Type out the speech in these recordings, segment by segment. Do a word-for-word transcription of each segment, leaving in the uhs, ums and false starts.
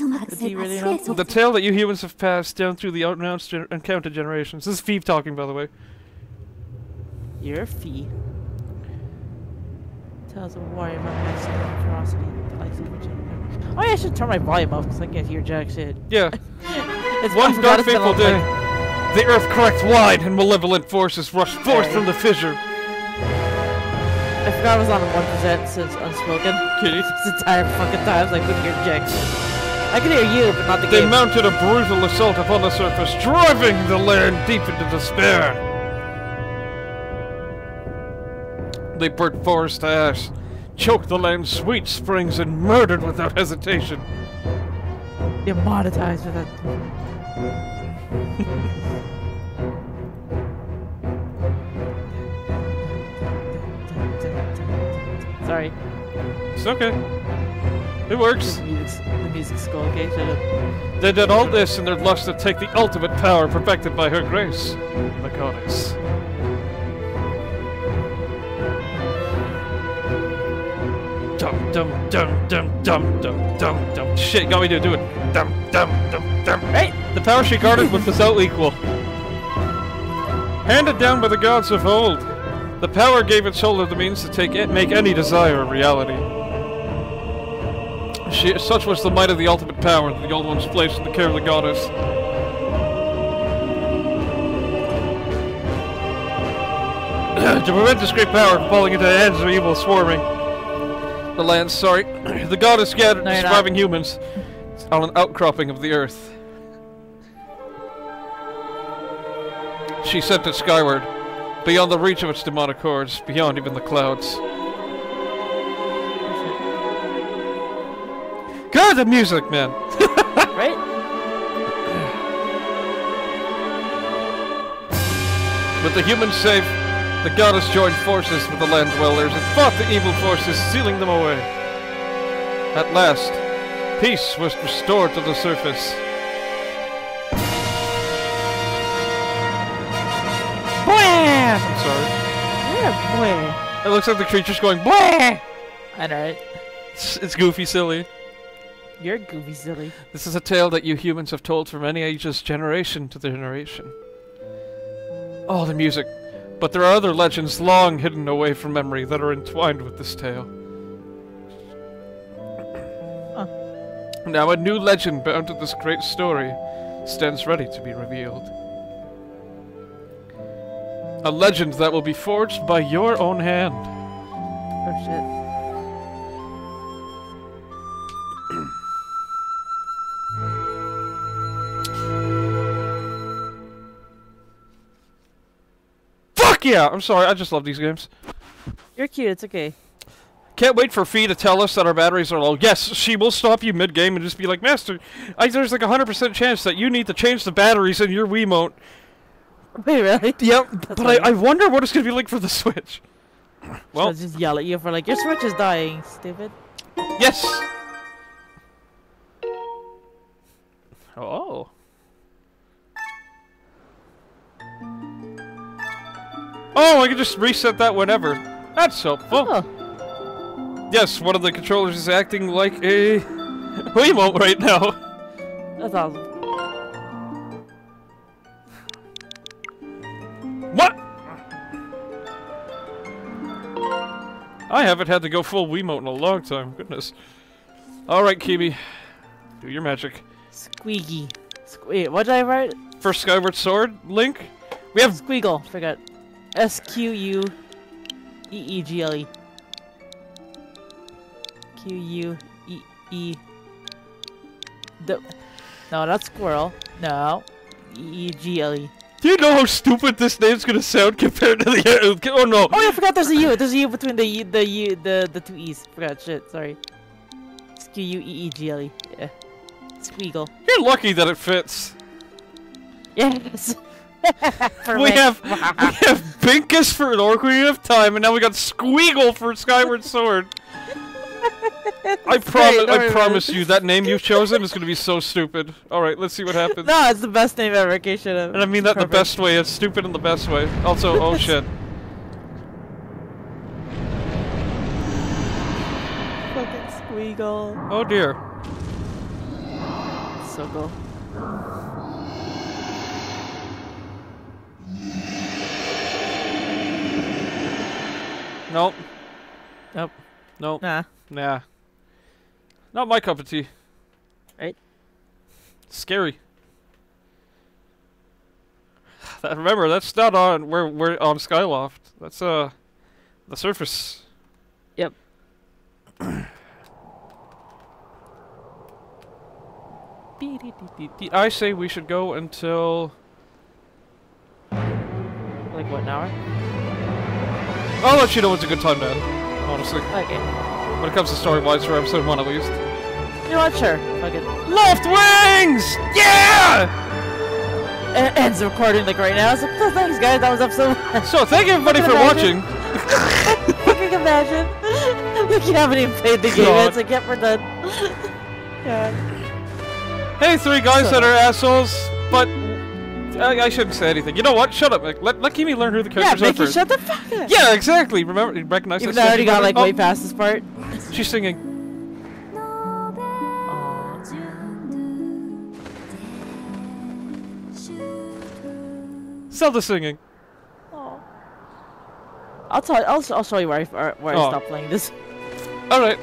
really not? The tale that you humans have passed down through the unannounced and counter generations. This is Fi talking, by the way. You're Fi. Tells a warrior about my generosity and the likes of which I I should turn my volume up because I can't hear jack shit. Yeah. It's one dark fateful day. Like... The earth cracks wide and malevolent forces rush forth right. from the fissure. I forgot I was on one percent since unspoken. Kitty. This entire fucking time, so I couldn't hear jack shit. I can hear you, but not the game. They mounted a brutal assault upon the surface, driving the land deep into despair. They burnt forest to ash, choked the land's sweet springs, and murdered without hesitation. You're monetized for that. Sorry. It's okay. It works. The music's, the music's skull, okay? Shut up. They did all this in their lust to take the ultimate power perfected by her grace, the goddess. Dum dum dum dum dum dum dum dum. Shit, got me to do it. Dum dum dum dum. Hey, the power she guarded was without equal. Handed down by the gods of old, the power gave its holder the means to take it, make any desire a reality. She, such was the might of the ultimate power that the old ones placed in the care of the goddess. To prevent this great power from falling into the hands of evil swarming. The land, sorry. The goddess gathered no, surviving not. humans on an outcropping of the earth. She sent it skyward, beyond the reach of its demonic hordes, beyond even the clouds. God, the music, man! Right? But the humans saved. The goddess joined forces with the land dwellers and fought the evil forces, sealing them away. At last, peace was restored to the surface. Bwah! I'm sorry. Yeah, bwah. It looks like the creature's going bwah! I know, right? It's, it's goofy silly. You're goofy silly. This is a tale that you humans have told for many ages, generation to generation. Oh, the music. But there are other legends long hidden away from memory that are entwined with this tale. Oh. Now a new legend bound to this great story stands ready to be revealed. A legend that will be forged by your own hand. Oh shit. Yeah, I'm sorry, I just love these games. You're cute, it's okay. Can't wait for Fi to tell us that our batteries are low. Yes, she will stop you mid-game and just be like, Master, I, there's like a one hundred percent chance that you need to change the batteries in your Wiimote. Wait, really? Yep, That's but I, I wonder what it's going to be like for the Switch. Well, so just yell at you for like, your Switch is dying, stupid. Yes! Oh. Oh, I can just reset that whenever. That's helpful. Oh. Yes, one of the controllers is acting like a Wiimote right now. That's awesome. What? I haven't had to go full Wiimote in a long time. Goodness. All right, Kiwi. Do your magic. Squeagy. Sque- what did I write? For Skyward Sword, Link? We have Squeagle. Forgot. S Q U E E G L E. Q U E E. No, not squirrel. No. E E G L E. Do you know how stupid this name's gonna sound compared to the... Oh no! Oh yeah, I forgot there's a U! There's a U between the U, the, U, the, the two E's. Forgot shit, sorry. S Q U E E G L E. Yeah. Squeagle. You're lucky that it fits. Yes! we, have, we have Binkus for an Orc, we have time, and now we got Squeagle for Skyward Sword. I, promi no, I promise you, that name you've chosen is going to be so stupid. Alright, let's see what happens. No, it's the best name ever, okay, shut up. And I mean that Perfect. the best way, it's stupid in the best way. Also, oh shit. Fucking Squeagle. Oh dear. circle. Nope. Nope. Nope. Nah. Nah. Not my cup of tea. Right? Scary. That, remember, that's not on. We're we're on Skyloft. That's uh, the surface. Yep. I say we should go until like what, an hour? I'll let you know when's a good time, now. Honestly. Okay. When it comes to story-wise for episode one, at least. You know what? Sure. Fuck it. Loftwings! Yeah! And ends recording like right now. So oh, thanks, guys. That was episode. So thank everybody for imagine. watching. I can imagine. Like you haven't even played the God. game. It's like, yep, we're done. God. Hey, three guys so. that are assholes. But I, I shouldn't say anything. You know what? Shut up. Like, let let Kimi learn who the characters yeah, are first. Shut the fuck up. Yeah, exactly. Remember, recognize. Even though I already got like oh. way past this part. She's singing. Zelda singing. Oh. I'll tell. I'll, I'll show you where I where oh. I stopped playing this. All right.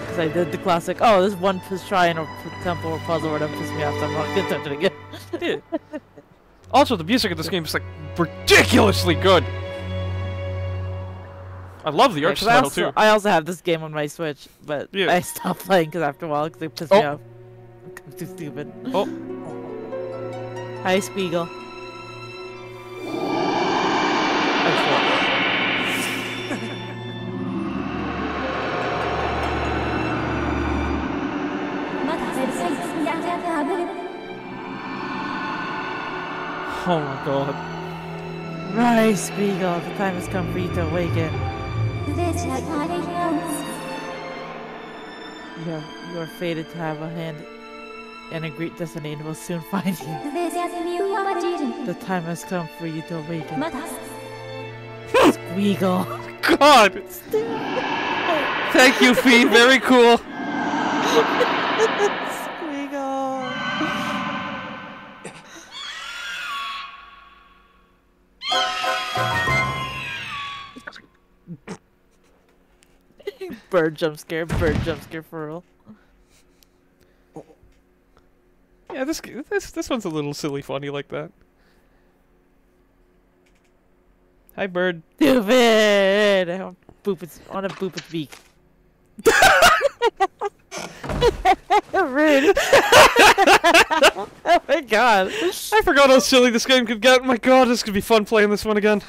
Because I did the classic. Oh, this one shrine or temple or puzzle or whatever pissed me off. So I'm not gonna attempt it again. Dude. Also, the music in this game is like ridiculously good. I love the art style too. I also have this game on my Switch, but yeah. I stopped playing because after a while, because they pissed oh. me off. I'm too stupid. Oh. Hi, Squeagle. Oh my god. Rise, Squeagle, the time has come for you to awaken. You are, you are fated to have a hand in a great destiny and will soon find you. The time has come for you to awaken. Squeagle. God! Thank you, Fi, very cool. Squeagle. Bird jump scare, bird jump scare for real. Yeah, this this this one's a little silly, funny like that. Hi, bird. Stupid! I want to boop its beak. Rude. Oh my god! I forgot how silly this game could get. My god, this could be fun playing this one again.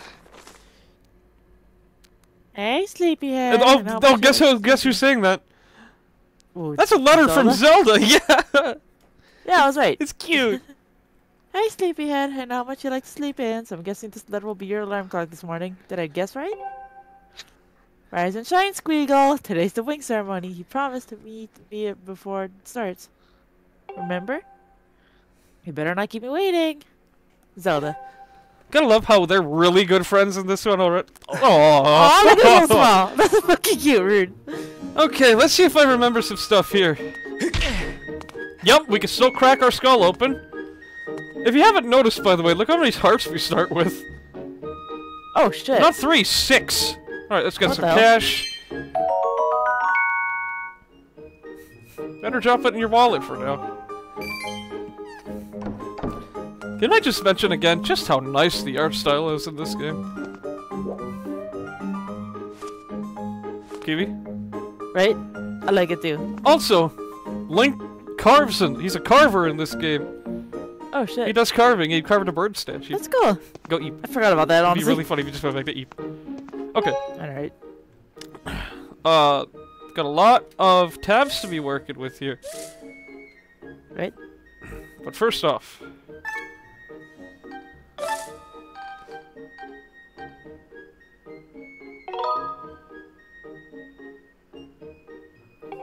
Hey, sleepyhead. Oh, no, oh guess who? Guess who's saying that? Ooh, that's a letter Zelda? from Zelda. Yeah. Yeah, I was right. It's cute. Hey, sleepyhead. I know how much you like to sleep in, so I'm guessing this letter will be your alarm clock this morning. Did I guess right? Rise and shine, Squeagle. Today's the wing ceremony. He promised to meet me before it starts. Remember? You better not keep me waiting, Zelda. Gotta love how they're really good friends in this one already. Aww. Aw, look at this small. That's fucking cute, Rude. Okay, let's see if I remember some stuff here. Yep, we can still crack our skull open. If you haven't noticed, by the way, look how many hearts we start with. Oh, shit. Not three, six. Alright, let's get what some cash. Better drop it in your wallet for now. Can I just mention again just how nice the art style is in this game? Kiwi? Right? I like it too. Also, Link carves in. He's a carver in this game. Oh shit. He does carving. He carved a bird statue. That's cool. Go eat. I forgot about that, honestly. It'd be really funny if you just went back to eat. Okay. Alright. Uh, got a lot of tabs to be working with here. Right? But first off...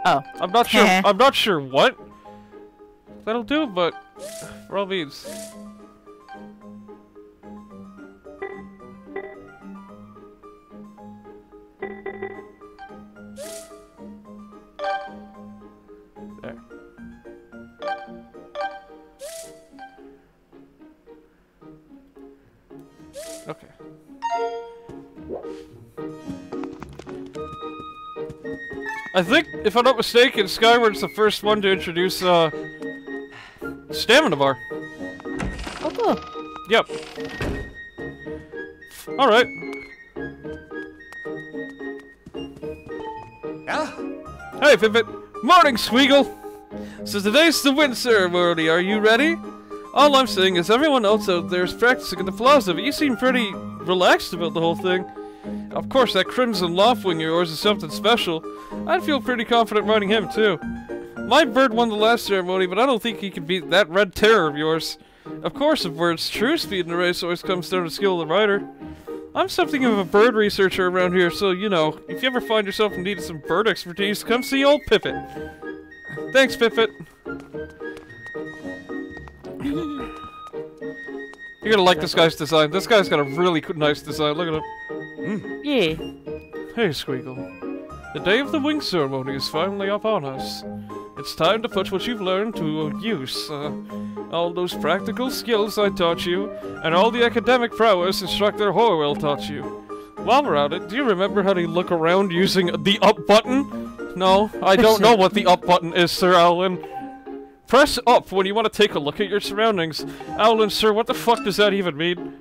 Oh. I'm not sure. I'm not sure what that'll do, but for all means. There. Okay. I think, if I'm not mistaken, Skyward's the first one to introduce, uh, stamina bar. Oh. Yep. Alright. Yeah? Hey, Pipit. Morning, Squeagle! So today's the win ceremony, are you ready? All I'm saying is everyone else out there is practicing in the plaza, but you seem pretty relaxed about the whole thing. Of course, that crimson Loftwing of yours is something special. I'd feel pretty confident riding him, too. My bird won the last ceremony, but I don't think he can beat that red terror of yours. Of course, a bird's true speed in a race always comes down to skill of the rider. I'm something of a bird researcher around here, so, you know, if you ever find yourself in need of some bird expertise, come see old Piffit. Thanks, Piffit. You're gonna like this guy's design. This guy's got a really nice design. Look at him. Mm. Yeah. Hey, Squeagle. The day of the wing ceremony is finally upon us. It's time to put what you've learned to use. Uh, all those practical skills I taught you, and all the academic prowess Instructor Horwell taught you. While we're at it, do you remember how to look around using the up button? No, I don't know what the up button is, Sir Alwyn. Press up when you want to take a look at your surroundings. Owlan, sir, what the fuck does that even mean?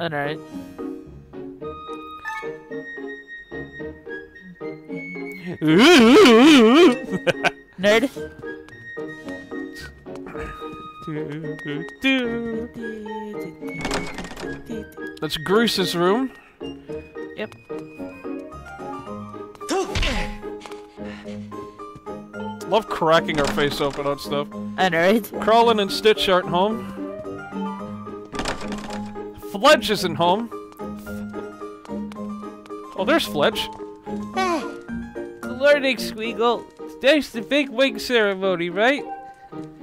Alright. Nerd. That's Groose's room. Yep. Love cracking our face open on stuff. Alright. Crawlin' and Stitch aren't home. Fledge isn't home. Oh, there's Fledge. Good morning, Squeagle. Today's the big wing ceremony, right?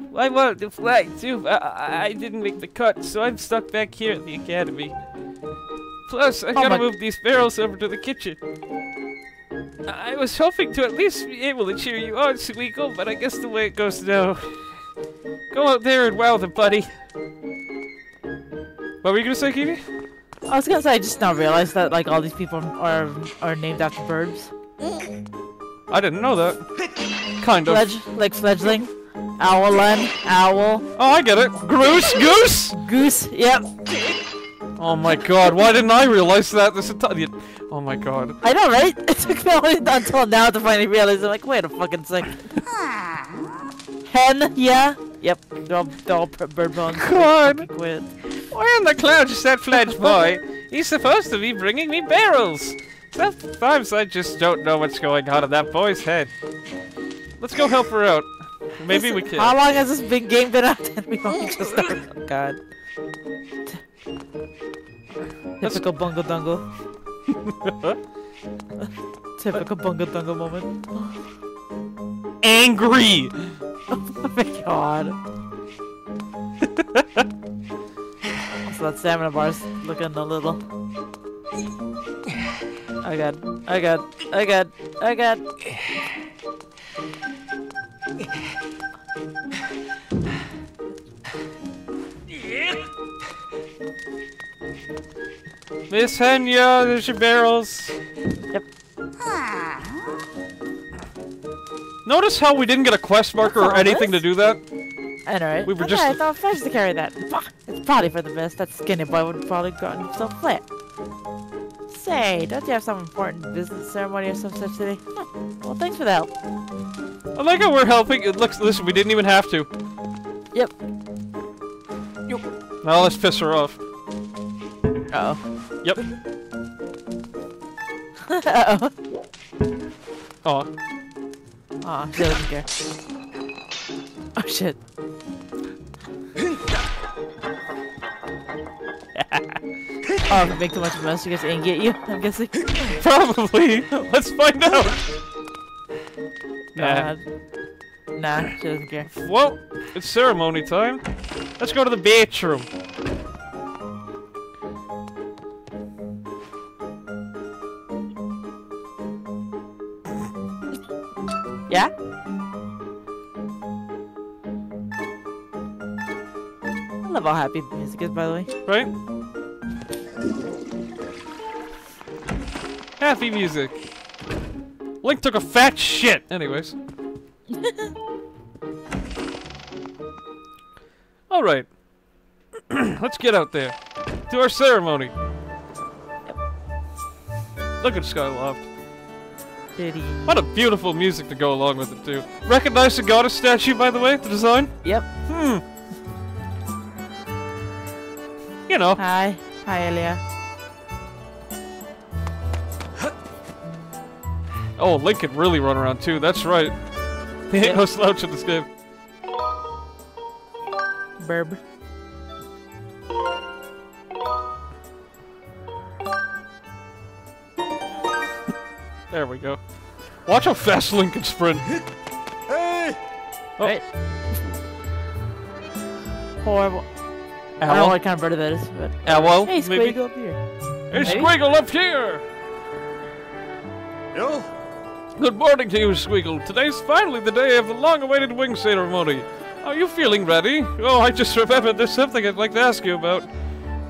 Well, I wanted to fly too, but I, I didn't make the cut, so I'm stuck back here at the academy. Plus, I oh gotta move these barrels over to the kitchen. I was hoping to at least be able to cheer you on, Squeagle, but I guess the way it goes now. Go out there and wow them, buddy. What were you gonna say, Kiwi? I was gonna say I just now realized that like all these people are are named after birds. I didn't know that. Kind of. Fledge, like fledgling, Owlan, owl. Oh, I get it. Groose, goose, goose. Yep. Oh my god, why didn't I realize that this entire- Oh my god. I know, right? It took me until now to finally realize, I'm like, wait a fucking second. Hen, yeah? Yep, they're all, they're all bird bones. God! Why in the clouds is that Fledge boy? He's supposed to be bringing me barrels! Sometimes I just don't know what's going on in that boy's head. Let's go help her out. Maybe this, we can. How long has this big game been out? We only just started. Oh god. Typical bungle dungle. Typical bungle dungle moment. Angry! Oh my god. So that stamina bar's looking a little. Oh god. Oh god. Oh god. Oh god. Miss Henya, there's your barrels. Yep. Notice how we didn't get a quest marker or anything this? to do that? I know, right? We were okay, just. I thought first to carry that. It's probably for the best. That skinny boy would have probably gotten himself flat. Say, don't you have some important business ceremony or some such today? Huh. Well, thanks for the help. I like how we're helping. It looks. Listen, we didn't even have to. Yep. Yep. Now let's piss her off. Uh oh. Yep. Uh oh. Oh. Aw, she doesn't care. Oh shit. Oh, if you make too much of a mess, she gets angry at you, I'm guessing. Probably. Let's find out. Nah. Nah, she doesn't care. Well, it's ceremony time. Let's go to the bathroom. Yeah? I love how happy the music is, by the way. Right? Happy music. Link took a fat shit. Anyways. Alright. Let's get out there. Do our ceremony. Yep. Look at Skyloft. Diddy. What a beautiful music to go along with it, too. Recognize the goddess statue, by the way, the design? Yep. Hmm. You know. Hi. Hi, Elia. Oh, Link can really run around, too. That's right. He ain't yep. no slouch in this game. Burb. There we go. Watch how fast Link can sprint. Hey! Oh. Hey. Horrible. Owl? I don't know what kind of bird that is, but... Owl? Hey, Squeagle up here. Hey, Maybe? Squeagle up here! Yo? Good morning to you, Squeagle. Today's finally the day of the long-awaited wing ceremony. Are you feeling ready? Oh, I just remembered there's something I'd like to ask you about.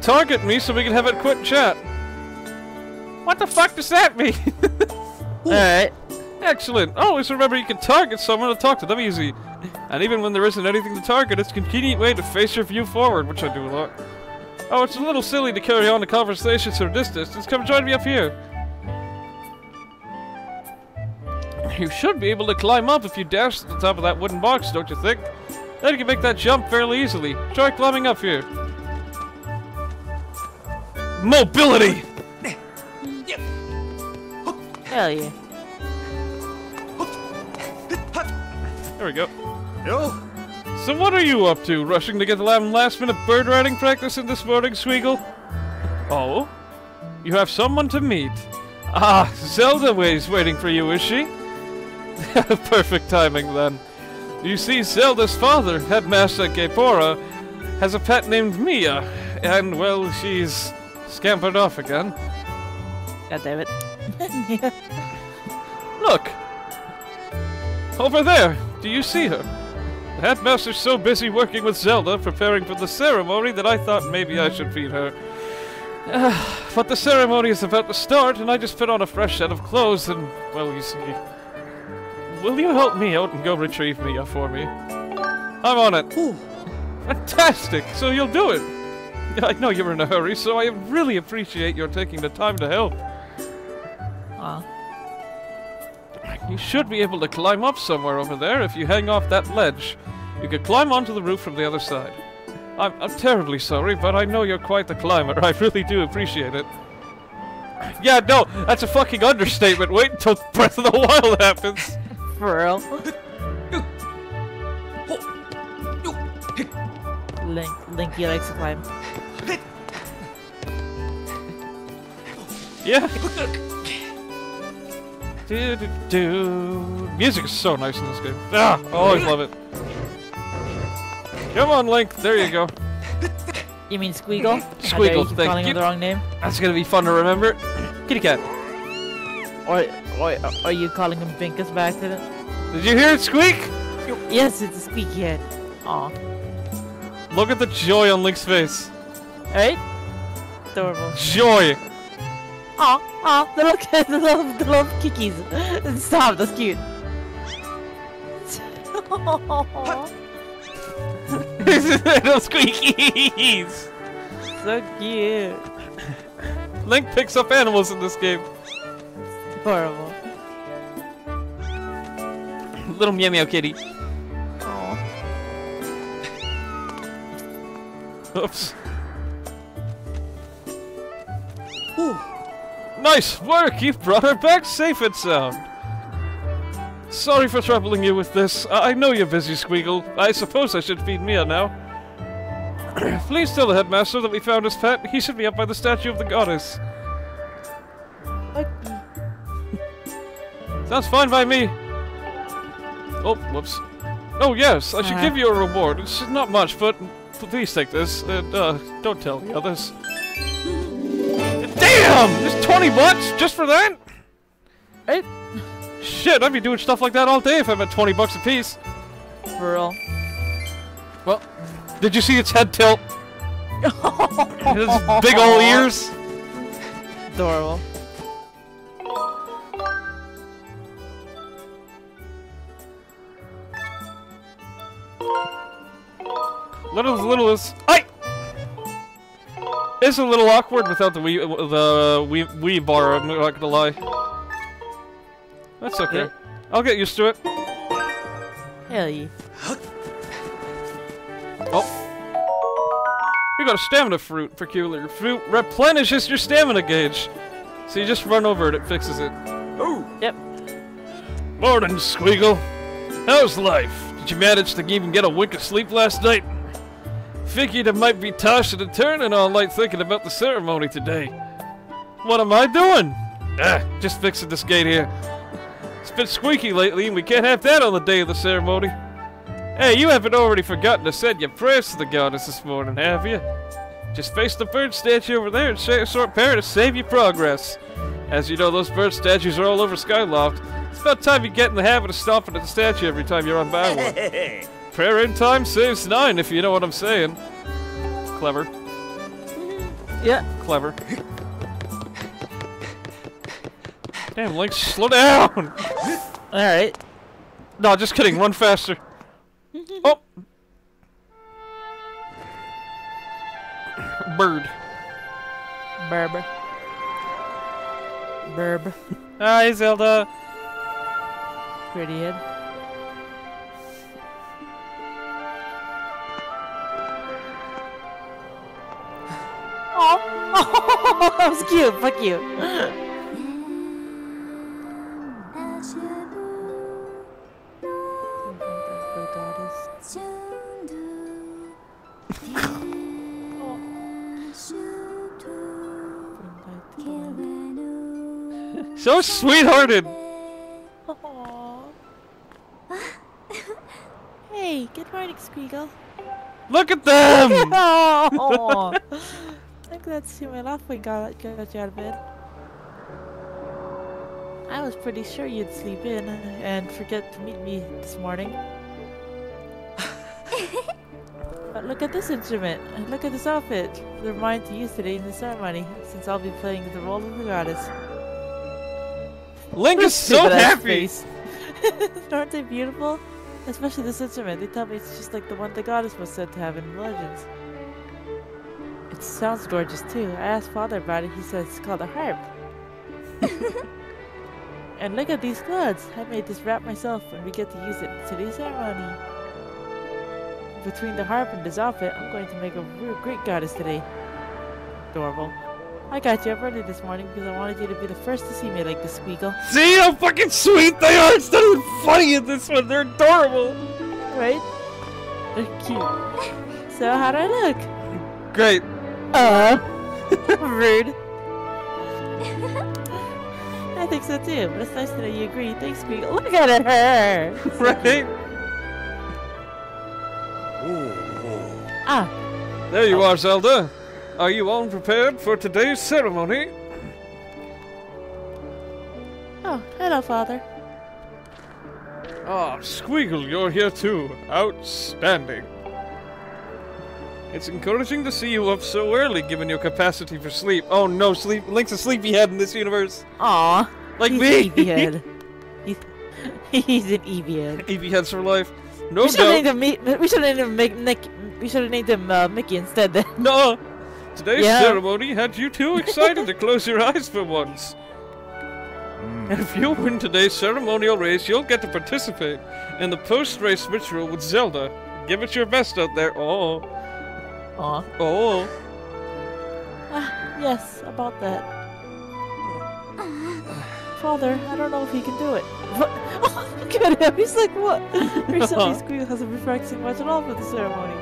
Target me so we can have a quick chat. What the fuck does that mean? Alright. Excellent. Always remember you can target someone and talk to them easy. And even when there isn't anything to target, it's a convenient way to face your view forward, which I do a lot. Oh, it's a little silly to carry on the conversations from this distance. Come join me up here. You should be able to climb up if you dash to the top of that wooden box, don't you think? Then you can make that jump fairly easily. Try climbing up here. Mobility! Hell yeah. There we go. Yo. So what are you up to? Rushing to get the last minute bird riding practice in this morning, Squeagle? Oh? You have someone to meet. Ah, Zelda is waiting for you, is she? Perfect timing, then. You see, Zelda's father, Headmaster Gaepora, has a pet named Mia. And, well, she's scampered off again. God damn it. Look! Over there! Do you see her? The headmaster's so busy working with Zelda, preparing for the ceremony, that I thought maybe I should feed her. But the ceremony is about to start, and I just put on a fresh set of clothes and, well, you see... Will you help me out and go retrieve Mia for me? I'm on it! Ooh. Fantastic! So you'll do it! I know you're in a hurry, so I really appreciate your taking the time to help. Uh. You should be able to climb up somewhere over there if you hang off that ledge. You could climb onto the roof from the other side. I'm, I'm terribly sorry, but I know you're quite the climber. I really do appreciate it. Yeah, no, that's a fucking understatement. Wait until Breath of the Wild happens. For real? Link, Linky likes to climb. Yeah. Do, do, do. Music is so nice in this game. Ah, I always love it. Come on, Link. There you go. You mean Squeagle? Squeagle, thank you. Calling him the wrong name. That's gonna be fun to remember. Kitty cat. Or, or, or are you calling him Binkus by accident? Did you hear it squeak? Yes, it's a squeaky head. Aw. Look at the joy on Link's face. Right? Adorable. Joy. Aw, aw, the little, the little, the little kikis. Stop, that's cute. Little squeakies. So cute. Link picks up animals in this game. It's horrible. Little meow meow kitty. Aww. Oops. Ooh. Nice work! You've brought her back safe and sound! Sorry for troubling you with this. I, I know you're busy, Squeagle. I suppose I should feed Mia now. Please tell the headmaster that we found his pet. He should be up by the statue of the goddess. Sounds fine by me. Oh, whoops. Oh yes, I uh-huh. should give you a reward. It's not much, but please take this. And, uh, don't tell the others. Damn! There's twenty bucks just for that? Hey. Shit, I'd be doing stuff like that all day if I had twenty bucks a piece. For real. Well, did you see its head tilt? Its big ol' ears? Adorable. Little as little as I. It's a little awkward without the Wii, the Wii, Wii bar, I'm not gonna lie. That's okay. I'll get used to it. Hell yeah. Oh. You got a stamina fruit. Peculiar fruit replenishes your stamina gauge. So you just run over it, it fixes it. Oh. Yep. Morning, Squeagle. How's life? Did you manage to even get a wink of sleep last night? Figured it might be tossing and turning all night thinking about the ceremony today. What am I doing? Ah, just fixing this gate here. It's been squeaky lately and we can't have that on the day of the ceremony. Hey, you haven't already forgotten to send your prayers to the goddess this morning, have you? Just face the bird statue over there and share a short prayer to save your progress. As you know, those bird statues are all over Skyloft. It's about time you get in the habit of stopping at the statue every time you're on by one. Prayer in time saves nine, if you know what I'm saying. Clever. Yeah. Clever. Damn, Link, slow down! Alright. No, just kidding, run faster. Oh! Bird. Burb. Burb. Hi, Zelda! Pretty head. Oh, that was cute. Fuck you. So sweethearted. Hey, good morning, Squeagle. Look at them! Oh. I'm glad to see my Loftwing got, got you out of bed. I was pretty sure you'd sleep in and forget to meet me this morning. But look at this instrument, and look at this outfit. They're mine to use today in the ceremony, since I'll be playing the role of the goddess. Link is so happy! Aren't they beautiful? Especially this instrument. They tell me it's just like the one the goddess was said to have in legends. It sounds gorgeous too. I asked Father about it. He says it's called a harp. And look at these clothes. I made this wrap myself and we get to use it in today's ceremony. Between the harp and this outfit, I'm going to make a real great goddess today. Adorable. I got you up early this morning because I wanted you to be the first to see me like this, Squeagle. See how fucking sweet they are! It's not even funny in this one. They're adorable. Right? They're cute. So how do I look? Great. Uh, rude. I think so too, but it's nice to know you agree. Thanks, Squeagle. Look at her! Right? Ooh. Ah. There you oh. are, Zelda. Are you all prepared for today's ceremony? Oh, hello, Father. Oh, Squeagle, you're here too. Outstanding. It's encouraging to see you up so early, given your capacity for sleep. Oh no, sleep! Link's a sleepyhead in this universe. Aww, like he's me. An he's, he's an eeveehead. Eeveeheads for life. No we doubt. Named him, we should have named him Mickey. We should have named him uh, Mickey instead. Then. No. Today's yeah. ceremony had you too excited to close your eyes for once. Mm. If you win today's ceremonial race, you'll get to participate in the post-race ritual with Zelda. Give it your best out there. Oh. Aww. Oh. Ah, yes, about that. Father, I don't know if he can do it. What? Oh, look at him. He's like, what? Recently, Squeagle hasn't been practicing much at all for the ceremony.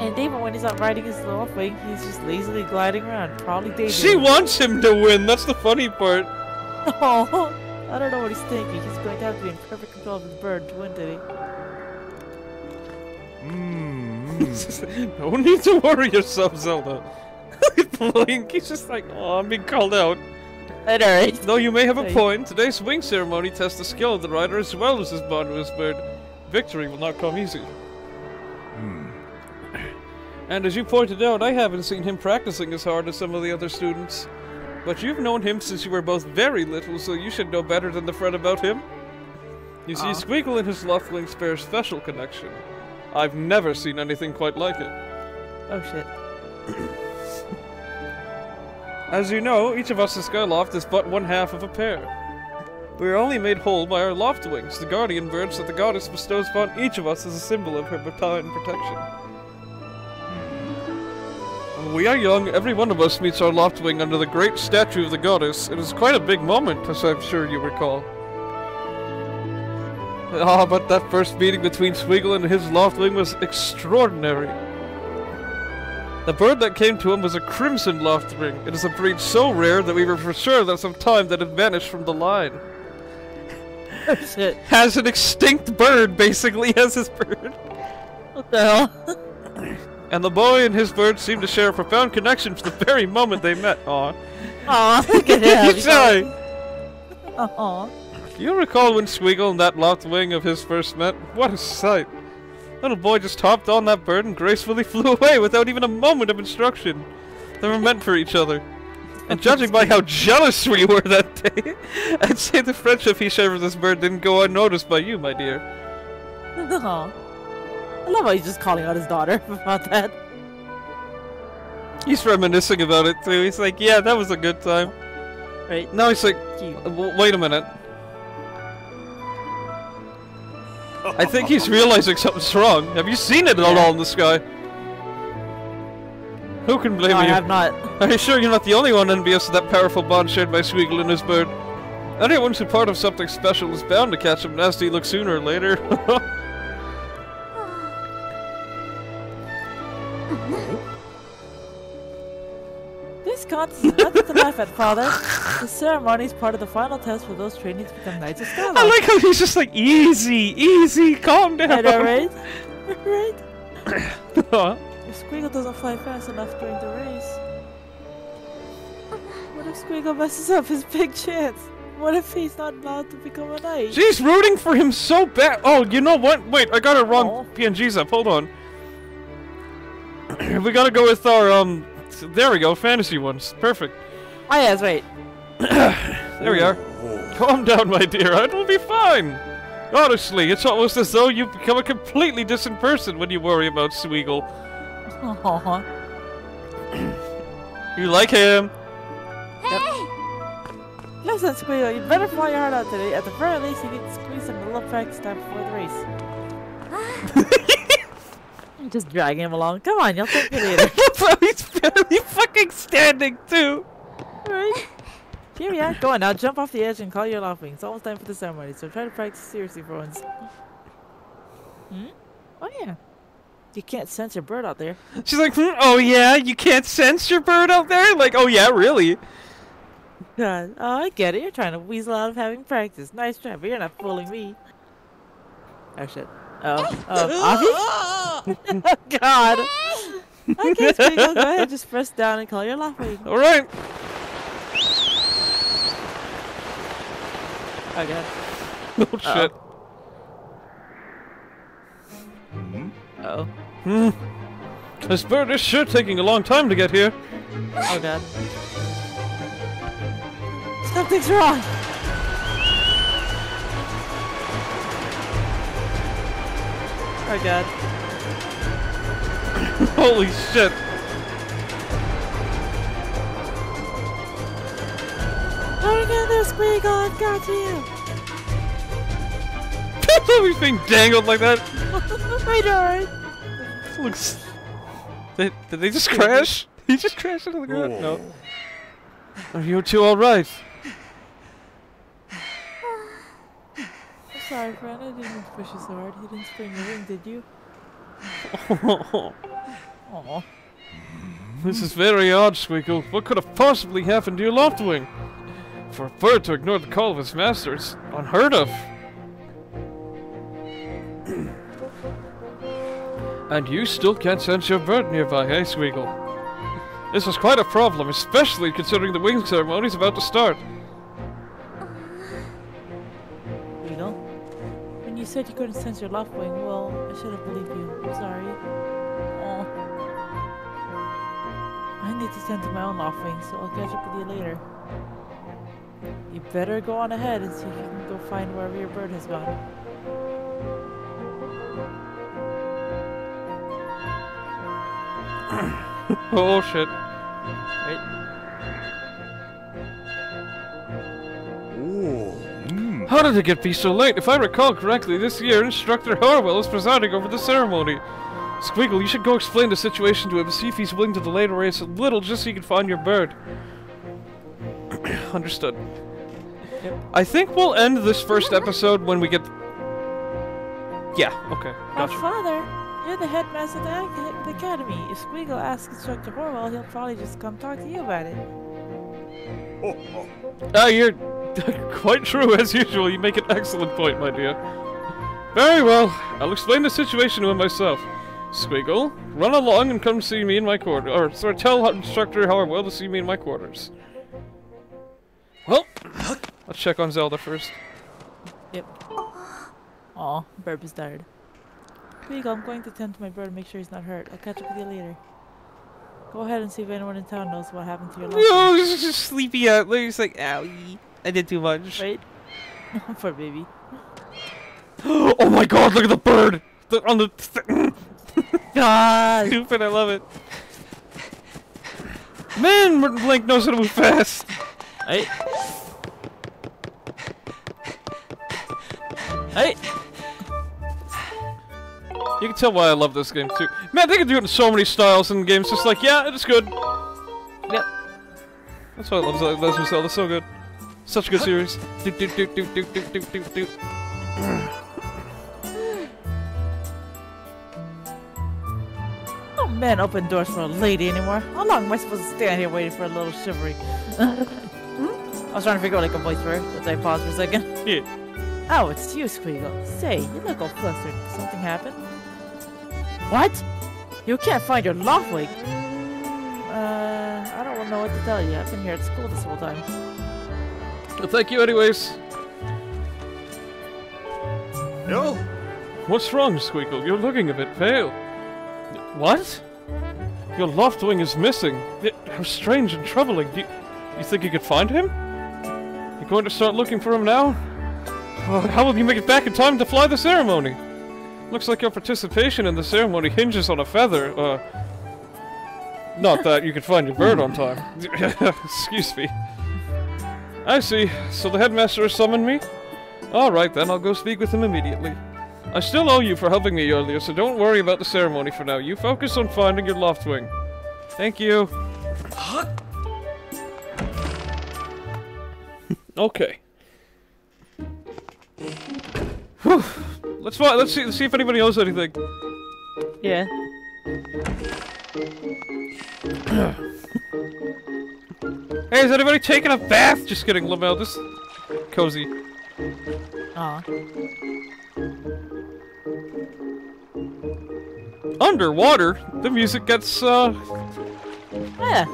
And David, when he's not riding his Loftwing, he's just lazily gliding around, probably dating. She wants him to win. That's the funny part. Oh, I don't know what he's thinking. He's going to have to be in perfect control of his bird to win today. Mm. No need to worry yourself, Zelda. Link, he's just like, oh, I'm being called out. Alright. Though you may have a point, today's wing ceremony tests the skill of the rider as well as his bond with his bird. Victory will not come easy. Mm. And as you pointed out, I haven't seen him practicing as hard as some of the other students. But you've known him since you were both very little, so you should know better than the friend about him. You see, oh. Squeagle and his Loftwing share a special connection. I've never seen anything quite like it. Oh shit. As you know, each of us in Skyloft is but one half of a pair. We are only made whole by our Loftwings, the guardian birds that the goddess bestows upon each of us as a symbol of her baton protection. When we are young, every one of us meets our Loftwing under the great statue of the goddess. It is quite a big moment, as I'm sure you recall. Ah, but that first meeting between Squeagle and his Loftwing was extraordinary. The bird that came to him was a crimson Loftwing. It is a breed so rare that we were for sure that some time that had vanished from the line. Shit. Has an extinct bird, basically, as his bird. What the hell? And the boy and his bird seemed to share a profound connection from the very moment they met. Aww. Aww, look at him. Sorry. Aww. You recall when Squeagle and that Loftwing of his first met? What a sight. Little boy just hopped on that bird and gracefully flew away without even a moment of instruction. They were meant for each other. And judging by how jealous we were that day, I'd say the friendship he shared with this bird didn't go unnoticed by you, my dear. Aww. I love how he's just calling out his daughter about that. He's reminiscing about it too. He's like, yeah, that was a good time. Right. Now he's like, wait a minute. I think he's realizing something's wrong. Have you seen it at all in the sky? Who can blame no, you? I have not. Are you sure you're not the only one envious of that powerful bond shared by Squeagle and his bird? Anyone who's part of something special is bound to catch a nasty look sooner or later. This contest is nothing to laugh at, Father. The ceremony is part of the final test for those training to become Knights of Skyloft. I like how he's just like, easy, easy, calm down. I know, right? Right? If Squeagle doesn't fly fast enough during the race... What if Squeagle messes up his big chance? What if he's not allowed to become a Knight? She's rooting for him so bad! Oh, you know what? Wait, I got her wrong. Aww. P N Gs up, hold on. We gotta go with our, um... there we go, fantasy ones. Perfect. Oh yes, wait. There we are. Calm down, my dear. It'll be fine. Honestly, it's almost as though you've become a completely different person when you worry about Squeagle. Aww. You like him. Hey! Yep. Listen, Squeagle, you better fly your heart out today. At the very least, you need to squeeze some little practice time before the race. Just dragging him along. Come on, you'll take it later. Bro, he's barely fucking standing too. Right? Here we are. Go on now, jump off the edge and call your Loftwing. It's almost time for the ceremony, so try to practice seriously for once. Hmm? Oh yeah. You can't sense your bird out there. She's like, hmm? Oh yeah, you can't sense your bird out there? Like, oh yeah, really? God, oh, I get it. You're trying to weasel out of having practice. Nice try, but you're not fooling me. Oh shit. Oh, oh, oh God! Okay, Squeagle, go ahead. Just press down and call your Loftwing. All right. Okay. Oh uh-oh. Shit. Mm-hmm. Uh oh. Hmm. This bird is sure taking a long time to get here. Oh God. Something's wrong. Oh God. Holy shit. Don't get there, Squeagle, I've got you. Everything being dangled like that. I know, right? Looks... Did, did they just crash? Did he just crash into the ground? No. Are you two alright? Sorry, friend, I didn't push you so hard. You didn't sprain your wing, did you? Oh. This is very odd, Squeagle. What could have possibly happened to your Loftwing? For a bird to ignore the call of his master, it's unheard of. And you still can't sense your bird nearby, eh, Squeagle? This is quite a problem, especially considering the wing ceremony is about to start. You said you couldn't sense your Loftwing. Well, I should have believed you. I'm sorry. Oh. I need to tend to my own Loftwing, so I'll catch up with you later. You better go on ahead and see if you can go find wherever your bird has gone. Oh shit. Wait. Mm. How did it get be so late? If I recall correctly, this year Instructor Horwell is presiding over the ceremony. Squeagle, you should go explain the situation to him, see if he's willing to delay the race a little just so you can find your bird. Understood. Yep. I think we'll end this first episode when we get... Yeah, okay. Gotcha. My father, you're the headmaster of the, the academy. If Squeagle asks Instructor Horwell, he'll probably just come talk to you about it. Oh, oh. Ah, you're quite true as usual. You make an excellent point, my dear. Very well. I'll explain the situation to him myself. Squeagle, run along and come see me in my quarters. Or sorry, tell Instructor Horwell to see me in my quarters. Well, let's check on Zelda first. Yep. Aw, burp is tired. Squeagle, I'm going to tend to my bird and make sure he's not hurt. I'll catch up with you later. Go ahead and see if anyone in town knows what happened to your life. No, he's just sleepy out. He's like, owie, I did too much. Right? Poor baby. Oh my god, look at the bird! The, on the... Th God. Stupid, I love it. Man, Merton Blank knows how to move fast. Hey. Hey. You can tell why I love this game too. Man, they can do it in so many styles in games. Just like, yeah, it's good. Yep. That's why I love Zelda. That's Zelda. So good. Such a good series. Do do do do do do do do. Man, open doors for a lady anymore. How long am I supposed to stand here waiting for a little chivalry? hmm? I was trying to figure out like a voice for her. Let's I pause for a second. Yeah. Oh, it's you, Squeagle. Say, you look all flustered. Something happened? What? You can't find your Loftwing. Uh, I don't know what to tell you. I've been here at school this whole time. Well, thank you anyways. No. What's wrong, Squeagle? You're looking a bit pale. What? Your Loftwing is missing. It, how strange and troubling. Do you, you think you could find him? You're going to start looking for him now? Oh, how will you make it back in time to fly the ceremony? Looks like your participation in the ceremony hinges on a feather. Uh, not that you could find your bird on time. Excuse me. I see. So the headmaster has summoned me? Alright then, I'll go speak with him immediately. I still owe you for helping me earlier, so don't worry about the ceremony for now. You focus on finding your Loftwing. Thank you. Okay. Whew. Let's find, let's see let's see if anybody knows anything. Yeah. Hey, is anybody taking a bath? Just kidding, Lamel. Just cozy. Aw. Underwater, the music gets, uh... yeah,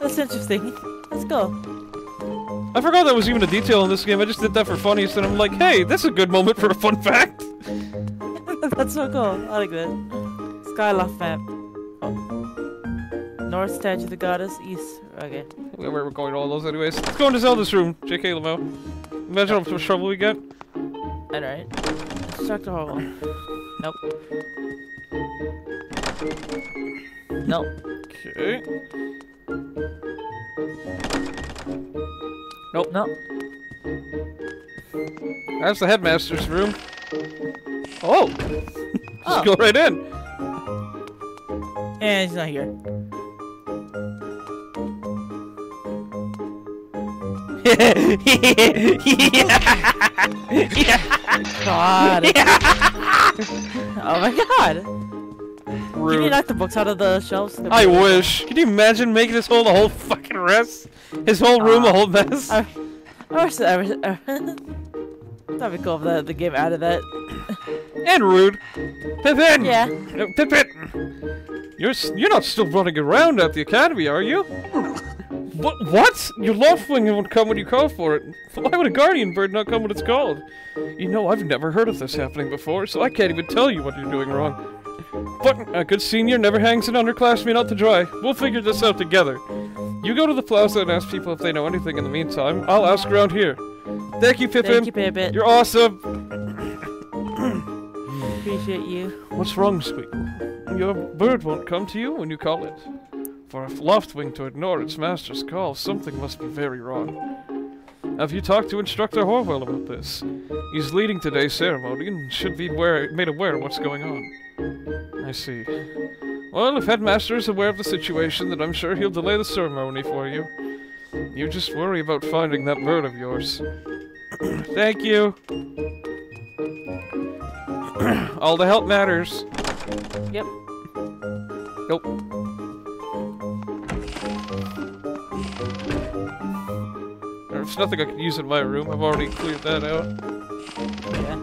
that's interesting. Let's go. I forgot that was even a detail in this game. I just did that for funnies, and I'm like, hey, that's a good moment for a fun fact! That's so cool. I like that. Skyloft map. Oh. North statue of the goddess, east. Okay. We we're going to all those anyways. Let's go into Zelda's room, J K Lamo. Imagine how much trouble we get. Alright. Instructor Horwell. Nope. No. Okay. Nope. No. That's the headmaster's room. Oh! Just oh. Go right in. And he's not here. God. Oh my god. Rude. Can you knock the books out of the shelves? The I book? wish. Can you imagine making this whole the whole fucking rest? His whole room uh, a whole mess? I, I wish that I wish, I wish. That'd be cool if the, the game added that. And rude. Piffit! Yeah. No, Piffit! You're, you're not still running around at the academy, are you? What? What? Your Loftwing won't come when you call for it. Why would a guardian bird not come when it's called? You know, I've never heard of this happening before, so I can't even tell you what you're doing wrong. But a good senior never hangs an underclassman out to dry. We'll figure this out together. You go to the plaza and ask people if they know anything in the meantime. I'll ask around here. Thank you, Piffin. Thank you, Pipit. You're awesome. Appreciate you. What's wrong, Squeagle? Your bird won't come to you when you call it. For a Loftwing to ignore its master's call, something must be very wrong. Have you talked to Instructor Horwell about this? He's leading today's ceremony and should be aware, made aware of what's going on. I see. Well, if Headmaster is aware of the situation, then I'm sure he'll delay the ceremony for you. You just worry about finding that bird of yours. Thank you! All the help matters. Yep. Nope. There's nothing I can use in my room. I've already cleared that out. Yeah.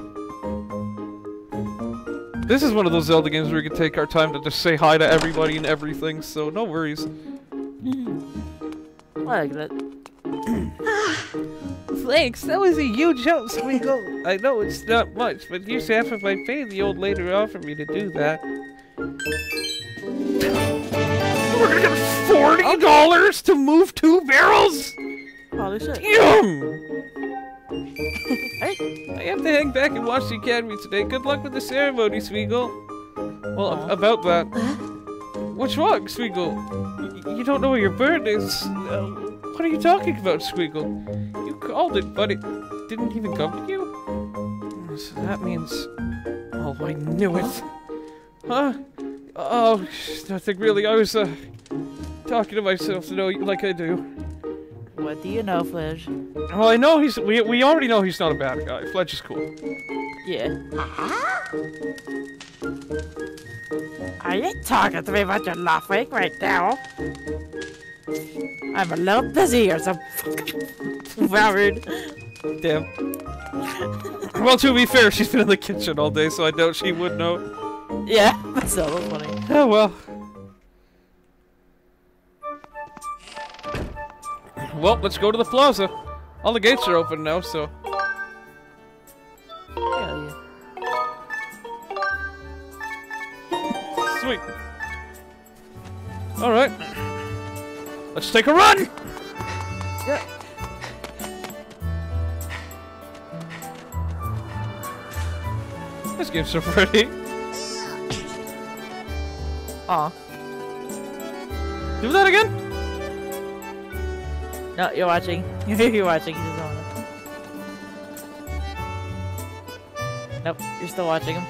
This is one of those Zelda games where we can take our time to just say hi to everybody and everything, so no worries. I like that. Thanks, that was a huge help, Squeagle. I know it's not much, but here's half of my pay the old lady offered me to do that. We're gonna get forty dollars to move two barrels?! Holy shit. I have to hang back and watch the academy today. Good luck with the ceremony, Squeagle. Well, uh, ab about that. Uh, What's wrong, Squeagle? Y you don't know where your bird is. Uh, what are you talking about, Squeagle? You called it, but it didn't even come to you? So that means... Oh, I knew it. Huh? Oh, nothing really. I was, uh, talking to myself, you know, like I do. What do you know, Fledge? Well, I know he's... We, we already know he's not a bad guy. Fledge is cool. Yeah. Are you talking to me about your Loftwing right now? I'm a little busy or so fucking worried. Damn. Well, to be fair, she's been in the kitchen all day, so I doubt she would know. Yeah, that's so funny. Oh, well. Well, let's go to the plaza. All the gates are open now, so. Yeah, yeah. Sweet. All right. Let's take a run. Yeah. This game's so pretty. Aw. Do that again. No, you're watching. You're watching. You just don't wanna. Nope, you're still watching him.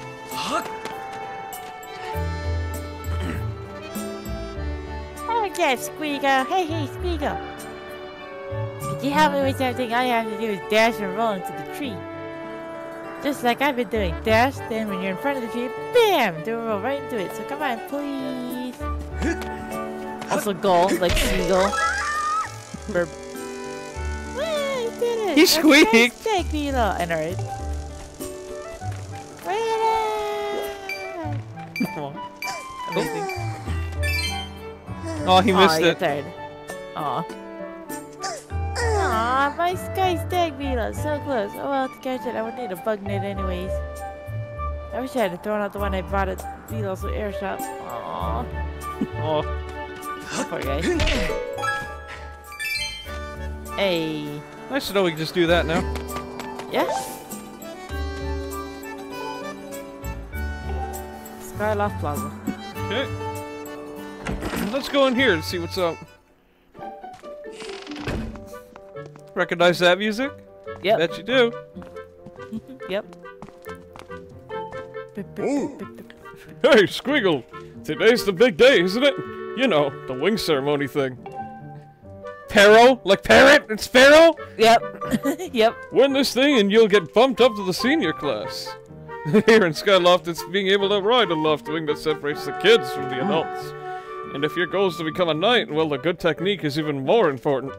Oh yeah, Squeagle. Hey, hey, Squeagle. Could you help me with something? All you have to do is dash and roll into the tree. Just like I've been doing. Dash, then when you're in front of the tree, bam! Do a roll right into it. So come on, please. Also goal, like Squeagle. Burp. Well, I did it. He squeaked! Take me though. I know, right? Amazing. Oh, he missed Aww, it. Tired. Aww. Aww, my sky stag beetle. So close. Oh well, to catch it, I would need a bug net anyways. I wish I had thrown out the one I bought at Beetle's air shop. Aww. Aww. Poor guy. Hey. Nice to know we can just do that now. Yeah. Skyloft Plaza. Okay. Let's go in here and see what's up. Recognize that music? Yep. Bet you do. Yep. Ooh. Hey, Squeagle. Today's the big day, isn't it? You know, the wing ceremony thing. Pharaoh? Like parrot? It's Pharaoh? Yep. Yep. Win this thing and you'll get bumped up to the senior class. Here in Skyloft, it's being able to ride a Loftwing that separates the kids from the adults. And if your goal is to become a knight, well, the good technique is even more important.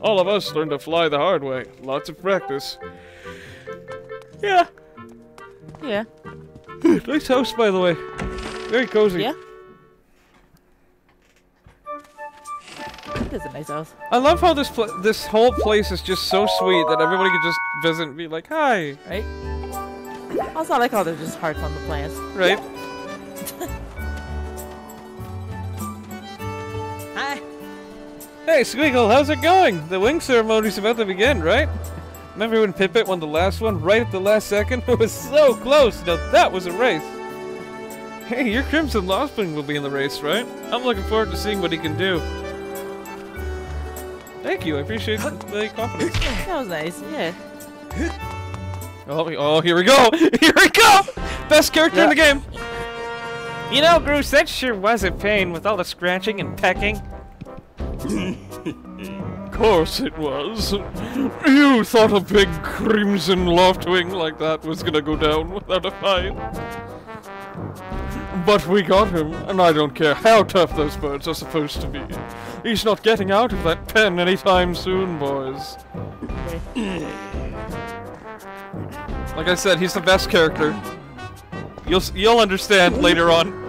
All of us learn to fly the hard way. Lots of practice. Yeah. Yeah. Nice house, by the way. Very cozy. Yeah. It's a nice house. I love how this pl this whole place is just so sweet that everybody can just visit and be like, hi. Right? Also, I like how there's just hearts on the plants. Right? Hi. Hey, Squeagle, how's it going? The wing ceremony's about to begin, right? Remember when Pipit won the last one right at the last second? It was so close! Now that was a race! Hey, your Crimson Loftwing will be in the race, right? I'm looking forward to seeing what he can do. Thank you, I appreciate the confidence. That was nice, yeah. Oh, oh, here we go! Here we go! Best character yeah. in the game! You know, Groose, that sure was a pain with all the scratching and pecking. Of course it was. You thought a big Crimson Loftwing like that was gonna go down without a fight. But we got him, and I don't care how tough those birds are supposed to be. He's not getting out of that pen anytime soon, boys. Like I said, he's the best character. You'll you'll understand later on.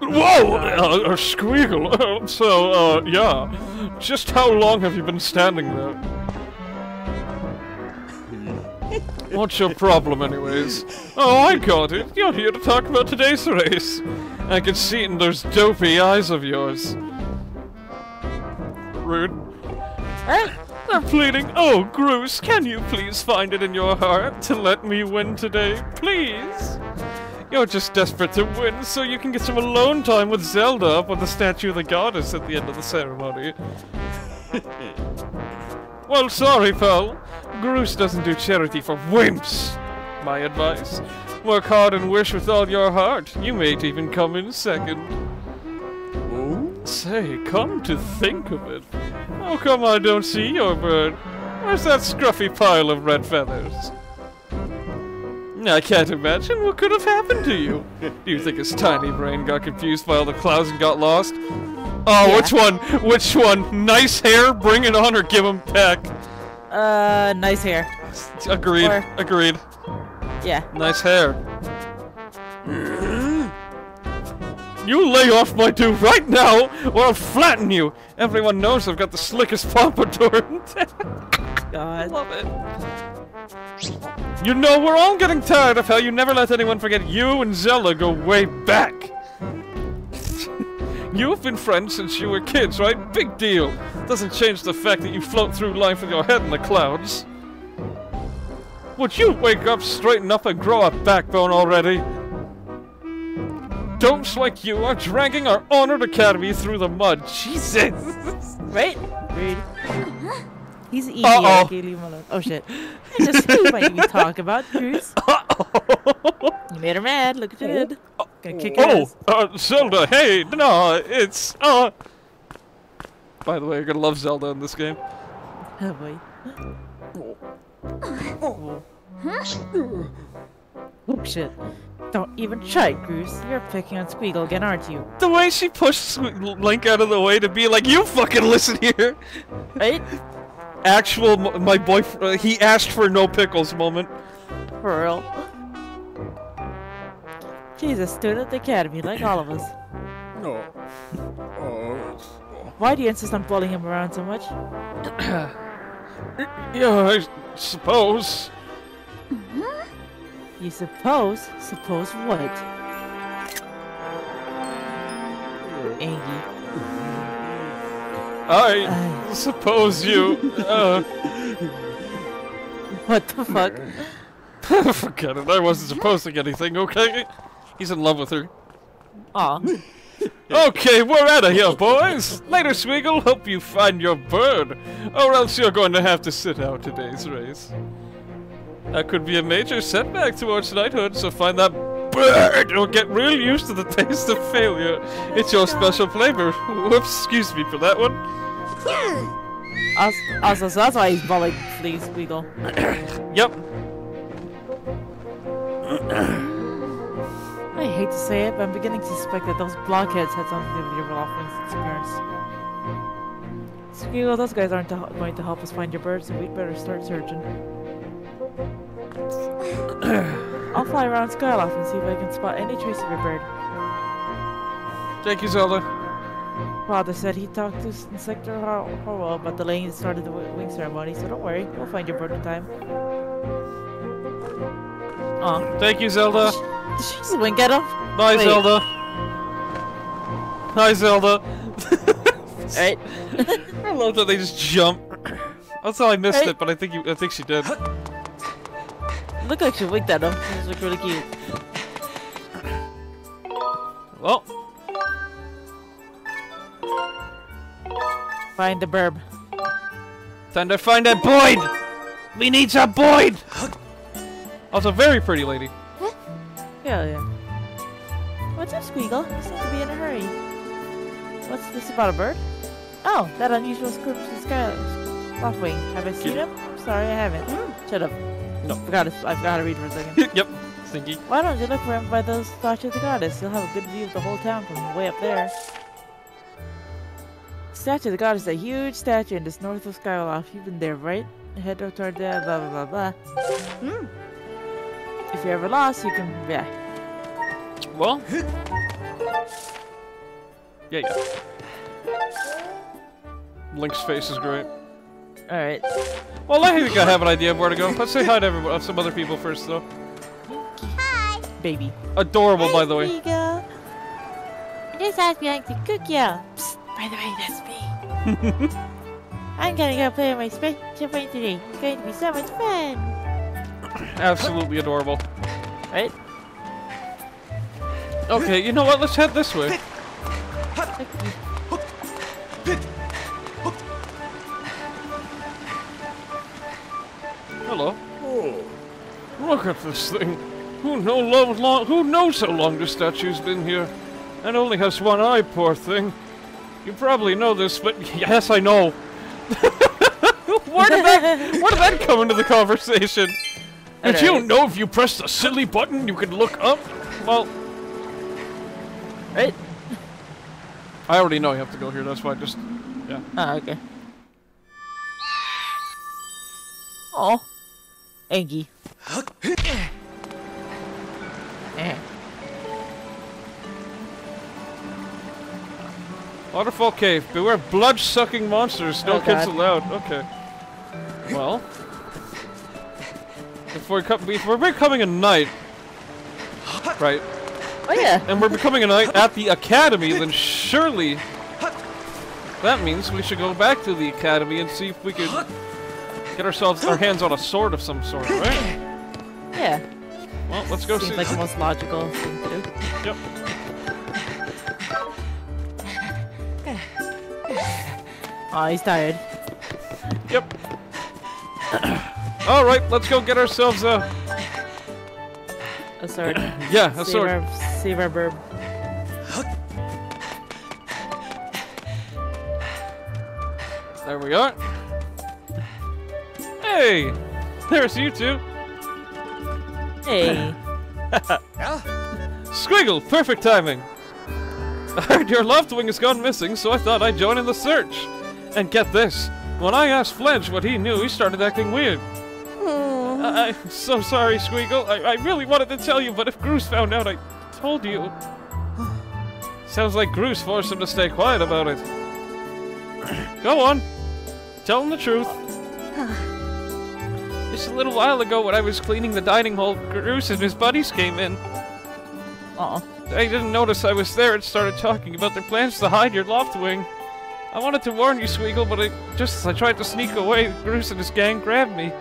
Whoa! Uh, uh, Squeagle! Uh, so, uh, yeah. Just how long have you been standing there? What's your problem, anyways? Oh, I got it. You're here to talk about today's race. I can see it in those dopey eyes of yours. Rude. I'm pleading. Oh, Groose, can you please find it in your heart to let me win today? Please? You're just desperate to win so you can get some alone time with Zelda up on the statue of the goddess at the end of the ceremony. Well, sorry, pal. Groose doesn't do charity for wimps. My advice. Work hard and wish with all your heart. You may even come in second. Oh? Say, come to think of it. How come I don't see your bird? Where's that scruffy pile of red feathers? I can't imagine what could have happened to you. Do you think his tiny brain got confused by all the clouds and got lost? Oh, yeah. Which one? Which one? Nice hair? Bring it on or give him peck? Uh, nice hair. Agreed. Or... Agreed. Yeah. Nice hair. You lay off my dude right now or I'll flatten you. Everyone knows I've got the slickest pompadour in town. God. Love it. You know, we're all getting tired of how you never let anyone forget you and Zelda go way back. You've been friends since you were kids, right? Big deal. Doesn't change the fact that you float through life with your head in the clouds. Would you wake up, straighten up, and grow a backbone already? Dopes like you are dragging our honored academy through the mud. Jesus! Right? Great. He's easy. Uh-oh. Okay, leave him alone. Oh shit. I just see what you talk about, Groose. Uh-oh. You made her mad. Look at your head. Gonna kick your ass. Oh, uh, Zelda, hey, no, it's, uh... By the way, you're gonna love Zelda in this game. Oh boy. Oh, oh shit. Don't even try, Groose. You're picking on Squeagle again, aren't you? The way she pushed Link out of the way to be like, you fucking listen here! Right? Actual, my boyfriend, uh, he asked for no pickles moment. For real. She's a student at the academy, like all of us. No. Uh, Why do you insist on bullying him around so much? Yeah, I suppose. You suppose? Suppose what? Angie. I uh, suppose you. uh... What the fuck? Forget it. I wasn't supposed to get anything. Okay. He's in love with her. Aw. Okay, we're out of here, boys! Later, Squeagle. Hope you find your bird. Or else you're going to have to sit out today's race. That could be a major setback towards knighthood, so find that bird or get real used to the taste of failure. It's your special flavor. Whoops, excuse me for that one. Also, also so that's why he's bullied, please, Squeagle. Yep. I hate to say it, but I'm beginning to suspect that those blockheads had something to do with your Loftwing's experience. Squeagle, those guys aren't going to help us find your bird, so we'd better start searching. I'll fly around Skyloft and see if I can spot any trace of your bird. Thank you, Zelda. Father said he talked to Inspector Horwell about delaying the start of the wing ceremony, so don't worry, we'll find your bird in time. Aw. Thank you, Zelda. Did she just wink at him? Hi, Zelda. Hi, Zelda. Alright. I love that they just jump. That's how I missed right. it, but I think you, I think she did. Look like she winked at him. These look really cute. Well. Find the burb. Time to find that Boyd! We need some Boyd! Also, very pretty lady. Huh? Yeah, yeah. What's up, Squeagle? You seem to be in a hurry. What's this about a bird? Oh, that unusual script from Skyloft. Loftwing. Have I seen him? Sorry, I haven't. Mm. Shut up. No. I forgot to, I've got to read for a second. Yep. Stinky. Why don't you look for him by those statues of the goddess? You'll have a good view of the whole town from way up there. Statue of the goddess is a huge statue and it's north of Skyloft. You've been there, right? Head toward there, blah blah blah blah. Mm. If you're ever lost, you can. Yeah. Well. Yeah, yeah. Link's face is great. Alright. Well, I think I have an idea of where to go. Let's say hi to everyone, some other people first, though. Hi! Baby. Adorable, hey, by the way. Here you go. I just asked me like to cook ya. Psst, by the way, that's me. I'm gonna go play with my special friend today. It's going to be so much fun. Absolutely adorable. Right? Okay, you know what? Let's head this way. Hello. Oh. Look at this thing. Who no long, long, who knows how long the statue's been here? And only has one eye, poor thing. You probably know this, but yes, I know. Where did that? Where did that come into the conversation? Did you know if you press the silly button, you can look up? Well, right. I already know you have to go here. That's why I just, yeah. Ah, okay. Oh, Eggy. eh. Waterfall Cave. Beware blood-sucking monsters. No oh kids God. allowed. Okay. Well, if we're, if we're becoming a knight, right? Oh yeah. And we're becoming a knight at the academy. Then surely that means we should go back to the academy and see if we could get ourselves our hands on a sword of some sort, right? Yeah. Well, let's go Seems see. Seems like the most logical thing to do. Yep. Aw, oh, he's tired. Yep. All right, let's go get ourselves a a sword. Yeah, a save sword. Our, save our burb. There we are. Hey, there's you two. Hey. Squiggle, perfect timing. I heard your Loftwing has gone missing, so I thought I'd join in the search. And get this, when I asked Fledge what he knew, he started acting weird. Aww. I, I'm so sorry, Squeagle. I, I really wanted to tell you, but if Groose found out I told you... Sounds like Groose forced him to stay quiet about it. Go on. Tell him the truth. Just a little while ago when I was cleaning the dining hall, Groose and his buddies came in. Aw. They didn't notice I was there and started talking about their plans to hide your Loftwing. I wanted to warn you, Squeagle, but I, just as I tried to sneak away, Groose and his gang grabbed me.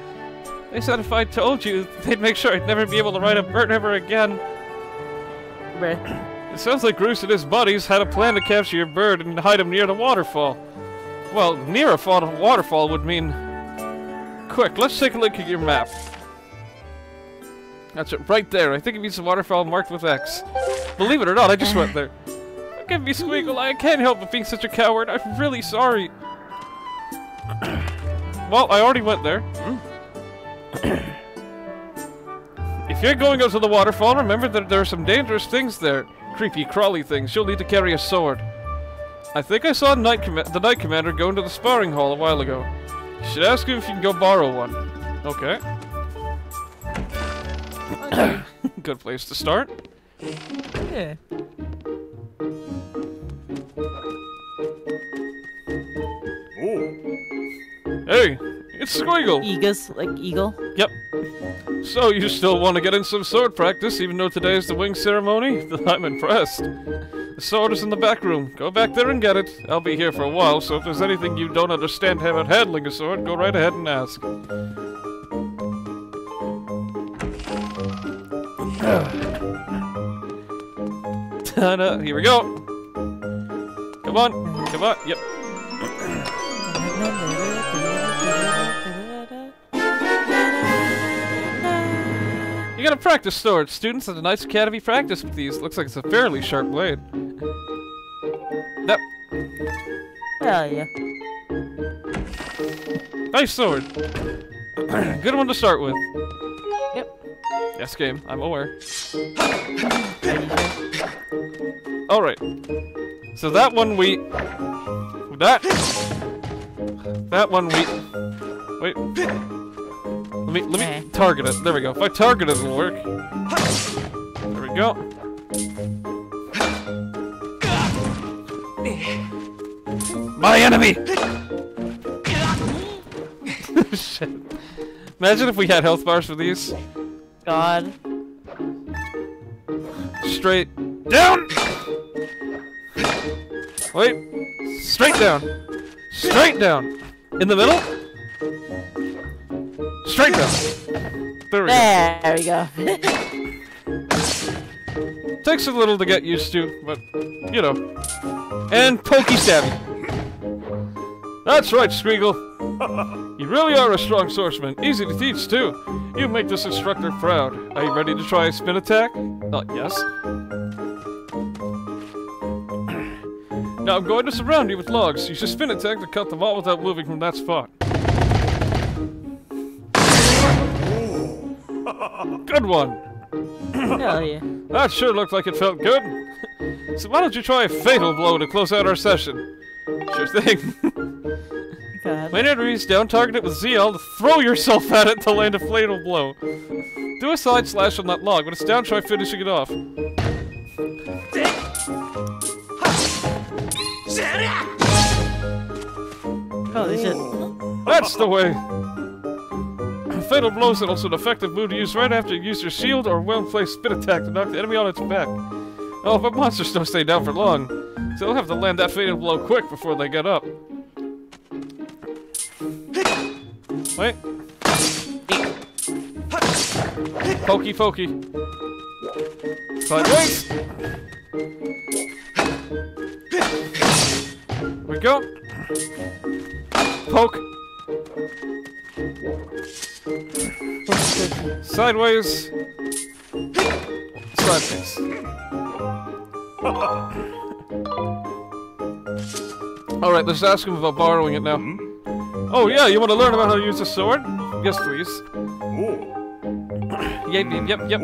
They said if I told you, they'd make sure I'd never be able to ride a bird ever again. It sounds like Groose and his buddies had a plan to capture your bird and hide him near the waterfall. Well, near a waterfall would mean... Quick, let's take a look at your map. That's it, right there. I think it means the waterfall marked with X. Believe it or not, I just went there. Forgive me, Squeagle. I can't help but being such a coward. I'm really sorry. Well, I already went there. If you're going out to the waterfall, remember that there are some dangerous things there. Creepy, crawly things. You'll need to carry a sword. I think I saw Night Com- the Night Commander go into the sparring hall a while ago. You should ask him if you can go borrow one. Okay. Good place to start. Yeah. Hey, it's Squeagle. Egus, like eagle. Yep. So you still want to get in some sword practice, even though today is the wing ceremony? I'm impressed. The sword is in the back room. Go back there and get it. I'll be here for a while, so if there's anything you don't understand about handling a sword, go right ahead and ask. Ta-da! Here we go! Come on! Come on! Yep. You gotta practice swords. Students at the Knights Academy practice with these. Looks like it's a fairly sharp blade. That. Hell yeah. Nice sword. Good one to start with. Yep. Yes, game. I'm aware. Alright. So that one we. That. That one we. Wait. Let me, let me target it. There we go. If I target it, it'll work. There we go. My enemy! Shit. Imagine if we had health bars for these. God. Straight down! Wait. Straight down. Straight down. In the middle? Straight down! There we there go. There we go. Takes a little to get used to, but, you know. And pokey savvy. That's right, Squeagle. You really are a strong swordsman. Easy to teach, too. You make this instructor proud. Are you ready to try a spin attack? Uh, yes. Now I'm going to surround you with logs. You should spin attack to cut them all without moving from that spot. Good one! Hell yeah. That sure looked like it felt good. So why don't you try a fatal blow to close out our session? Sure thing. When it reads down, target it with Z L to throw yourself at it to land a fatal blow. Do a side slash on that log. When it's down, try finishing it off. Holy shit. That's the way. Fatal blows and also an effective move to use right after you use your shield or well-placed spin attack to knock the enemy on its back. Oh, but monsters don't stay down for long, so they'll have to land that fatal blow quick before they get up. Wait. Pokey, pokey. Sideways. Here we go. Poke. Sideways. Sideways. Alright, let's ask him about borrowing it now. Oh yeah, you want to learn about how to use a sword? Yes, please. Yep, yep, yep, yep.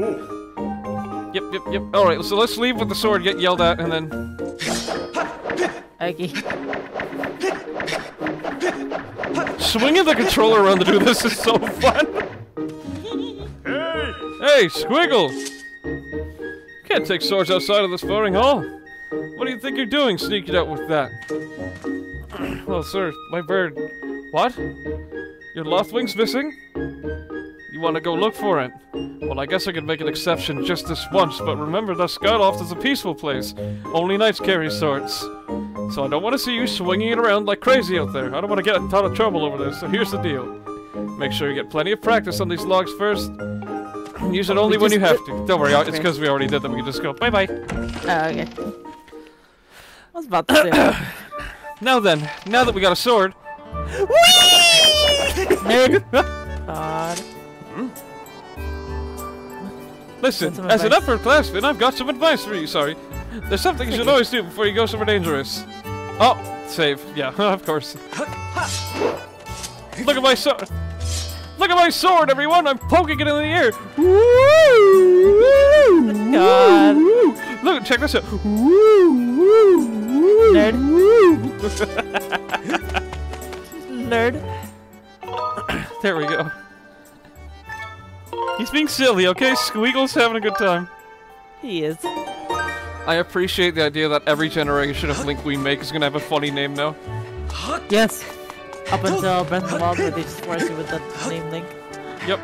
Yep, yep, yep. Alright, so let's leave with the sword, get yelled at, and then... Okay. Swinging the controller around to do this is so fun! Hey! Hey, Squiggle! You can't take swords outside of this firing hall! What do you think you're doing, sneaking out with that? Well, sir, my bird... What? Your Loftwing's missing? You want to go look for it? Well, I guess I could make an exception just this once, but remember that Skyloft is a peaceful place. Only knights carry swords. So I don't want to see you swinging it around like crazy out there. I don't want to get a ton of trouble over this, so here's the deal. Make sure you get plenty of practice on these logs first. Use it only when you have to. Don't worry, it's because we already did them. We can just go, bye-bye. Oh, okay. I was about to say. Now then, now that we got a sword... Whee! Nerd. God. Hmm? Listen, as an upperclassman, I've got some advice for you, sorry. There's something you should always do before you go somewhere dangerous. Oh, save. Yeah, of course. Look at my sword. Look at my sword, everyone! I'm poking it in the air. Woo! God. Woo! Look, check this out. Woo! Nerd. Nerd. There we go. He's being silly, okay? Squeagle's having a good time. He is. I appreciate the idea that every generation of Link we make is gonna have a funny name now. Yes. Up until Breath of the Wild, where they just force you with the name Link. Yep.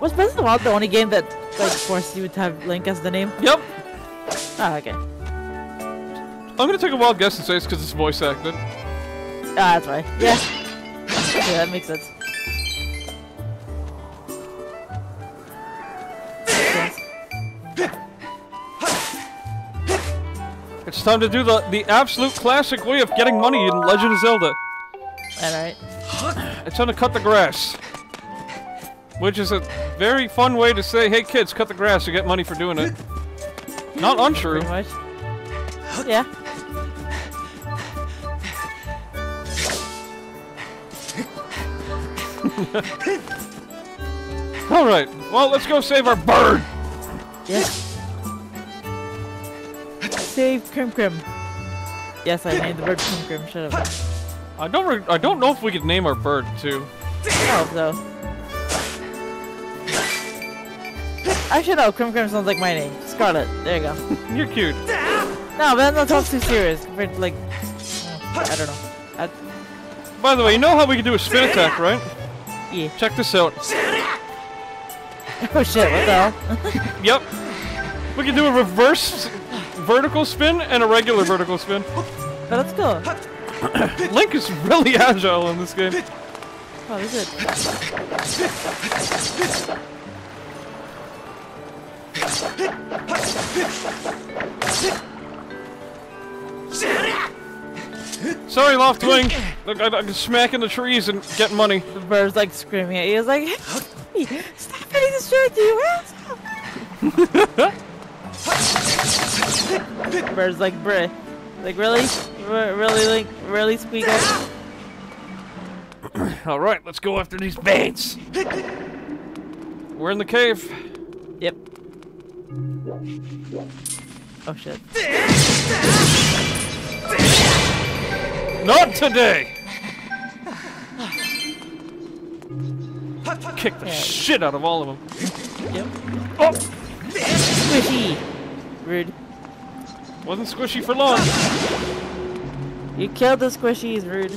Was Breath of the Wild the only game that like forced you to have Link as the name? Yep. Oh, okay. I'm gonna take a wild guess and say it's because it's voice acting. Ah, that's right. Yeah. Yeah, that makes sense. It's time to do the the absolute classic way of getting money in Legend of Zelda. Alright. It's time to cut the grass. Which is a very fun way to say, hey kids, cut the grass, you get money for doing it. Not untrue. Yeah. Alright, well let's go save our bird! Yes. Save Crim Crim. Yes, I named the bird Crim Crim. Shut up. I don't. Re I don't know if we could name our bird too. Oh, though. Actually, no. Crim Crim sounds like my name. Scarlet. There you go. You're cute. No, but that sounds too serious compared to like. I don't know. I'd... By the way, you know how we can do a spin attack, right? Yeah. Check this out. Oh shit! What the hell? Yep. We can do a reverse. Vertical spin and a regular vertical spin. Oh, that's cool. Link is really agile in this game. Oh, is it? Sorry, Loftwing. Look, I, I can smack in the trees and get money. The bird's like screaming at you. It's like, hey, stop getting distracted, you asshole. Bird's like, bruh. Like, really? R really, like, really, Squeagle? Alright, let's go after these veins. We're in the cave. Yep. Oh, shit. Not today! Kick the yeah. shit out of all of them. Yep. Oh! Squishy! Rude. Wasn't squishy for long. You killed the squishies, rude.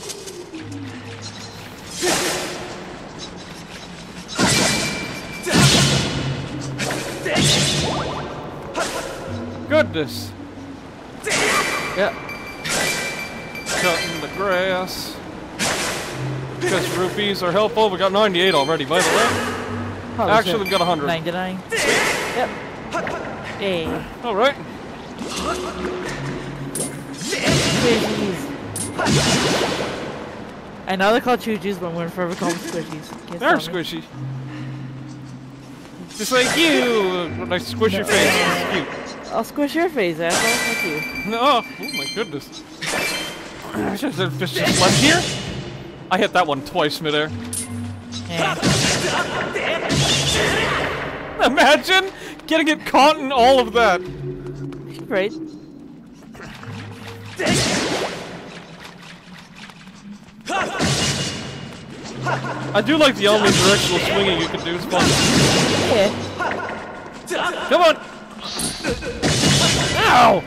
Goodness. Yep. Cutting the grass. Because rupees are helpful. We got ninety-eight already, by the way. Holy Actually, shit. We've got one hundred. ninety-nine. Yep. Hey. All right. Squishies. I know they're called choo-choos, but we're forever called squishies. They're squishy. Just like you. When I squish no. your face, it's cute. I'll squish your face, asshole. Fuck you. No. Oh my goodness. Is there a fish just left here? I hit that one twice midair. Hey. Imagine getting it caught in all of that. Right. I do like the only directional swinging you can do. It's fun. Yeah. Come on. Ow.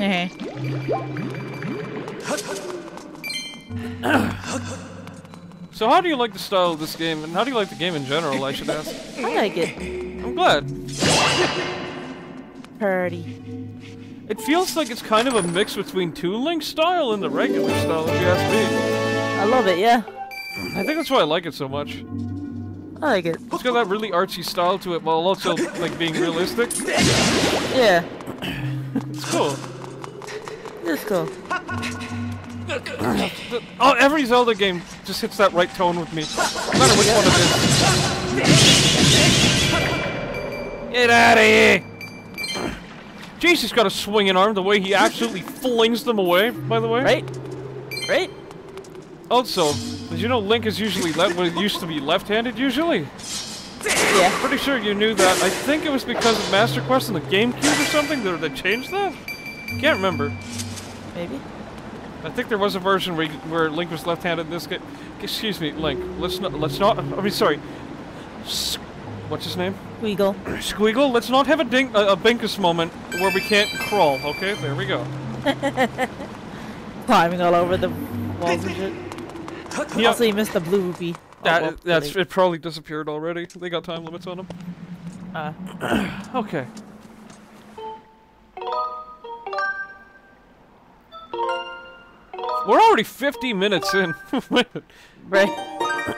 Uh-huh. So how do you like the style of this game, and how do you like the game in general, I should ask? I like it. I'm glad. Pretty. It feels like it's kind of a mix between Two Link's style and the regular style, if you ask me. I love it, yeah. I think that's why I like it so much. I like it. It's got that really artsy style to it, while also, like, being realistic. Yeah. It's cool. It's cool. Oh, every Zelda game just hits that right tone with me. No matter which yeah. one it is. Get out of here! Jesus, got a swinging arm, the way he absolutely flings them away, by the way. Right? Right? Also, did you know Link is usually left, well, used to be left-handed, usually? Yeah. I'm pretty sure you knew that. I think it was because of Master Quest and the GameCube or something that they changed that? Can't remember. Maybe. I think there was a version where, where Link was left-handed in this game. Excuse me, Link. Let's not. Let's not. I mean, sorry. S what's his name? Squeagle. Squeagle. Let's not have a dink, a, a binkus moment where we can't crawl. Okay, there we go. Climbing all over the walls and shit. Yep. Also, you missed the blue rupee. That, oh, well, that's they... it probably disappeared already. They got time limits on them. Uh. Okay. We're already fifty minutes in. Right.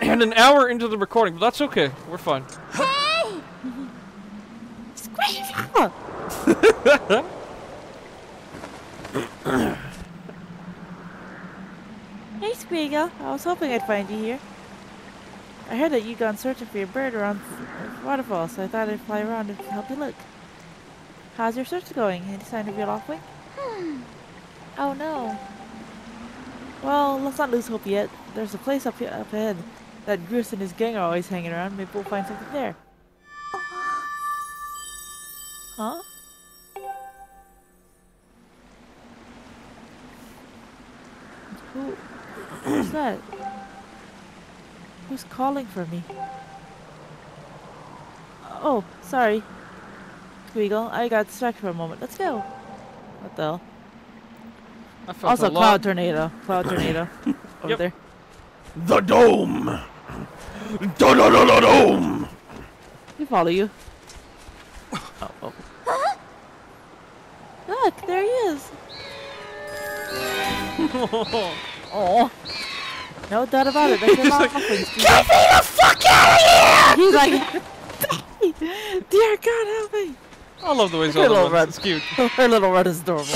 And an hour into the recording, but that's okay. We're fine. Hey! Squeagle! Hey, Squeagle. I was hoping I'd find you here. I heard that you'd gone searching for your bird around the waterfall, so I thought I'd fly around and help you look. How's your search going? Any sign of your Loftwing? Hmm. Oh, no. Well, let's not lose hope yet. There's a place up, up ahead that Groose and his gang are always hanging around. Maybe we'll find something there. Huh? Who? Who's that? Who's calling for me? Oh, sorry. Squeagle, I got distracted for a moment. Let's go. What the hell? I felt also, cloud tornado. Cloud tornado. Over yep. there. The dome! Da-da-da-da-dome! We follow you. Oh, oh. Huh? Look, there he is. Oh. No doubt about it. That's like, get me the fuck out of here! He's like, dear God, help me! I love the way Zelda runs. Run. It's cute. Her little run is adorable.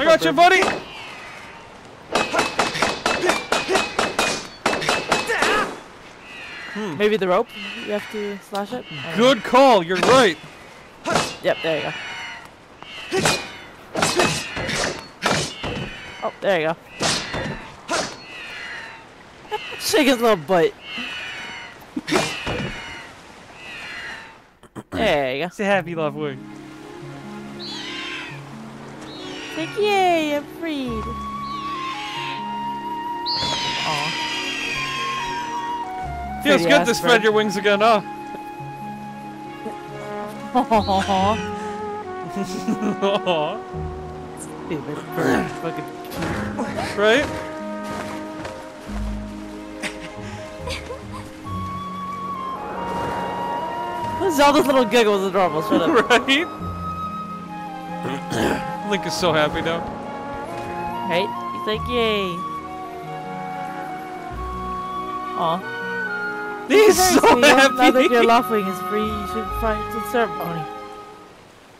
I got you, buddy! Hmm. Maybe the rope? You have to slash it? Good call, you're right! Yep, there you go. Oh, there you go. Shake his little butt. There you go. It's a happy Loftwing. Like, yay, I'm freed. Aww. Feels good to spread your wings again, huh? Aww. Stupid bird. Fucking cute. Right? Zelda's little giggles is adorable, shut up. Right? Link is so happy now. Right? He's like, yay. Aw. He's so happy! Now that your Loftwing is free, you should find some ceremony.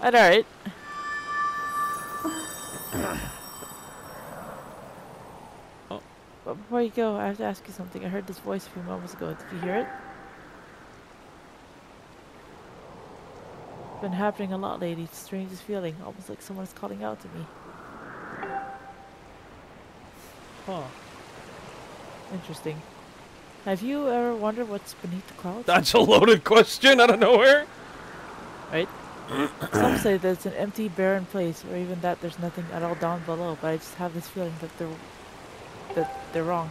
That's alright. Oh. But before you go, I have to ask you something. I heard this voice a few moments ago. Did you hear it? Been happening a lot lately. It's the strangest feeling, almost like someone's calling out to me. Huh. Interesting. Have you ever wondered what's beneath the clouds? That's a loaded question out of nowhere. Right? Some say that it's an empty, barren place, or even that there's nothing at all down below. But I just have this feeling that they're that they're wrong.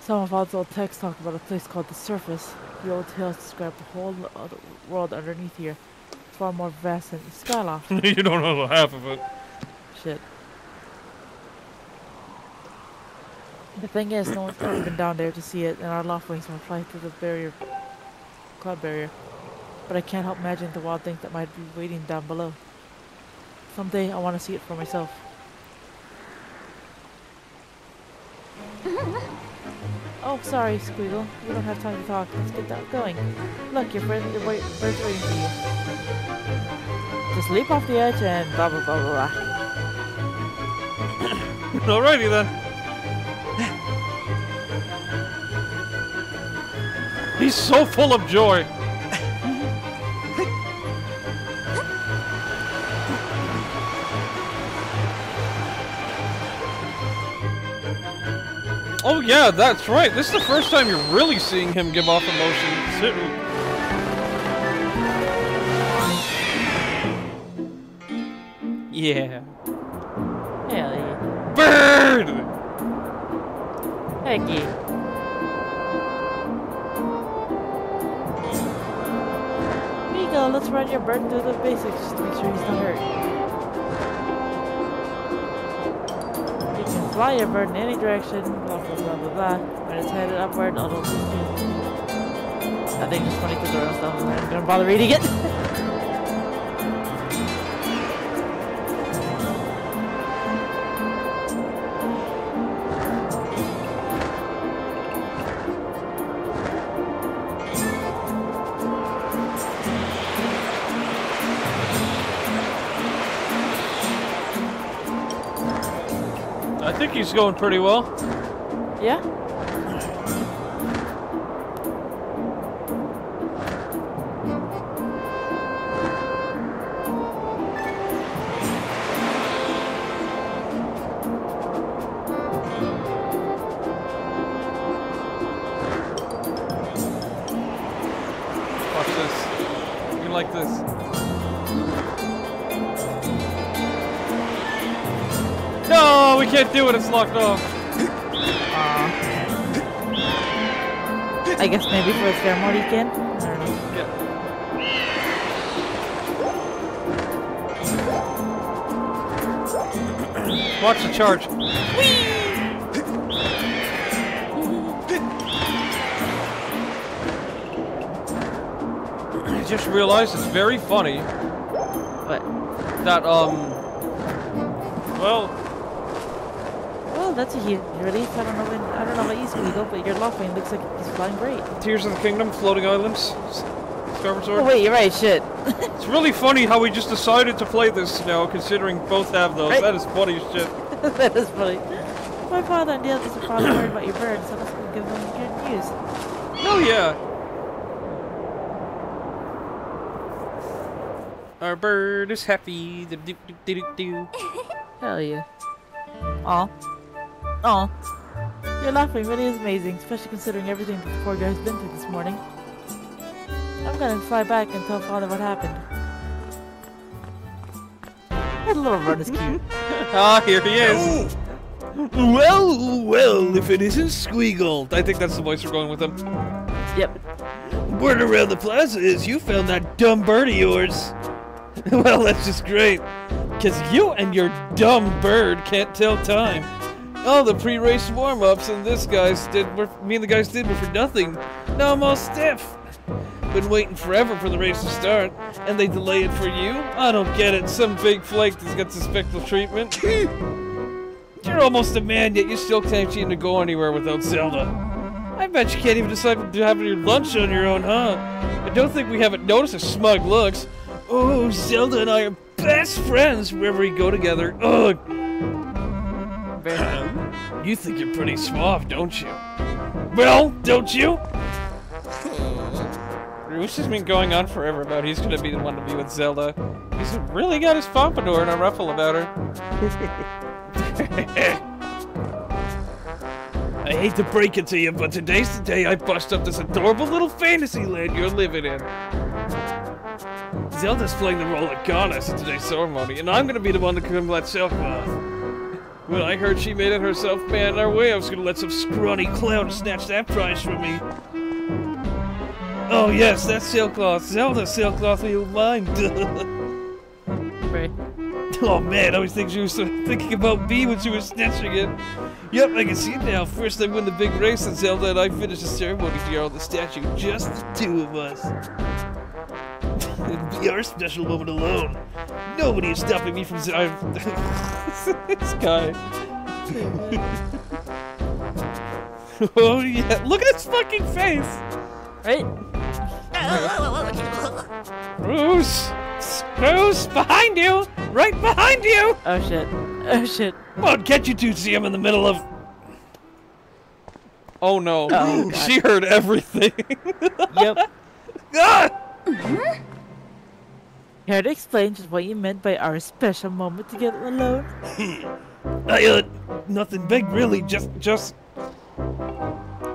Some of Odd's old texts talk about a place called the surface. The old tales describe the whole world underneath here. It's far more vast than Skyloft. You don't know half of it. Shit. The thing is, no one's ever been down there to see it, and our Loftwings will fly through the barrier, cloud barrier. But I can't help imagining the wild things that might be waiting down below. Someday I want to see it for myself. Oh, sorry, Squeagle. We don't have time to talk. Let's get that going. Look, your bird, your bird's waiting for you. Just leap off the edge and blah blah blah blah. Alrighty then. He's so full of joy. Oh yeah, that's right. This is the first time you're really seeing him give off emotion too. Yeah. Hell yeah. Bird! Heck yeah. Here you go, let's run your bird through the basics just to make sure he's not hurt. fly your bird in any direction, blah blah blah blah blah. When it's headed upward, I'll just I think just funny because there are stuff, I'm gonna bother reading it. I think he's going pretty well. Yeah. Watch this. You like this? No. We can't do it, it's locked off. Uh, I guess maybe for a scare mode you can? I don't know. Yeah. Watch the charge. I just realized it's very funny. What? That, um... Well... That's a huge relief. I don't know when, I don't know about you, Squeagle, but your Loftwing looks like he's flying great. Tears of the Kingdom, Floating Islands, Skyward Sword. Oh wait, you're right, shit. It's really funny how we just decided to play this now, considering both have those. Right? That is funny as shit. That is funny. My father and the others are probably worried about your bird, so let's go give them good news. Hell yeah. Our bird is happy. Do do do do do. Hell yeah. Aw. Oh, your laughing really is amazing, especially considering everything that the poor guy has been through this morning. I'm gonna fly back and tell Father what happened. That little bird is cute. Ah, here he is. Well, well, if it isn't Squeagle. I think that's the voice we're going with him. Yep. Word around the plaza is you found that dumb bird of yours. Well, that's just great. Because you and your dumb bird can't tell time. All the pre-race warm-ups and this guys did were, me and the guys did were for nothing. Now I'm all stiff. Been waiting forever for the race to start, and they delay it for you? I don't get it. Some big flake that's got suspectful treatment. You're almost a man, yet you still can't seem to go anywhere without Zelda. I bet you can't even decide to have your lunch on your own, huh? I don't think we haven't noticed her smug looks. Oh, Zelda and I are best friends wherever we go together. Ugh. You think you're pretty suave, don't you? Well, don't you? Groose has been going on forever about he's gonna be the one to be with Zelda. He's really got his pompadour in a ruffle about her. I hate to break it to you, but today's the day I bust up this adorable little fantasy land you're living in. Zelda's playing the role of goddess in today's ceremony, and I'm gonna be the one to come let Sailcloth. When I heard she made it herself, man, no way I was gonna let some scrawny clown snatch that prize from me. Oh yes, that's Sailcloth. Zelda Sailcloth, you mind? Right. Oh man, I always think she was thinking about me when she was snatching it. Yep, I can see it now. First I win the big race, and Zelda and I finish the ceremony here on the statue, just the two of us. It'd be our special moment alone. Nobody is stopping me from z this guy. Oh yeah, look at his fucking face! Right? Groose! Groose! Behind you! Right behind you! Oh shit. Oh shit. Come on, get you two, see I'm in the middle of... Oh no. Oh, she heard everything. Yep. Ah! Huh? Care to explain just what you meant by our special moment together alone? I, uh, nothing big really, just, just...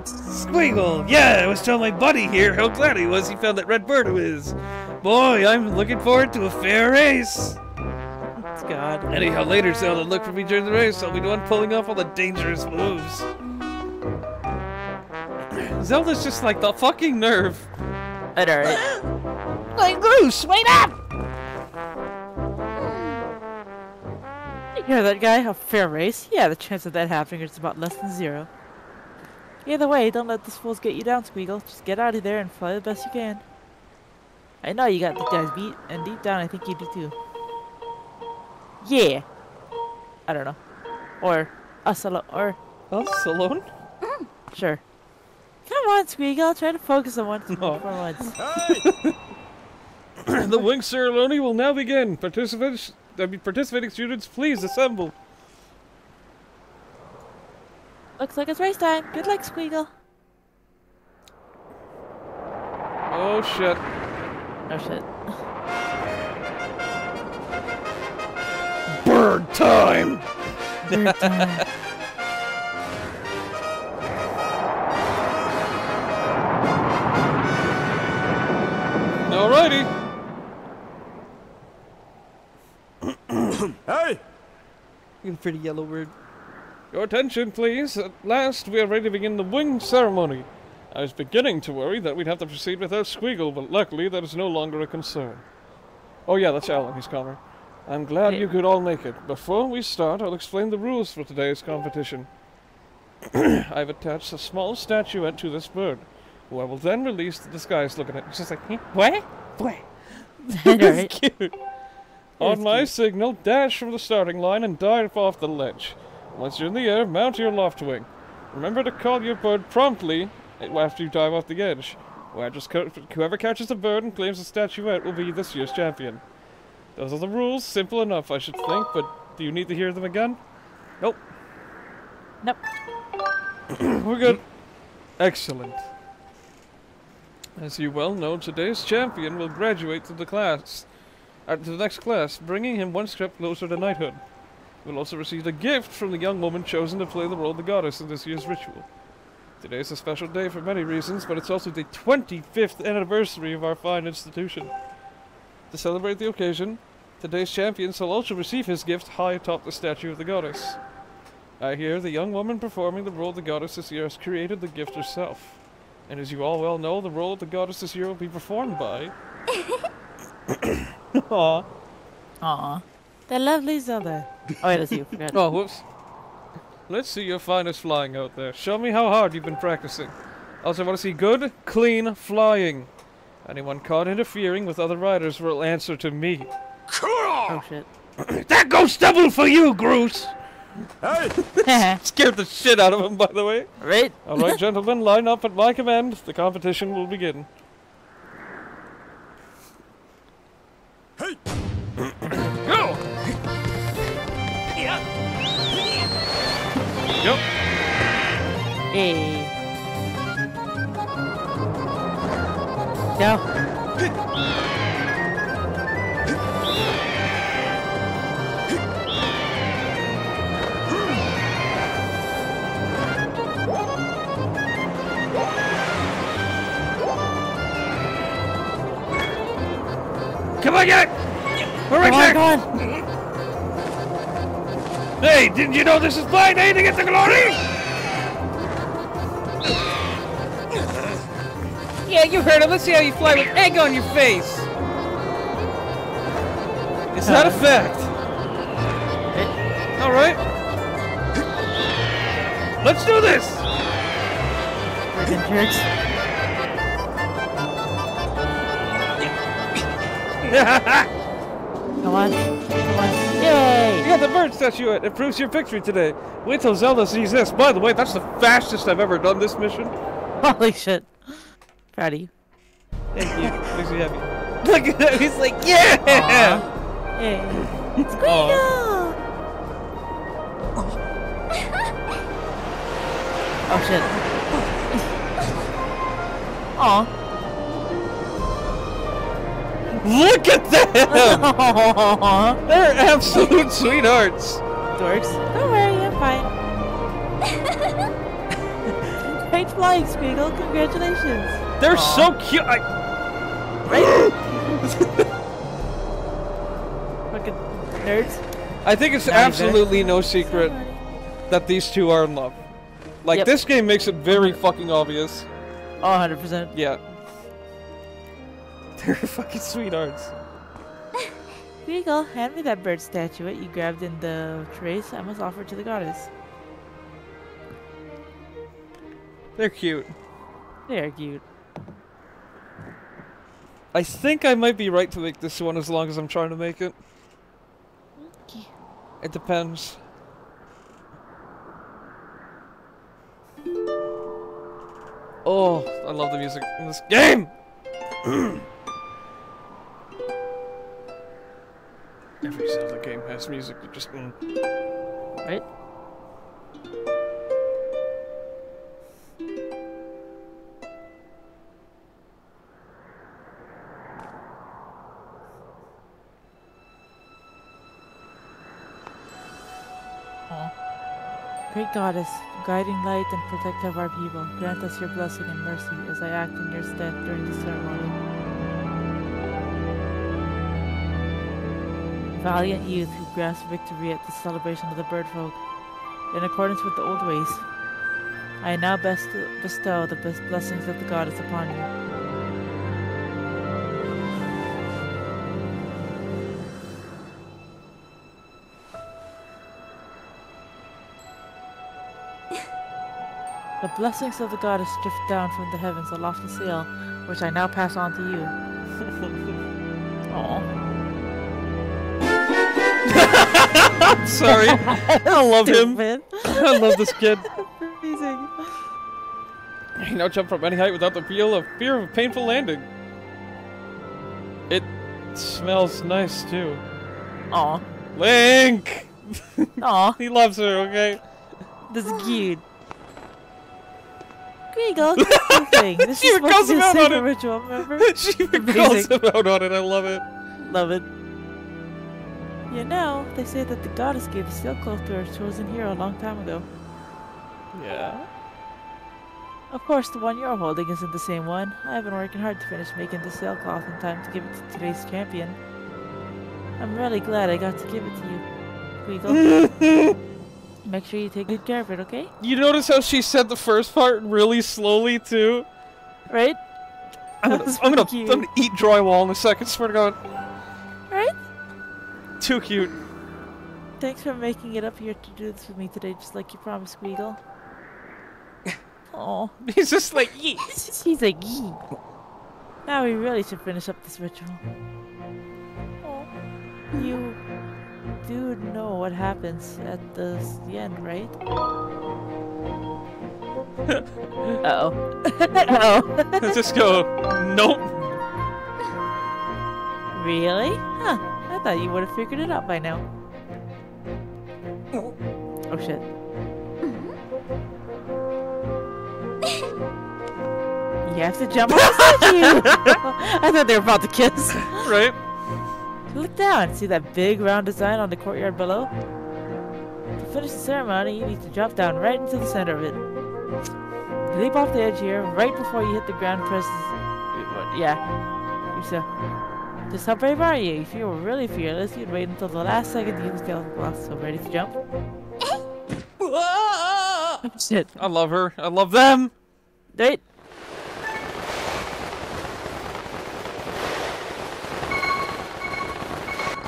Squeagle! Yeah, I was telling my buddy here how glad he was he found that red bird of his. Boy, I'm looking forward to a fair race! It's God. Anyhow, later, Zelda, look for me during the race. I'll be the one pulling off all the dangerous moves. Zelda's just like the fucking nerve. That's alright. Hey, Groose, wait up! Yeah, that guy, a fair race. Yeah, the chance of that happening is about less than zero. Either way, don't let these fools get you down, Squeagle. Just get out of there and fly the best you can. I know you got the guys beat, and deep down I think you do too. Yeah! I don't know. Or us alone. Or us alone? Sure. Come on, Squeagle, try to focus on one no. for once. The wing ceremony will now begin. Participants, I mean, participating students, please assemble. Looks like it's race time. Good luck, Squeagle. Oh shit. Oh shit. Bird time! Bird time. Alrighty. Hey! You're a pretty yellow bird. Your attention, please. At last, we are ready to begin the wing ceremony. I was beginning to worry that we'd have to proceed without Squeagle, but luckily that is no longer a concern. Oh yeah, that's Alwyn. He's calmer. I'm glad hey. you could all make it. Before we start, I'll explain the rules for today's competition. I've attached a small statuette to this bird, who I will then release the disguise look at it. It's just like, eh? What? What? That's cute. On my signal, dash from the starting line and dive off the ledge. Once you're in the air, mount your Loftwing. Remember to call your bird promptly after you dive off the edge. Whoever catches the bird and claims the statuette will be this year's champion. Those are the rules. Simple enough, I should think, but do you need to hear them again? Nope. Nope. We're good. Excellent. As you well know, today's champion will graduate to the class, uh, to the next class, bringing him one step closer to knighthood. We'll also receive a gift from the young woman chosen to play the role of the goddess in this year's ritual. Today is a special day for many reasons, but it's also the twenty-fifth anniversary of our fine institution. To celebrate the occasion, today's champion shall also receive his gift high atop the statue of the goddess. I hear the young woman performing the role of the goddess this year has created the gift herself. And as you all well know, the role of the goddess this year will be performed by... Aww. Aww. The lovely Zelda. Oh, it is you. Oh, whoops. Let's see your finest flying out there. Show me how hard you've been practicing. Also, I want to see good, clean flying. Anyone caught interfering with other riders will answer to me. Cool. Oh, shit. That goes double for you, Groose! Hey! Scared the shit out of him, by the way. Right. Alright, gentlemen, line up at my command. The competition will begin. Hey! Go! Yeah. Yep. Hey. No. Come on, yet! We're right there! Oh, hey, didn't you know this is my day to get the glory? Yeah, you heard him. Let's see how you fly with egg on your face. It's not a fact. All right. Let's do this. Freaking jerks. Come on. Come on. Yay! You got the bird statuette. It proves your victory today. Wait till Zelda sees this. By the way, that's the fastest I've ever done this mission. Holy shit. Proud of you. Thank you. Makes me happy. Look at that. He's like, yeah! Aww. Yay. It's Squeagle! Oh shit. Aw. Look at them! They're absolute sweethearts! Dorks. Don't worry, I'm fine. Great flying, Squeagle. Congratulations. They're Aww. so cute! I... Right? Fucking nerds. I think it's Not absolutely either. no secret Sorry. that these two are in love. Like, yep. this game makes it very one hundred percent. Fucking obvious. Oh, one hundred percent. Yeah. They're fucking sweethearts. Squeagle, hand me that bird statuette you grabbed in the trace. I must offer it to the goddess. They're cute. They're cute. I think I might be right to make this one as long as I'm trying to make it. Okay. It depends. Oh, I love the music in this game! Every Zelda game has music that just... Mm. Right? Great goddess, guiding light and protect of our people, grant us your blessing and mercy as I act in your stead during the ceremony. Valiant youth who grasp victory at the celebration of the bird folk, in accordance with the old ways, I now best bestow the best blessings of the goddess upon you. The blessings of the goddess drift down from the heavens aloft the sail, which I now pass on to you. Aww. Sorry. I love Stupid. him. I love this kid. Amazing. You now jump from any height without the feel of fear of a painful landing. It smells nice too. Aw. Link! Aw. He loves her, okay? This is cute. Squeagle, this she is supposed to be a sacred ritual, remember? She calls him out on it, I love it. Love it. You know, they say that the goddess gave a sailcloth to her chosen hero a long time ago. Yeah? Of course, the one you're holding isn't the same one. I've been working hard to finish making the sailcloth in time to give it to today's champion. I'm really glad I got to give it to you, Squeagle. Make sure you take good care of it, okay? You notice how she said the first part really slowly, too? Right? I'm gonna, I'm, gonna, I'm gonna eat drywall in a second, swear to God. Right? Too cute. Thanks for making it up here to do this with me today, just like you promised, Squeagle. Aw. He's just like, yee! He's like, yee! Now we really should finish up this ritual. Oh, you... do know what happens at the end, right? Uh oh. Uh oh. Let's just go. Nope. Really? Huh. I thought you would have figured it out by now. Oh shit. You have to jump on the statue. I thought they were about to kiss. Right? Look down! See that big round design on the courtyard below? To finish the ceremony, you need to drop down right into the center of it. Leap off the edge here, right before you hit the ground. Press... yeah. Yourself. Just how brave are you? If you were really fearless, you'd wait until the last second to use the skeleton block. So ready to jump? Shit. I love her. I love them! Right?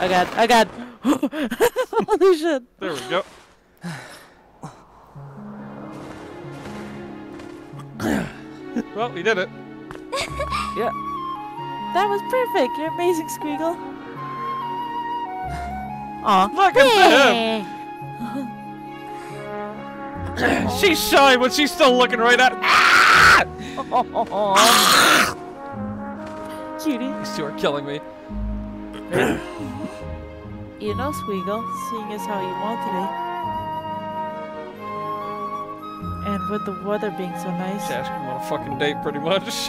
I got, I got. Holy shit. There we go. Well, we did it. Yeah. That was perfect. You're amazing, Squeagle. Aw. Look at him. She's shy, but she's still looking right at. Cutie. These two are killing me. You know, Squeagle, seeing as how you want today, and with the weather being so nice... She's asking on a fucking date, pretty much.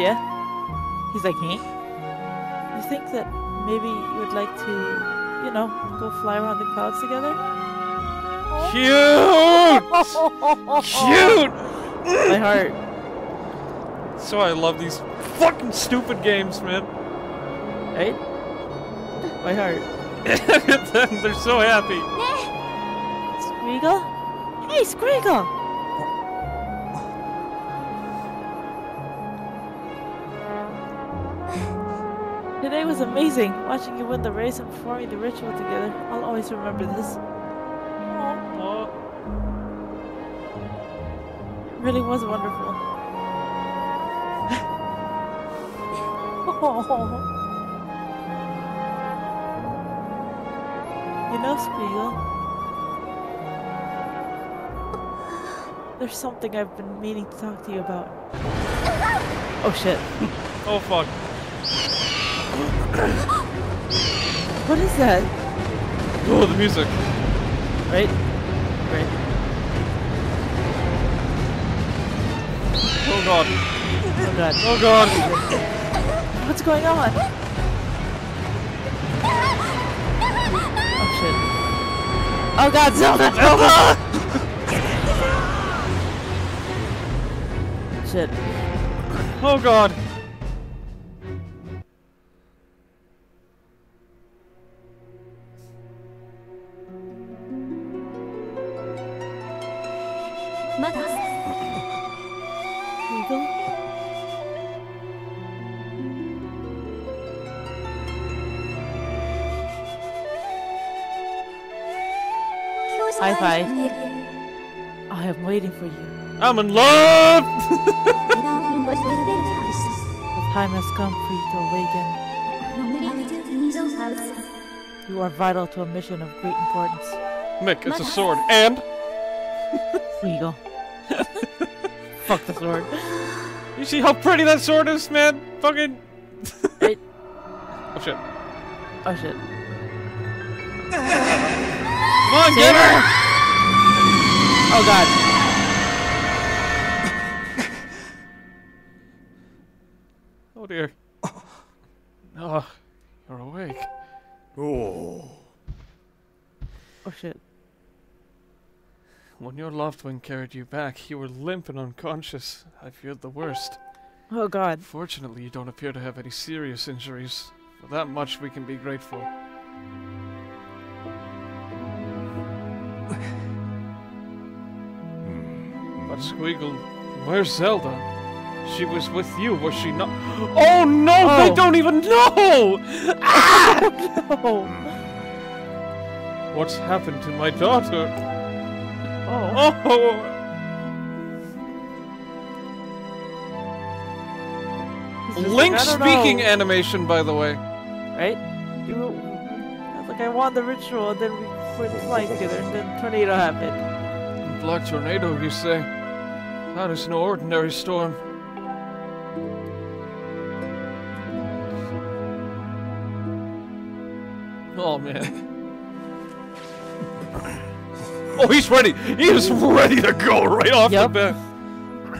Yeah. He's like, eh? You think that maybe you would like to, you know, go fly around the clouds together? Cute! Cute! My heart. So I love these fucking stupid games, man. Right? My heart. They're so happy. Squeagle? Hey, Squeagle! Today was amazing, watching you win the race and performing the ritual together. I'll always remember this. It really was wonderful. Oh. You know, Squeagle, there's something I've been meaning to talk to you about. Oh shit. Oh fuck. What is that? Oh, the music. Right? Right. Oh god. Oh god. Oh god. What's going on? Oh god, Zelda! Zelda! Shit. Oh god. Hi, Fi. I am waiting for you. I'm in love! The time has come for you to awaken. You are vital to a mission of great importance. Mick, it's a sword. And? Here you go. Fuck the sword. You see how pretty that sword is, man? Fucking... Right. Oh shit. Oh shit. Come on, get her! Oh god. Oh dear. Oh, you're awake. Oh. Oh shit. When your Loftwing carried you back, you were limp and unconscious. I feared the worst. Oh god. Fortunately, you don't appear to have any serious injuries. For that much, we can be grateful. But Squeagle, where's Zelda? She was with you, was she not? Oh no, oh. They don't even know! Ah! No. What's happened to my daughter? Oh. Oh. Link speaking know. Animation, by the way. Right? You were, I was like, I won the ritual, and then we put the flight together, and then tornado happened. Black tornado, you say? That is no ordinary storm. Oh man. Oh, he's ready! He is ready to go right off yep. the bat.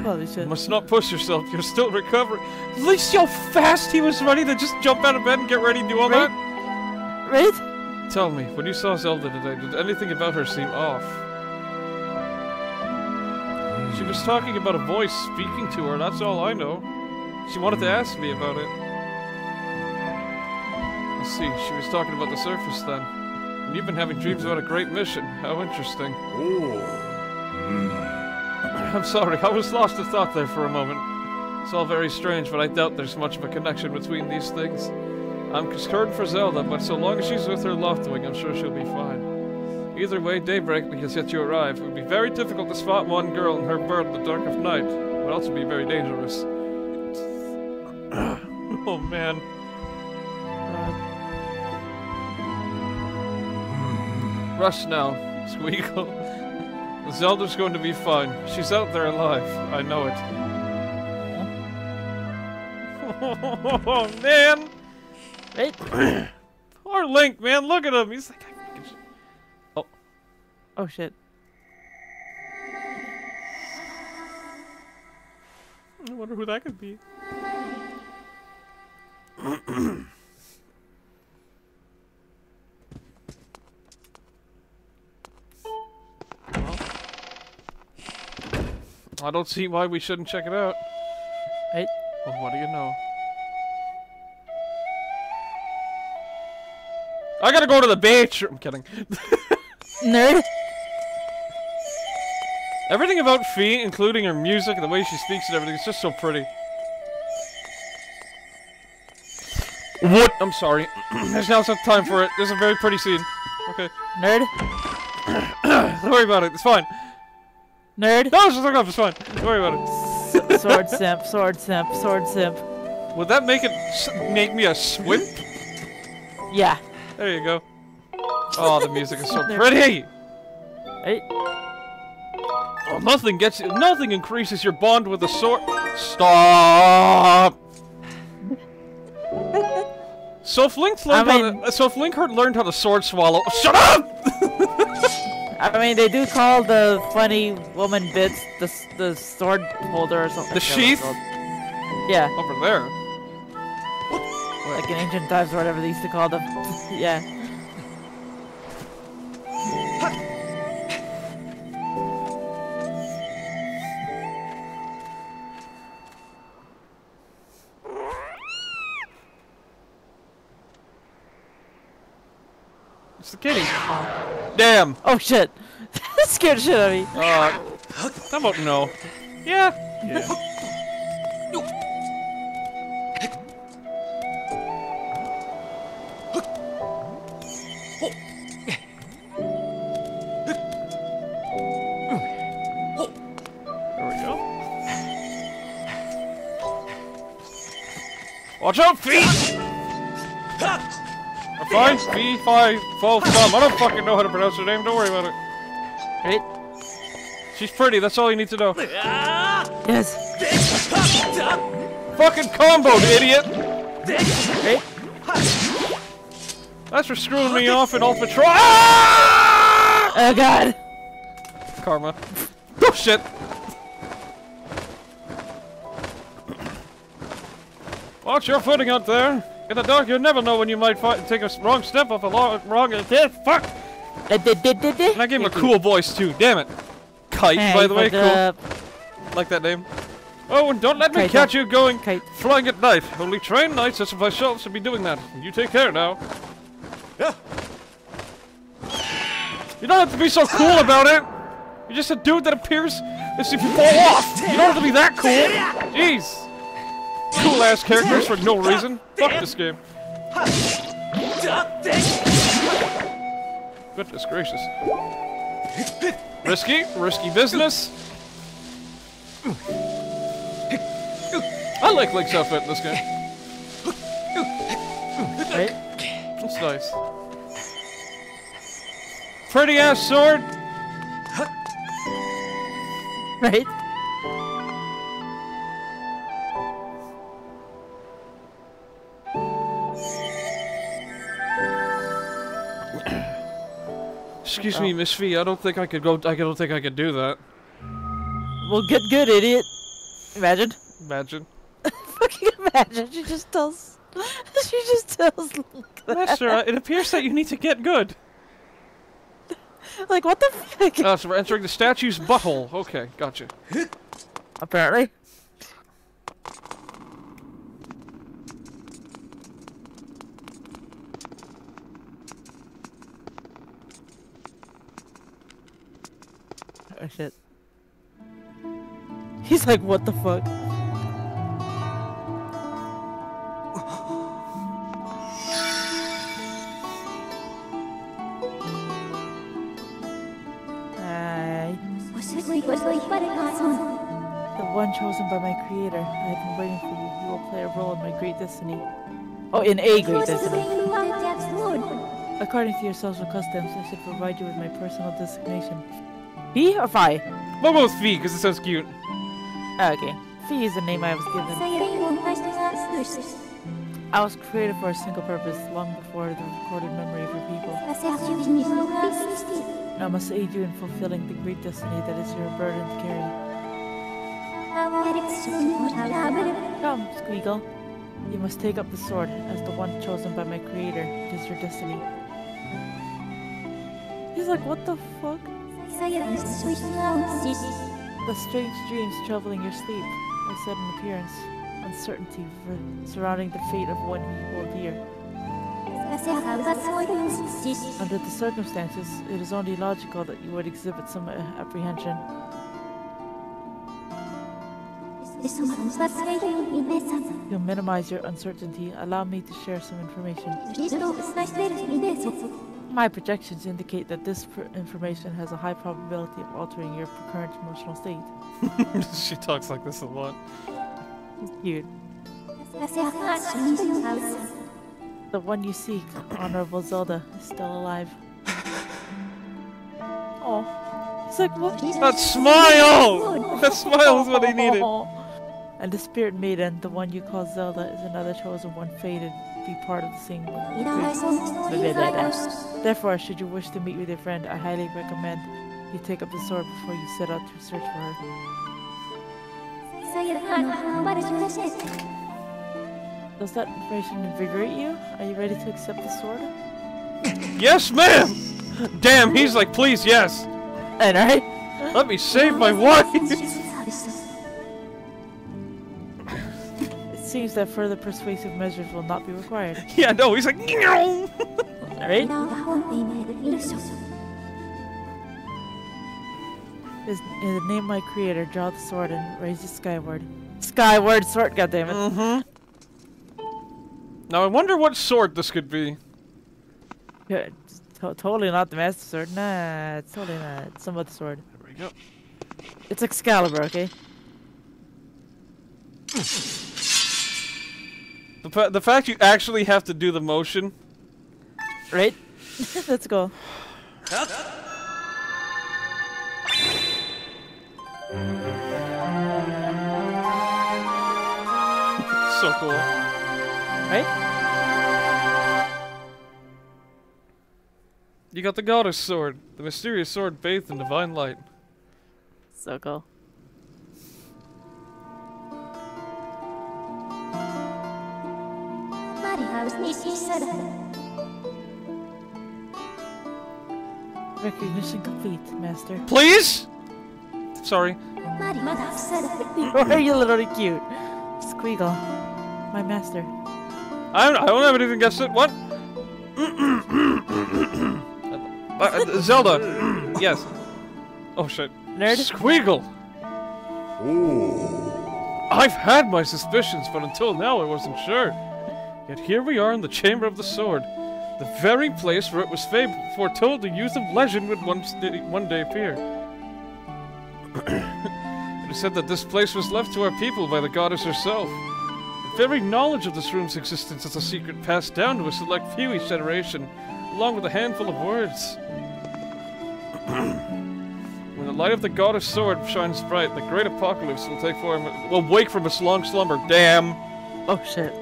Well, you must not push yourself, you're still recovering. At least how fast he was ready to just jump out of bed and get ready to do all right? that. Right? Tell me, when you saw Zelda today, did anything about her seem off? She was talking about a voice speaking to her, that's all I know. She wanted to ask me about it. Let's see, she was talking about the surface then. And you've been having dreams about a great mission. How interesting. Ooh. I'm sorry, I was lost in thought there for a moment. It's all very strange, but I doubt there's much of a connection between these things. I'm concerned for Zelda, but so long as she's with her Loftwing, I'm sure she'll be fine. Either way, daybreak has yet to arrive. It would be very difficult to spot one girl and her bird in the dark of night. It would also be very dangerous. Oh man. Uh, rush now, Squeagle. Zelda's going to be fine. She's out there alive. I know it. Oh man! Hey. Poor Link, man. Look at him. He's like. Oh shit. I wonder who that could be. Well, I don't see why we shouldn't check it out. Hey. Well, what do you know? I gotta go to the beach! I'm kidding. Nerd. Everything about Fi, including her music, the way she speaks and everything, is just so pretty. What? I'm sorry. There's not enough time for it. There's a very pretty scene. Okay. Nerd? Don't worry about it. It's fine. Nerd? No, it's just off. It's fine. Don't worry about it. Sword simp. Sword simp. Sword simp. Would that make it s make me a swimp? Yeah. There you go. Oh, the music is so pretty. Hey. Oh, nothing gets you. Nothing increases your bond with a sword. Stop. So if Link learned I mean, how to, so if Link learned how to sword swallow. Oh, shut up! I mean, they do call the funny woman bits the the sword holder or something. The sheath. Yeah. Over there. Like in ancient times or whatever they used to call them. Yeah. It's the kitty. Oh. Damn. Oh shit. That scared the shit out of me. Uh, how about no? Yeah. Yeah. Watch out, feet! I'm fine. Fi, Fi, Fo, Thumb. I don't fucking know how to pronounce her name. Don't worry about it. Hey. She's pretty. That's all you need to know. Yes. Fucking combo, idiot! Hey. That's for screwing me off in Ultra Tro- ah! Oh god. Karma. Oh shit. Watch your footing out there. In the dark, you'll never know when you might fight take a wrong step off a long, wrong. Uh, fuck! And I gave him a cool voice too. Damn it! Kite, hey, by the way, cool. Up. Like that name. Oh, and don't let me Kite, catch you going Kite. flying at night. Only trained knights such as myself should be doing that. You take care now. Yeah. You don't have to be so cool about it. You're just a dude that appears as if you fall off. You don't have to be that cool. Jeez. Cool ass characters for no reason. Fuck this game. Goodness gracious. Risky, risky business. I like Link's outfit in this game. That's nice. Pretty ass sword. Right? Excuse oh. me, Miss Fi. I don't think I could go. I don't think I could do that. Well, get good, idiot. Imagine. Imagine. Fucking imagine. She just tells. She just tells. Look that. Master, uh, it appears that you need to get good. Like what the fuck? Uh, so we're entering the statue's butthole. Okay, gotcha. Apparently. Oh shit. He's like, what the fuck? Hi. The one chosen by my creator. I've been waiting for you. You will play a role in my great destiny. Oh, in a great destiny. According to your social customs, I should provide you with my personal designation. Fi or Fi? Well, both Fi, because it sounds cute. Okay. Fi is the name I was given. I was created for a single purpose, long before the recorded memory of your people. I must aid you in fulfilling the great destiny that is your burden to carry. Come, Squeagle. You must take up the sword, as the one chosen by my creator. It is your destiny. He's like, what the fuck? The strange dreams traveling your sleep, a sudden appearance, uncertainty surrounding the fate of one you hold dear. Under the circumstances, it is only logical that you would exhibit some uh, apprehension. You'll minimize your uncertainty. Allow me to share some information. My projections indicate that this pr information has a high probability of altering your current emotional state. She talks like this a lot. She's cute. The one you seek, Honorable Zelda, is still alive. Oh, he's like, what? That smile! That smile is what I needed. And the spirit maiden, the one you call Zelda, is another chosen one fated to be part of the same group. Therefore, should you wish to meet with your friend, I highly recommend you take up the sword before you set out to search for her. Does that information invigorate you? Are you ready to accept the sword? Yes, ma'am! Damn, he's like, please, yes! And I... Let me save my wife! Seems that further persuasive measures will not be required. Yeah, no, he's like, all right. In the name of my creator, draw the sword and raise it skyward. Skyward sword, goddammit. Mm-hmm. Now I wonder what sword this could be. Yeah, totally not the master sword. Nah, it's totally not. It's some other sword. There we go. It's Excalibur, okay? The, fa the fact you actually have to do the motion. Right? Let's go. Up. So cool. Right? You got the goddess sword. The mysterious sword bathed in divine light. So cool. Recognition complete, Master. Please? Sorry. Why are you literally cute? Squeagle, my master. I don't, I don't have anything against it. What? uh, Zelda. Yes. Oh shit. Nerd. Squeagle. Ooh. I've had my suspicions, but until now I wasn't sure. Yet here we are in the Chamber of the Sword, the very place where it was foretold the youth of legend would one, one day appear. It is said that this place was left to our people by the goddess herself. The very knowledge of this room's existence is a secret passed down to a select few each generation, along with a handful of words. When the light of the goddess sword shines bright, the great apocalypse will take form. Will wake from its long slumber. Damn! Oh shit.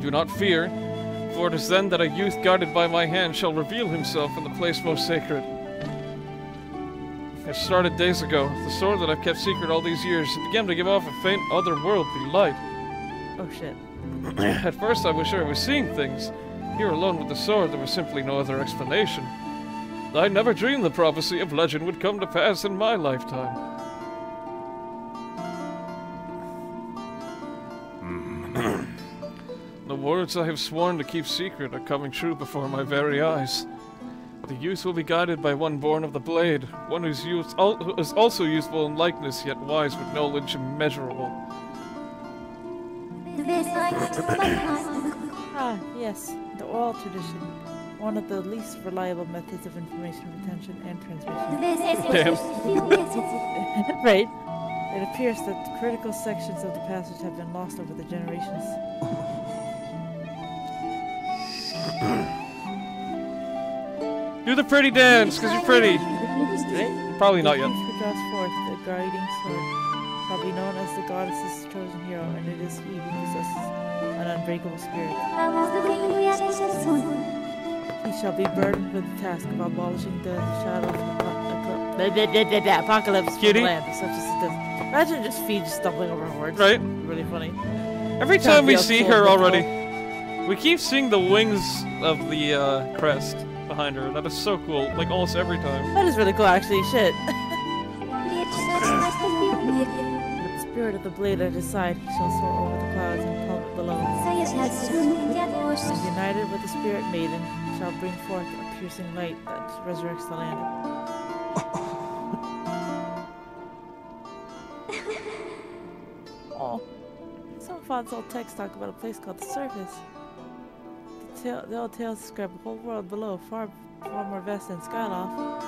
Do not fear, for it is then that a youth guarded by my hand shall reveal himself in the place most sacred. It started days ago. The sword that I've kept secret all these years began to give off a faint otherworldly light. Oh shit. At first I was sure I was seeing things. Here alone with the sword there was simply no other explanation. I never dreamed the prophecy of legend would come to pass in my lifetime. The words I have sworn to keep secret are coming true before my very eyes. The youth will be guided by one born of the blade, one whose youth al who is also youthful in likeness, yet wise with knowledge immeasurable. Ah, yes, the oral tradition. One of the least reliable methods of information retention and transmission. Damn. Right. It appears that critical sections of the passage have been lost over the generations. Do the pretty dance, because you're pretty. Probably not yet. Who draws forth the guiding sword shall be known as the goddess's chosen hero, and it is he who possesses an unbreakable spirit. He shall be burdened with the task of abolishing the shadow of the apocalypse from the land, such as it does. Imagine just Fi just stumbling over words. Right. Really funny. Every time we see her already, we keep seeing the wings of the uh, crest behind her. That is so cool. Like, almost every time. That is really cool, actually. Shit. The spirit of the blade at his side, he shall soar over the clouds and plummet below. And united with the spirit maiden, shall bring forth a piercing light that resurrects the land. found old text talk about a place called the surface. The, tale, the old tales describe a whole world below, far, far more vast than Skyloft.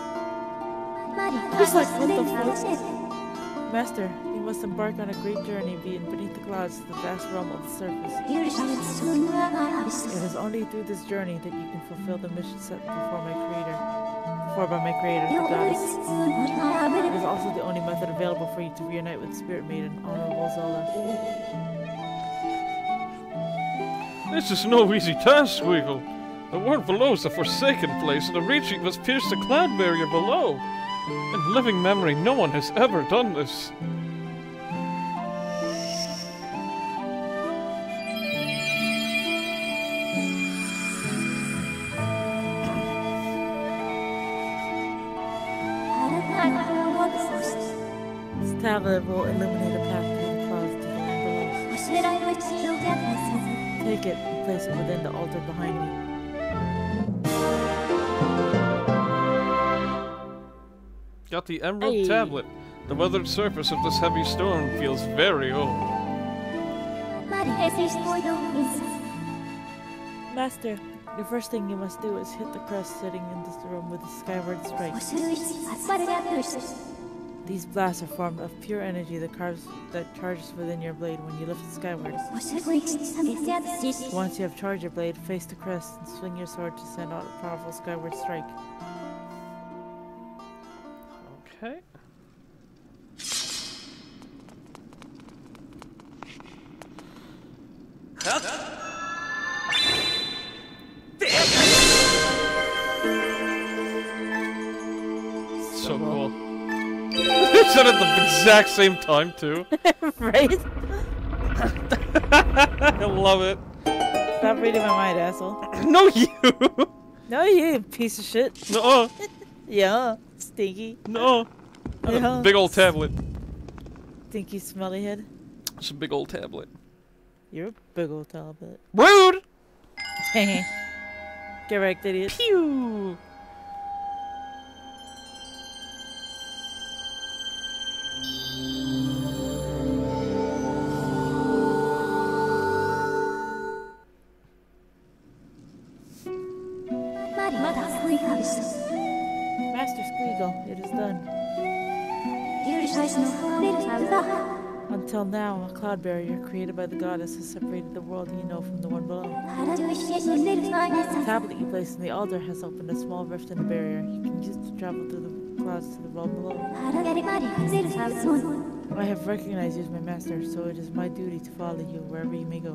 Just like what the fuck? Master, you must embark on a great journey being beneath the clouds to the vast realm of the surface. It is only through this journey that you can fulfill the mission set before my creator. For by my creator, the goddess. It is also the only method available for you to reunite with Spirit Maiden, Honorable Zelda. This is no easy task, Squeagle. The world below is a forsaken place, and the reaching must pierce the cloud barrier below. In living memory, no one has ever done this. Tablet will illuminate a path through the clouds to the land below. Take it and place it within the altar behind me. Got the emerald hey. tablet. The weathered surface of this heavy storm feels very old. Master, the first thing you must do is hit the crest sitting in this room with a skyward strike. These blasts are formed of pure energy that, carves, that charges within your blade when you lift it skyward. Once you have charged your blade, face the crest and swing your sword to send out a powerful skyward strike. Okay. So cool. Said at the exact same time too. Right? I love it. Stop reading my mind, asshole. No you. No you, piece of shit. No. -uh. Yeah, stinky. No. -uh. Yeah. A big old tablet. Stinky smelly head. It's a big old tablet. You're a big old tablet. Rude. Get wrecked, idiot. Pew. Master Squeagle, it is done. Until now, a cloud barrier created by the goddess has separated the world you know from the one below. The tablet you placed in the altar has opened a small rift in the barrier. You can use it to travel through the clouds to the world below. I have recognized you as my master, so it is my duty to follow you wherever you may go.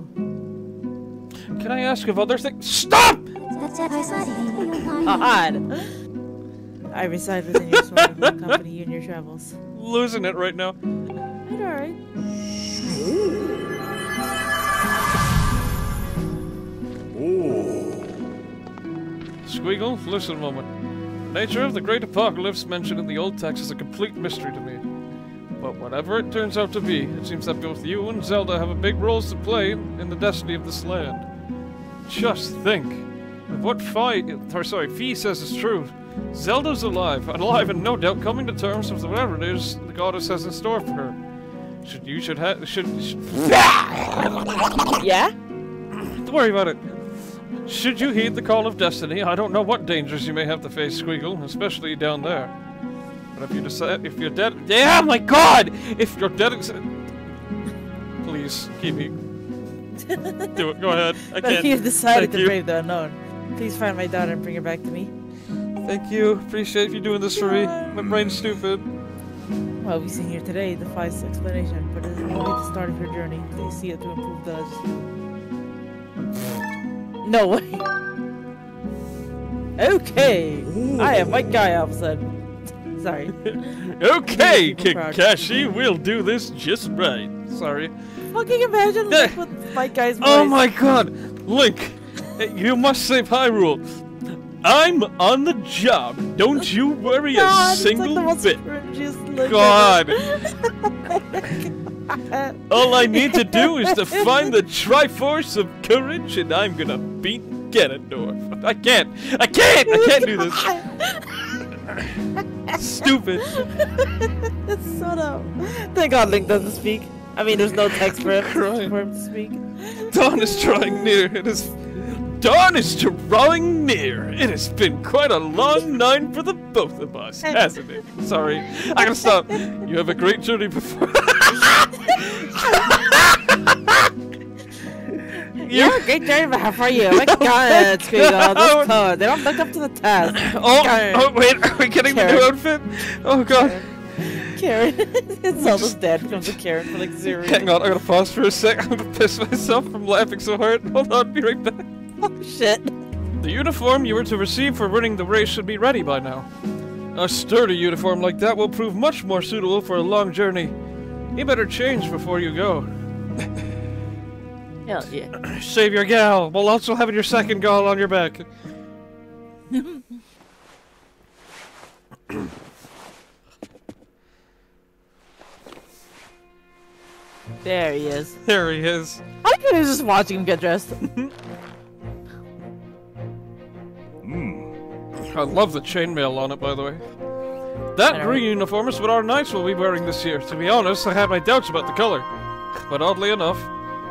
Can I ask if other things? Stop! God! I reside within your sword and will accompany you in your travels. Losing it right now. It's alright. Squeagle, listen a moment. The nature of the great apocalypse mentioned in the old text is a complete mystery to me. But whatever it turns out to be, it seems that both you and Zelda have a big role to play in the destiny of this land. Just think, if what Fi, or sorry, Fi says is true, Zelda's alive, alive and no doubt coming to terms with whatever it is the goddess has in store for her. Should you should have should, should yeah? Don't worry about it. Should you heed the call of destiny, I don't know what dangers you may have to face, Squeagle, especially down there. But if you decide, if you're dead, yeah, my God! If you're dead, please keep me. Do it. Go ahead. I but can't. If you decided Thank to brave the unknown, please find my daughter and bring her back to me. Thank you. Appreciate you doing this for me. My brain's stupid. Well, we see here today defies explanation, but it is only the start of your journey. Please see it to improve those. No way. Okay. Ooh. I am white guy all of a sudden. Sorry. Okay, Kakashi, we'll do this just right. Sorry. Fucking imagine Link with my guy's voice. Oh my God, Link! You must save Hyrule. I'm on the job. Don't you worry God, a single like bit. God. All I need to do is to find the Triforce of Courage, and I'm gonna beat Gannondorf. I can't. I can't. I can't do this. Stupid. It's so dumb. Thank God Link doesn't speak. I mean, there's no text for him, for him to speak. Dawn is drawing near. It is. Dawn is drawing near. It has been quite a long night for the both of us, hasn't it? Sorry, I gotta stop. You have a great journey before. You have a great journey before you. Oh my oh god, Squeagle, oh. They don't look up to the task. Oh, oh wait, are we getting Karen. the new outfit? Oh god. Karen. Karen. Zelda's just... dad becomes a Karen for like zero. Hang on, I gotta pause for a sec. I'm gonna piss myself from laughing so hard. Hold on, be right back. Oh shit. The uniform you were to receive for winning the race should be ready by now. A sturdy uniform like that will prove much more suitable for a long journey. You better change before you go. Hell yeah. Save your gal, while also having your second gal on your back. There he is. There he is. I think he was just watching him get dressed. mm. I love the chainmail on it, by the way. That green uniform is what our knights will be wearing this year. To be honest, I have my doubts about the color. But oddly enough,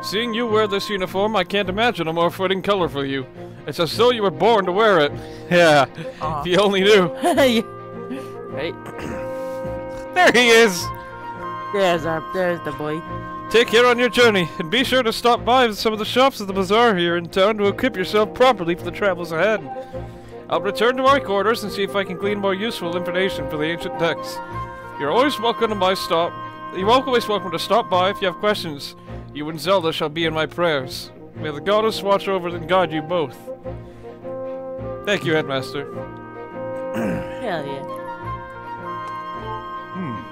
seeing you wear this uniform, I can't imagine a more fitting color for you. It's as though you were born to wear it. Yeah, uh. if you only knew. Right. There he is! There's our, there's the boy. Take care on your journey, and be sure to stop by some of the shops at the bazaar here in town to equip yourself properly for the travels ahead. I'll return to my quarters and see if I can glean more useful information for the ancient texts. You're always welcome to my stop. You're always welcome to stop by if you have questions. You and Zelda shall be in my prayers. May the goddess watch over and guide you both. Thank you, Headmaster. Hell yeah. Hmm.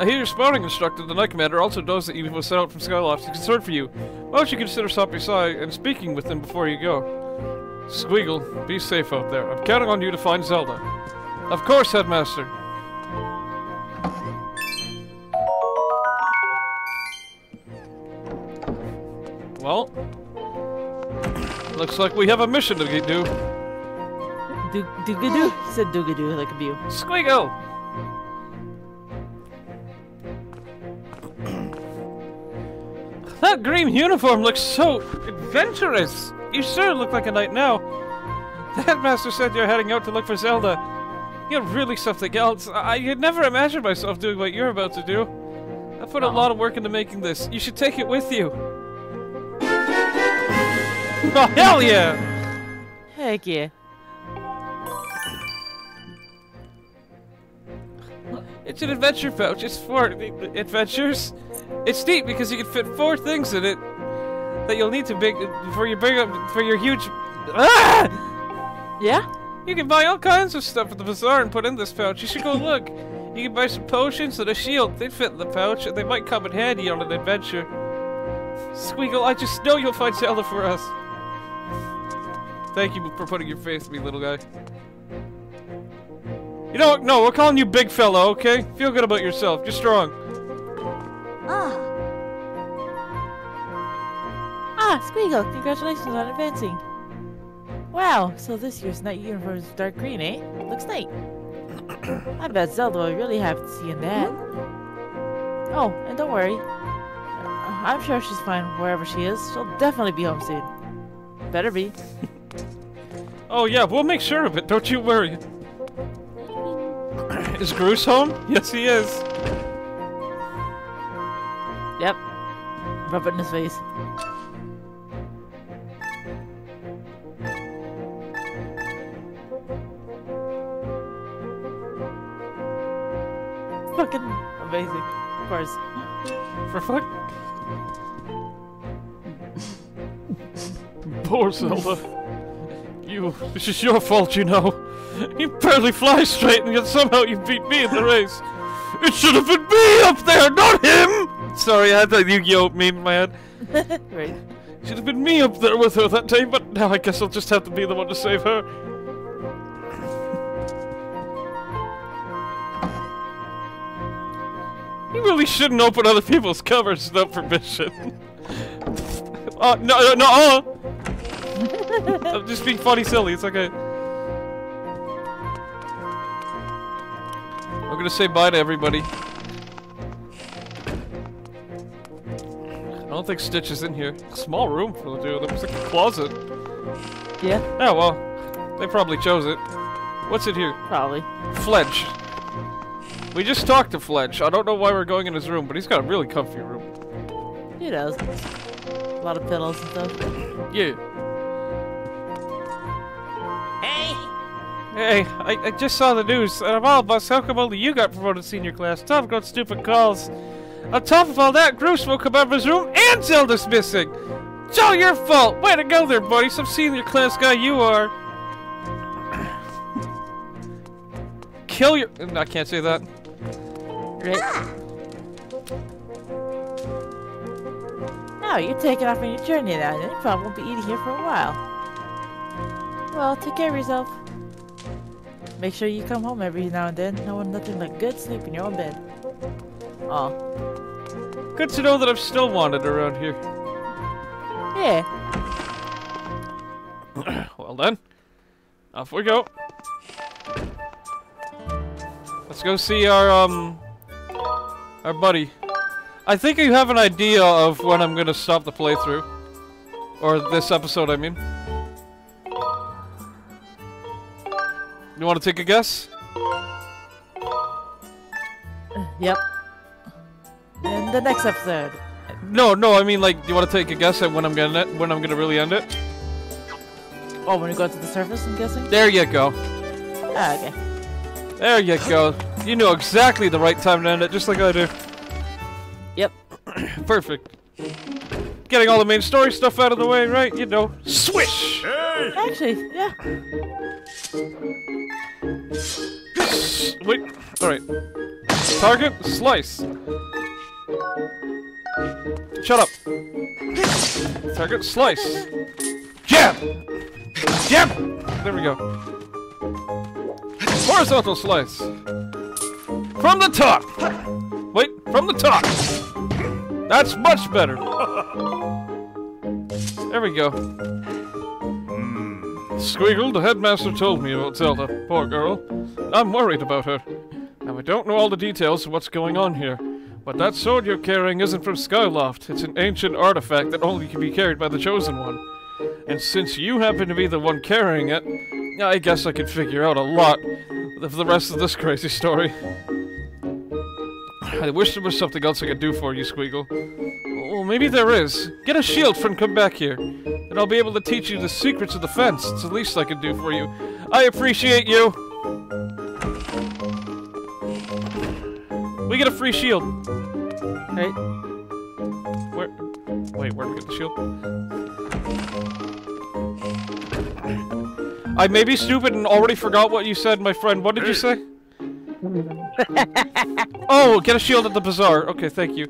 I hear your spouting instructor, the Night Commander, also knows that you was sent out from Skyloft. He's concerned for you. Why don't you consider stopping by and speaking with him before you go? Squeagle, be safe out there. I'm counting on you to find Zelda. Of course, Headmaster. Well, looks like we have a mission to do. Do do said doogadoo like a bew. Squeagle! That green uniform looks so adventurous! You sure look like a knight now. The headmaster said you're heading out to look for Zelda. You're really something else. I could never imagine myself doing what you're about to do. I put a lot of work into making this. You should take it with you. Oh, hell yeah! Heck yeah. It's an adventure pouch. It's for adventures. It's neat because you can fit four things in it that you'll need to make for your big for your huge. Ah! Yeah. You can buy all kinds of stuff at the bazaar and put in this pouch. You should go look. You can buy some potions and a shield. They fit in the pouch and they might come in handy on an adventure. Squeagle, I just know you'll find Zelda for us. Thank you for putting your faith in me, little guy. You know what? No, we're calling you big fella, okay? Feel good about yourself. You're strong. Ah. Ah, Squeagle, congratulations on advancing. Wow, so this year's night uniform is dark green, eh? Looks nice. I bet Zelda will really have to see in that. Oh, and don't worry. I'm sure she's fine wherever she is. She'll definitely be home soon. Better be. Oh yeah, we'll make sure of it, don't you worry. Is Groose home? Yes, he is. Yep. Rub it in his face. Fucking amazing. Of course. For fuck? Poor Zelda. You, this is your fault, you know. You barely fly straight and yet somehow you beat me in the race. It should have been me up there, not him! Sorry, I had that Yu-Gi-Oh meme in my head. Right. Should have been me up there with her that day, but now I guess I'll just have to be the one to save her. You really shouldn't open other people's covers without permission. Oh, no, no, no! Oh. I'm just being funny silly, it's okay. I'm gonna say bye to everybody. don't think Stitch is in here. Small room for the dude. It was like a closet. Yeah. Yeah, well, they probably chose it. What's in here? Probably. Fledge. We just talked to Fledge. I don't know why we're going in his room, but he's got a really comfy room. He does. A lot of pillows and stuff. Yeah. Hey! Hey, I, I just saw the news. Out of all of us, how come only you got promoted to senior class? Tough got stupid calls. On top of all that, Groose woke up out of his room and Zelda's missing! It's all your fault! Way to go there, buddy! Some senior class guy you are! Kill your- I can't say that. Ah. No, you're taking off on your journey now, and you probably won't be eating here for a while. Well, take care of yourself. Make sure you come home every now and then. No one nothing like good sleep in your own bed. Aw. Good to know that I'm still wanted around here. Yeah. Well then. Off we go. Let's go see our, um... our buddy. I think you have an idea of when I'm gonna stop the playthrough. Or this episode, I mean. You wanna take a guess? Yep. In the next episode. No, no, I mean like, do you want to take a guess at when I'm gonna when I'm gonna really end it? Oh, when you go to the surface, I'm guessing. There you go. Ah, oh, okay. There you go. You know exactly the right time to end it, just like I do. Yep. Perfect. Getting all the main story stuff out of the way, right? You know, swish. Hey! Actually, yeah. Wait. All right. Target, slice. Shut up. Target, slice. Jab! Jab! There we go. Horizontal slice. From the top! Wait, from the top! That's much better. There we go. Squeagle, the headmaster told me about Zelda. Poor girl. I'm worried about her. Now, I don't know all the details of what's going on here, but that sword you're carrying isn't from Skyloft. It's an ancient artifact that only can be carried by the Chosen One. And since you happen to be the one carrying it, I guess I could figure out a lot of the rest of this crazy story. I wish there was something else I could do for you, Squeagle. Well, maybe there is. Get a shield friend, come back here, and I'll be able to teach you the secrets of the fence. It's the least I can do for you. I appreciate you! We get a free shield. Hey. Where? Wait, where do we get the shield? I may be stupid and already forgot what you said, my friend. What did you say? Oh, get a shield at the bazaar. Okay, thank you.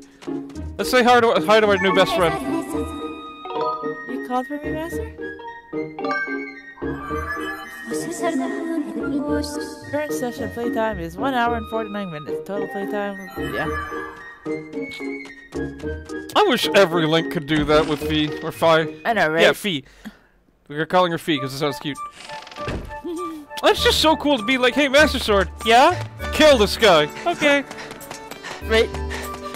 Let's say hi to, hi to our new best friend. You called for me, master? Current session playtime is one hour and forty-nine minutes. Total playtime, yeah. I wish every Link could do that with Fi, or Fi. I know, right? Yeah, Fi. We were calling her Fi because it sounds cute. That's just so cool to be like, hey, Master Sword, yeah? Kill this guy. Okay. Right.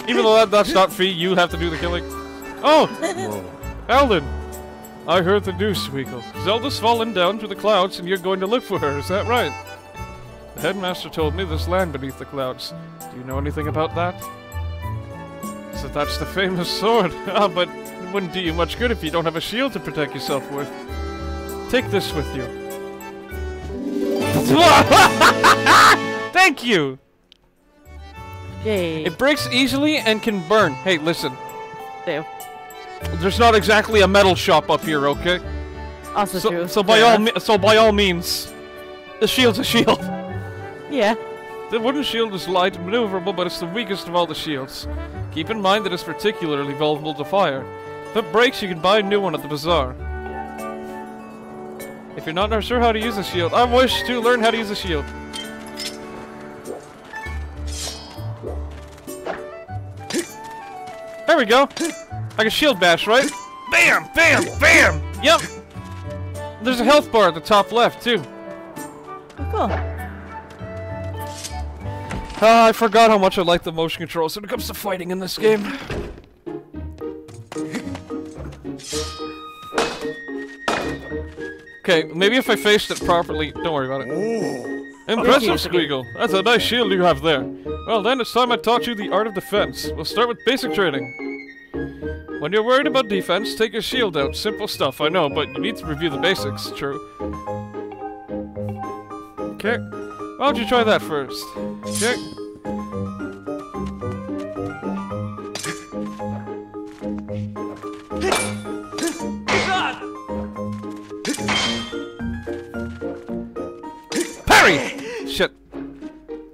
Even though that, that's not Fi, you have to do the killing. Oh! Alwyn. I heard the news, Squeagle. Zelda's fallen down to the clouds and you're going to look for her, is that right? The headmaster told me there's land beneath the clouds. Do you know anything about that? So that's the famous sword. Ah, but it wouldn't do you much good if you don't have a shield to protect yourself with. Take this with you. Thank you! Yay. It breaks easily and can burn. Hey, listen. Ew. There's not exactly a metal shop up here, okay? Also so, true. So by all me so by all means, the shield's a shield. Yeah. The wooden shield is light and maneuverable, but it's the weakest of all the shields. Keep in mind that it's particularly vulnerable to fire. If it breaks, you can buy a new one at the bazaar. If you're not sure how to use a shield, I wish to learn how to use a shield. There we go. I can shield bash, right? Bam! Bam! Bam! Yep! There's a health bar at the top left, too. Oh, cool. Uh, I forgot how much I like the motion controls when it comes to fighting in this game. Okay, maybe if I faced it properly. Don't worry about it. Ooh. Impressive, Squeagle. That's a nice shield you have there. Well then, it's time I taught you the art of defense. We'll start with basic training. When you're worried about defense, take your shield out. Simple stuff, I know, but you need to review the basics, true. Okay. Why don't you try that first? Okay. Shit.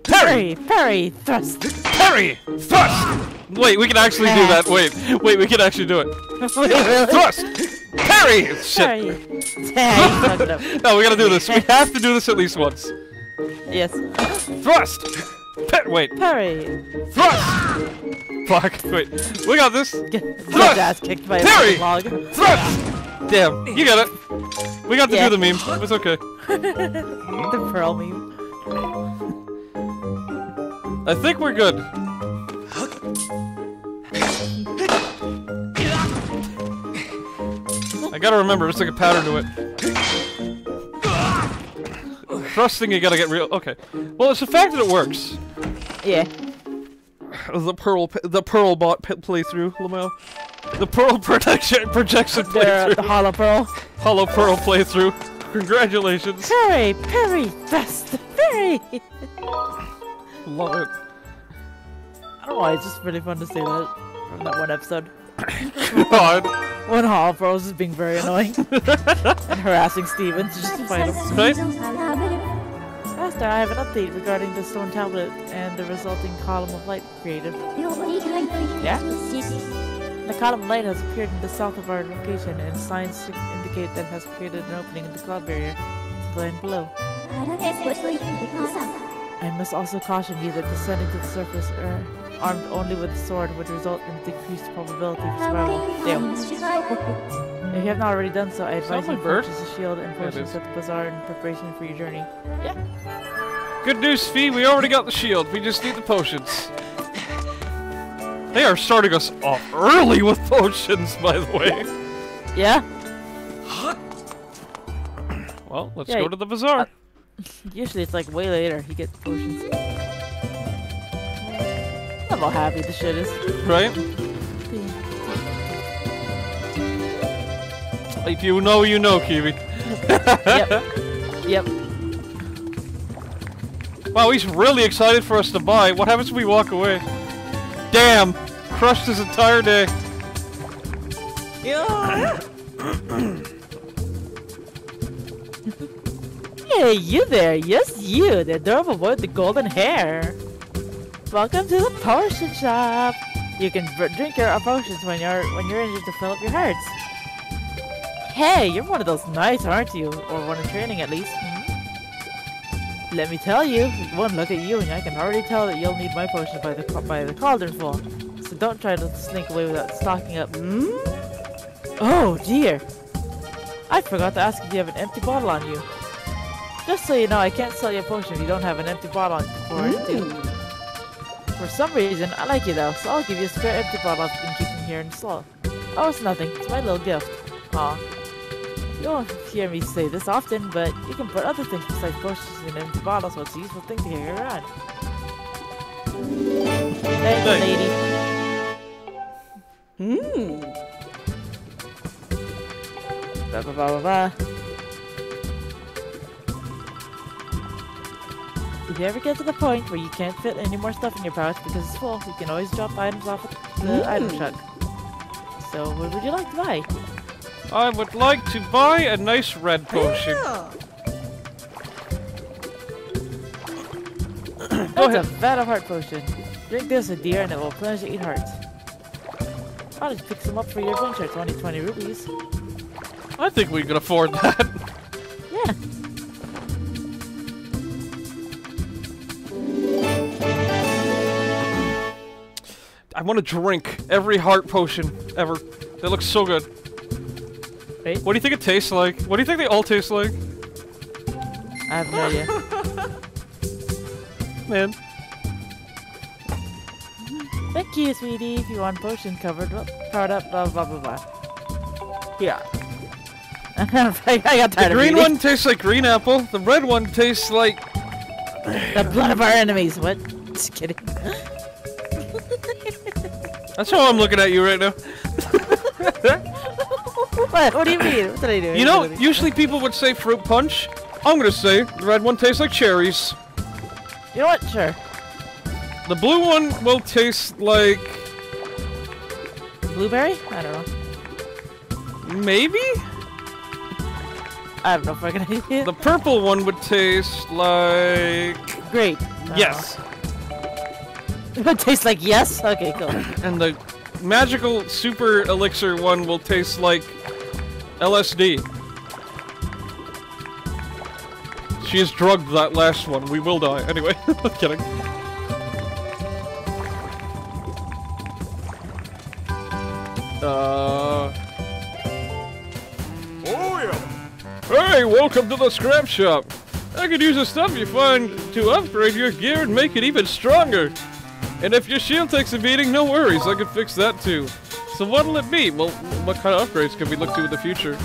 Parry! Parry! Thrust! Parry! Thrust! Wait, we can actually do that. Wait, wait, we can actually do it. Thrust! Parry! Shit. Parry. No, we gotta do this. We have to do this at least once. Yes. Thrust! Pa wait. Parry. Thrust! Fuck. Wait. We got this. Get thrust! Ass kicked by Parry! A thrust! Damn. You got it. We got to yeah. do the meme. It was okay. The pearl meme. I think we're good. I gotta remember, there's like a pattern to it. Thrusting, you gotta get real. Okay. Well, it's the fact that it works. Yeah. The pearl, the pearl bot playthrough, Lamel. The pearl projection, projection playthrough. Uh, the hollow pearl. Hollow pearl playthrough. Congratulations. Parry, parry, thrust, parry. Love it. I don't know why, it's just really fun to see that from that one episode. God. When Hall Bros is being very annoying and harassing Steven to just fight him. Right? Master, I have an update regarding the stone tablet and the resulting column of light created. Yeah? The column of light has appeared in the south of our location, and signs indicate that it has created an opening in the cloud barrier to the land below. I must also caution you that descending to the surface uh, armed only with a sword would result in decreased probability of survival. Damn. If you have not already done so, I advise you to purchase a shield and potions at the bazaar in preparation for your journey. Yeah. Good news, Fi. We already got the shield. We just need the potions. They are starting us off early with potions, by the way. Yeah. Well, let's yeah, go to the bazaar. Uh, Usually it's like way later you get the potions. I'm all happy the shit is. Right? Yeah. If you know, you know, Kiwi. Yep. Yep. Wow, he's really excited for us to buy. What happens if we walk away? Damn! Crushed his entire day. Yeah. Hey, you there! Yes, you, the adorable boy with the golden hair. Welcome to the potion shop. You can drink your potions when you're when you're injured to fill up your hearts. Hey, you're one of those knights, aren't you? Or one in training, at least. Mm-hmm. Let me tell you, one look at you, and I can already tell that you'll need my potion by the by the cauldron full. So don't try to slink away without stocking up. Mm? Oh dear! I forgot to ask if you have an empty bottle on you. Just so you know, I can't sell you a potion if you don't have an empty bottle for it, too. For some reason, I like you though, so I'll give you a spare empty bottle you can keep in here in the slow. Oh, it's nothing. It's my little gift. Aw. You don't hear me say this often, but you can put other things besides potions in empty bottles, so it's a useful thing to carry around. Thanks, lady. Hmm. Ba ba ba ba ba. If you ever get to the point where you can't fit any more stuff in your pouch because it's full, you can always drop items off at the mm. item truck. So, what would you like to buy? I would like to buy a nice red potion. Yeah. That's Go ahead. a vat of heart potion. Drink this, a deer, and it will plunge your eight hearts. I'll just pick some up for your adventure. It's only twenty rupees. I think we could afford that. Yeah. I want to drink every heart potion ever. They look so good. Wait. What do you think it tastes like? What do you think they all taste like? I have no idea. Man. Thank you, sweetie. If you want potion covered, well, powered up, blah, blah, blah, blah. Yeah. I got tired the green of one tastes like green apple. The red one tastes like the blood of our enemies. What? Just kidding. That's how I'm looking at you right now. What? What do you mean? What did I do? You know, usually people would say fruit punch. I'm gonna say the red one tastes like cherries. You know what? Sure. The blue one will taste like blueberry? I don't know. Maybe? I don't know if we're gonna eat it. The purple one would taste like grape. No. Yes. It would taste like yes? Okay, cool. And the magical super elixir one will taste like L S D. She has drugged that last one. We will die. Anyway, I'm kidding. Uh... Oh yeah! Hey, welcome to the scrap shop! I could use the stuff you find to upgrade your gear and make it even stronger! And if your shield takes a beating, no worries, I can fix that too. So what'll it be? Well, what kind of upgrades can we look to in the future?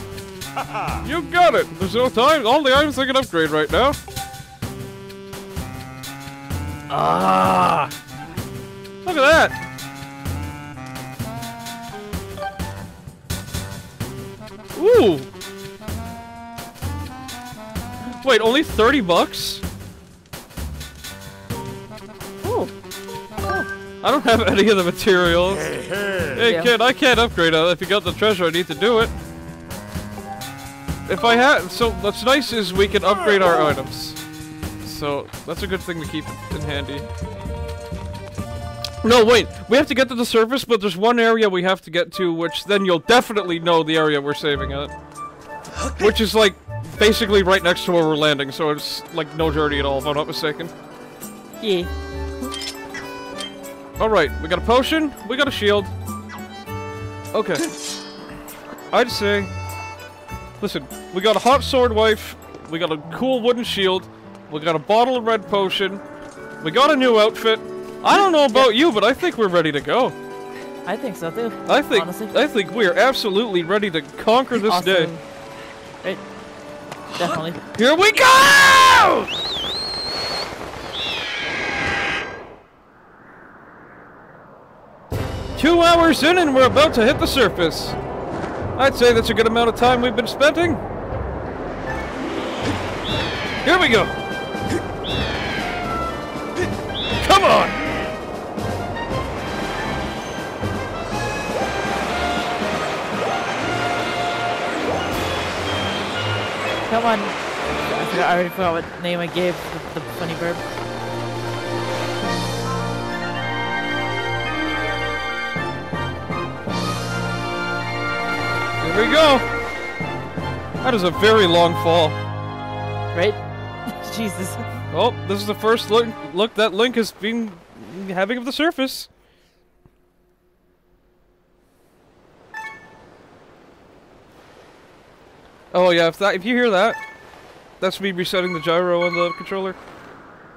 You got it! There's no time, all the items I can upgrade right now. Ah! Look at that! Ooh! Wait, only thirty bucks? Ooh. Oh. I don't have any of the materials. Hey, hey. hey yeah. kid, I can't upgrade it. If you got the treasure, I need to do it. If I had... So, what's nice is we can upgrade our items. So, that's a good thing to keep in handy. No, wait. We have to get to the surface, but there's one area we have to get to, which then you'll definitely know the area we're saving at. Which is, like, basically right next to where we're landing, so it's, like, no journey at all, if I'm not mistaken. Yeah. Alright, we got a potion, we got a shield. Okay. I'd say... Listen, we got a hot sword wife, we got a cool wooden shield, we got a bottle of red potion, we got a new outfit. I don't know about you, but I think we're ready to go. I think so too. I think honestly. I think we're absolutely ready to conquer this awesome. day. Right. Definitely. Here we go! Two hours in and we're about to hit the surface. I'd say that's a good amount of time we've been spending. Here we go. Come on! Come on. I already forgot what name I gave the, the funny bird. Here we go! That is a very long fall. Right? Jesus. Oh, this is the first look, look that Link has been having of the surface. Oh yeah, if that if you hear that, that's me resetting the gyro on the controller.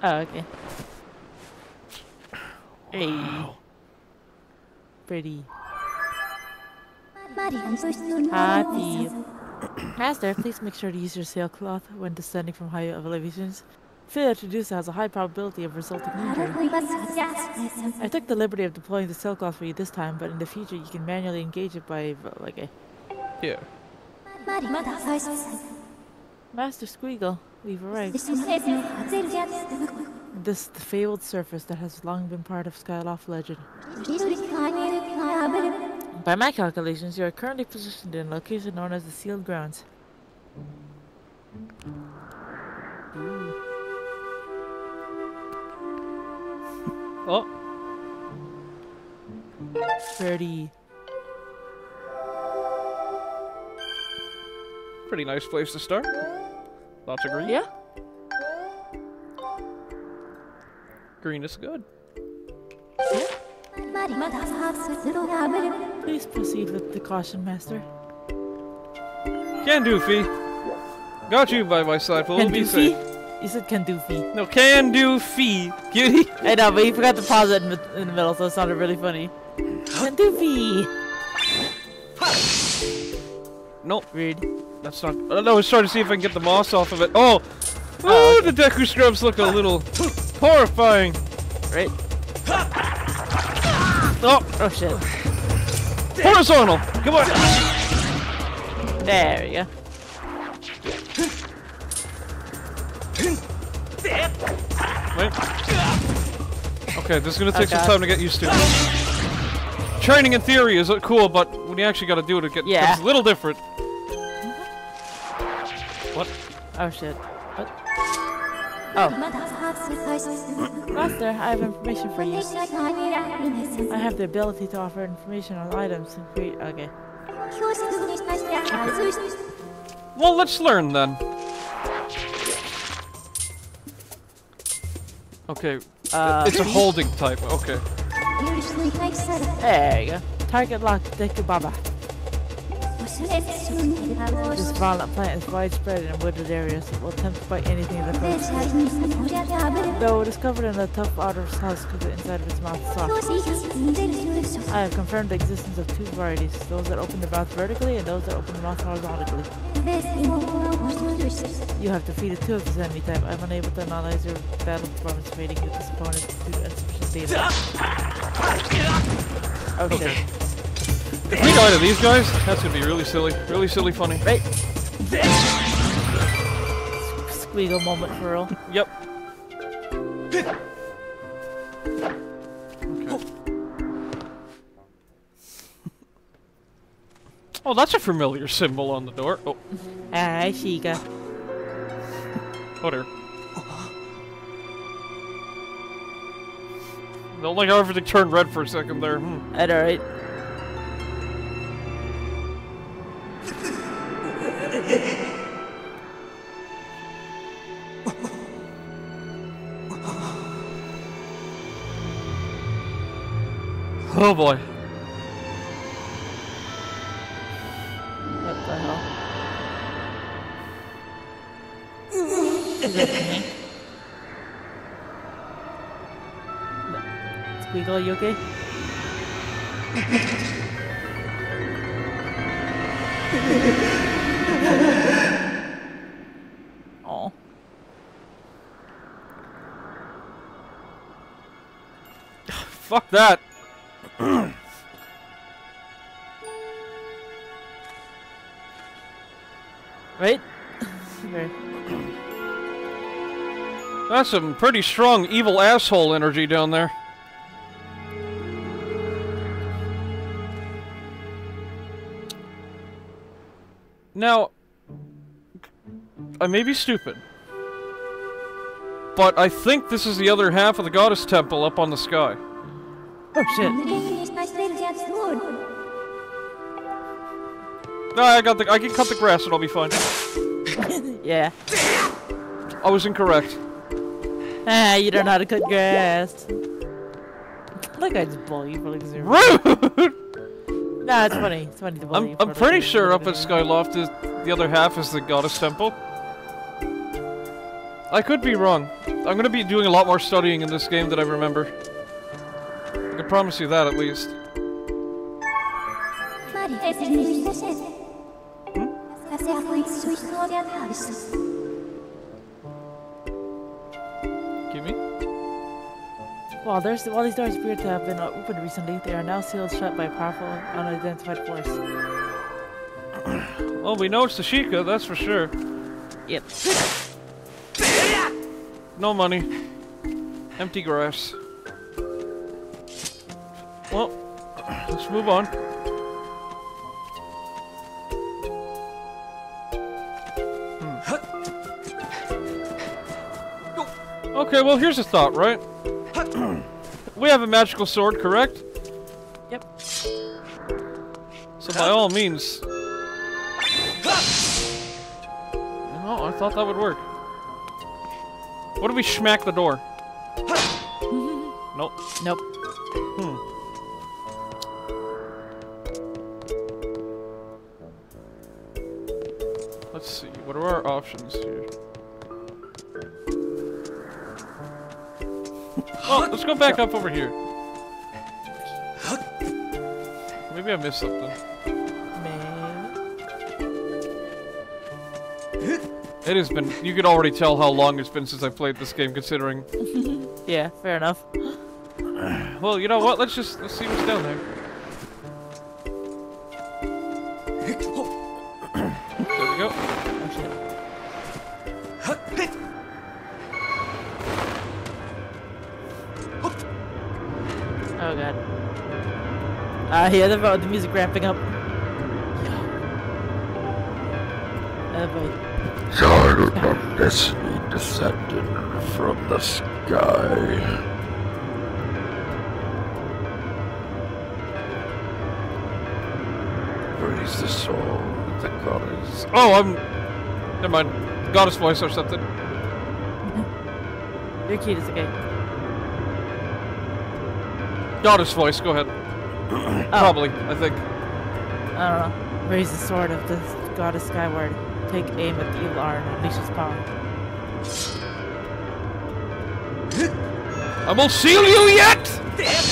Oh, okay. Hey. Wow. Pretty. Happy. Master, please make sure to use your sailcloth when descending from high elevations. Failure to do so has a high probability of resulting injury. I took the liberty of deploying the sailcloth for you this time, but in the future you can manually engage it by like a... Yeah. Master Squeagle, we've arrived. This is the fabled surface that has long been part of Skyloft legend. By my calculations, you are currently positioned in a location known as the Sealed Grounds. Ooh. Oh. Pretty. Pretty nice place to start. Lots of green. Yeah. Green is good. Yeah. Please proceed with the caution, Master. Can do, Fi. Got you by my side, but we'll be safe. You said can do Fi. No, can do Fi. Cutie. I know, but you forgot to pause it in the, in the middle, so it sounded really funny. Can do Fi. Nope. Rude. That's not. I don't know. I was trying to see if I can get the moss off of it. Oh! Oh, okay. The Deku Scrubs look a little horrifying. Right? Oh! Oh shit. Horizontal! Come on! There we go. Wait. Okay, this is gonna take okay. some time to get used to. Training in theory is cool, but when you actually gotta do it, it gets yeah. a little different. What? Oh shit. What? Oh. Master, I have information for you. I have the ability to offer information on items and create. Okay. okay. Well, let's learn then. Okay. Uh, it's a holding type. Okay. There you go. Target locked, Deku Baba. This violent plant is widespread in wooded areas. It will attempt to bite anything that comes to it. Though it is covered in a tough outer house because the inside of its mouth is soft. I have confirmed the existence of two varieties, those that open the mouth vertically and those that open the mouth horizontally. You have defeated two of this enemy type. I am unable to analyze your battle performance rating with this opponent due to insufficient data. Oh shit. Okay. If we die to these guys, that's gonna be really silly. Really silly funny. Right. Squeagle moment for real. Yep. Okay. Oh, that's a familiar symbol on the door. Oh. Hi, Sheikah. Whatever. Don't like how everything turned red for a second there. Hmm. That's alright. Oh boy. What the hell? Squeagle, are you okay? Oh. Fuck that. Right? That's some pretty strong evil asshole energy down there. Now, I may be stupid, but I think this is the other half of the Goddess Temple up on the sky. Oh shit. No, I got the. I can cut the grass and I'll be fine. Yeah. I was incorrect. Ah, you don't know how to cut grass. Look, I just bully you for like zero. Rude. Nah, it's funny. It's funny to bully I'm, you. I'm like pretty sure up at Skyloft, is, the other half is the Goddess Temple. I could be wrong. I'm gonna be doing a lot more studying in this game than I remember. I can promise you that at least. Gimme? While, there's, while these doors appear to have been opened recently, they are now sealed shut by a powerful, unidentified force. Well, we know it's the Sheikah, that's for sure. Yep. No money. Empty grass. Well, let's move on. Okay, well, here's a thought, right? We have a magical sword, correct? Yep. So by all means... No, I thought that would work. What if we smack the door? Nope. Nope. Hmm. Let's see, what are our options here? Oh, let's go back up over here. Maybe I missed something. Maybe. It has been, you can already tell how long it's been since I played this game, considering. Yeah, fair enough. Well, you know what, let's just, let's see what's down there. There we go. Oh god. I hear the, the music ramping up. Guard of destiny descended from the sky. Praise the soul of the goddess. Oh, I'm. Never mind. Goddess voice or something. Your key is okay. Goddess voice, go ahead. Oh. Probably, I think. I don't know. Raise the sword of the goddess skyward. Take aim at the L R and unleash his power. I won't seal you yet! Damn!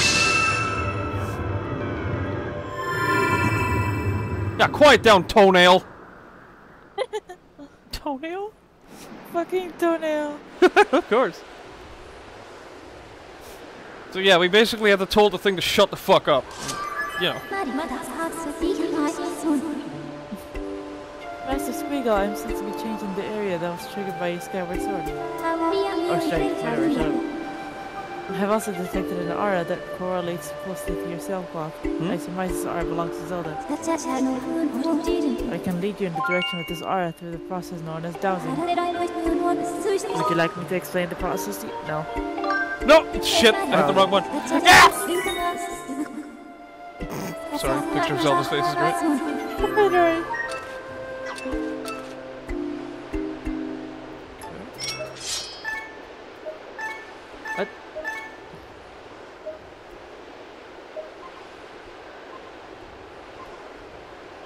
Yeah, quiet down, toenail! Toenail? Fucking toenail! Of course. So yeah, we basically had to tell the thing to shut the fuck up. You know. Master Squeagle, I'm sent to be changing the area that was triggered by a Skyward Sword. Or strike, whatever, shut up. I have also detected an aura that correlates closely to your Sailcloth. Hmm? I surmise this aura belongs to Zelda. I can lead you in the direction of this aura through the process known as dowsing. Would you like me to explain the process to you? No. No! Shit! I had the wrong one. Ah! Sorry, picture of Zelda's face is great. What?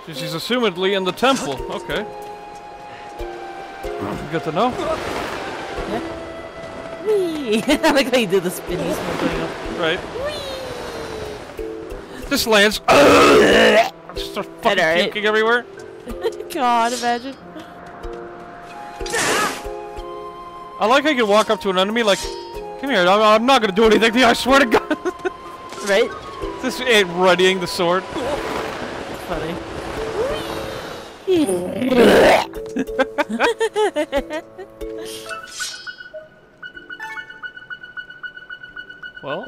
She's assumedly in the temple. Okay. Good to know. Yeah. Whee! I like how you did the spinnies when going up. Right. Whee! This lands. Just start fucking right. puking everywhere. God, imagine. I like how you can walk up to an enemy like, come here, I'm, I'm not gonna do anything to you, I swear to God. Right? This ain't readying the sword. Funny. Well,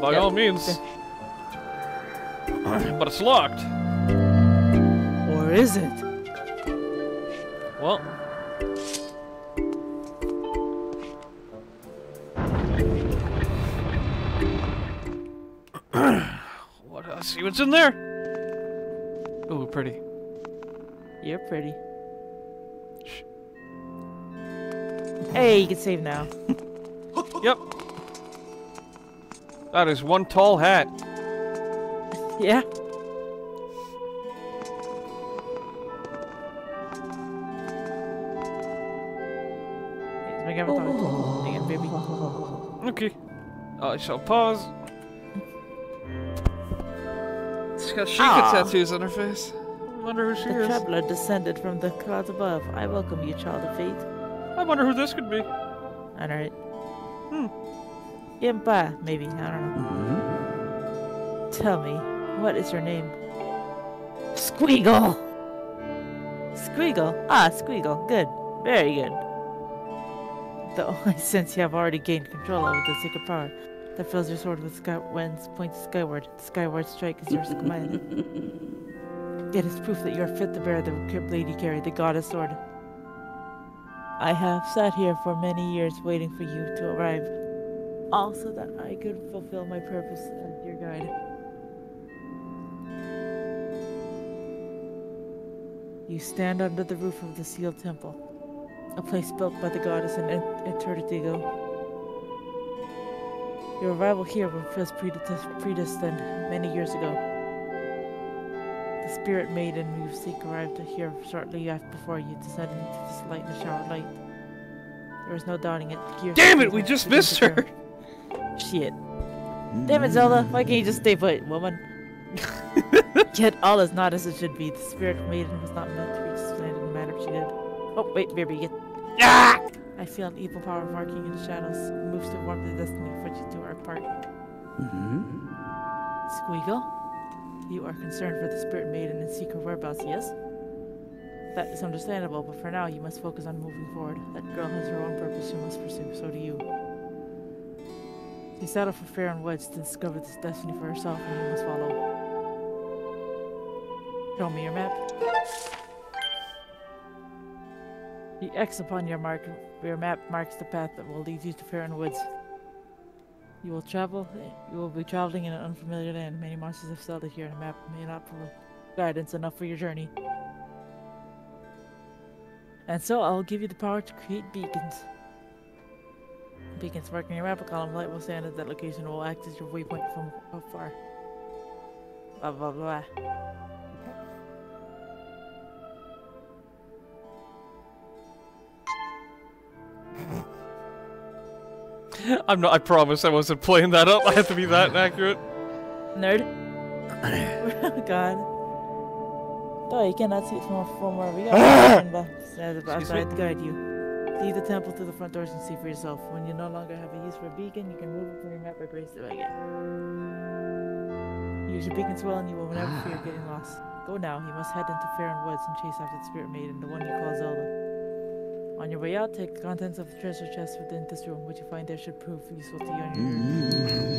by yep. all means. But it's locked. Or is it? Well. What else? See what's in there. Ooh, pretty. You're pretty. Shh. Hey, you can save now. Yep. That is one tall hat. Yeah. Okay. I shall pause. She's got Sheikah tattoos on her face. I wonder who she is. The traveler descended from the clouds above. I welcome you, child of fate. I wonder who this could be. Alright. Hmm. Impa, maybe. I don't know. Mm-hmm. Tell me, what is your name? Squeagle! Squeagle? Ah, Squeagle. Good. Very good. Though I sense you have already gained control over the secret power that fills your sword with sky winds points skyward. The skyward strike is yours to command. It is proof that you are fit to bear the blade you carry, the goddess sword. I have sat here for many years waiting for you to arrive, all so that I could fulfill my purpose as your guide. You stand under the roof of the Sealed Temple. A place built by the goddess in Eternitigo. Your arrival here was predestined many years ago. The spirit maiden you seek arrived here shortly before you descended into this light in a shower of light. There is no doubting it. Gears Damn it! We just missed her! Shit. Mm. Damn it, Zelda! Why can't you just stay put, woman? Yet all is not as it should be. The spirit maiden was not meant to be descended in the manner she did. Oh, wait, baby, get... Ah! I feel an evil power marking in the shadows. Moves to warp the destiny for you two are apart. Mm-hmm. Squeagle, you are concerned for the spirit maiden and secret whereabouts, yes? That is understandable, but for now you must focus on moving forward. That girl has her own purpose she must pursue, so do you. She settled for Faron Woods to discover this destiny for herself, and you must follow. Show me your map. The X upon your mark, your map marks the path that will lead you to Faron Woods. You will travel. You will be traveling in an unfamiliar land. Many monsters have settled here, and the map may not provide guidance enough for your journey. And so I'll give you the power to create beacons. Beacons marking your map. A column of light will stand at that location and will act as your waypoint from afar. Blah blah blah. I'm not. I promise I wasn't playing that up. I have to be that accurate. Nerd. Oh God. Oh, you cannot see it from, from where we are. Stands outside to guide you. Leave the temple through the front doors and see for yourself. When you no longer have a use for a beacon, you can move it from your map or erase it again. Use your beacon's well, and you will never fear getting lost. Go now. You must head into Faron Woods and chase after the Spirit Maiden, the one you call Zelda. On your way out, take the contents of the treasure chest within this room, which you find there should prove useful to you and your mm-hmm.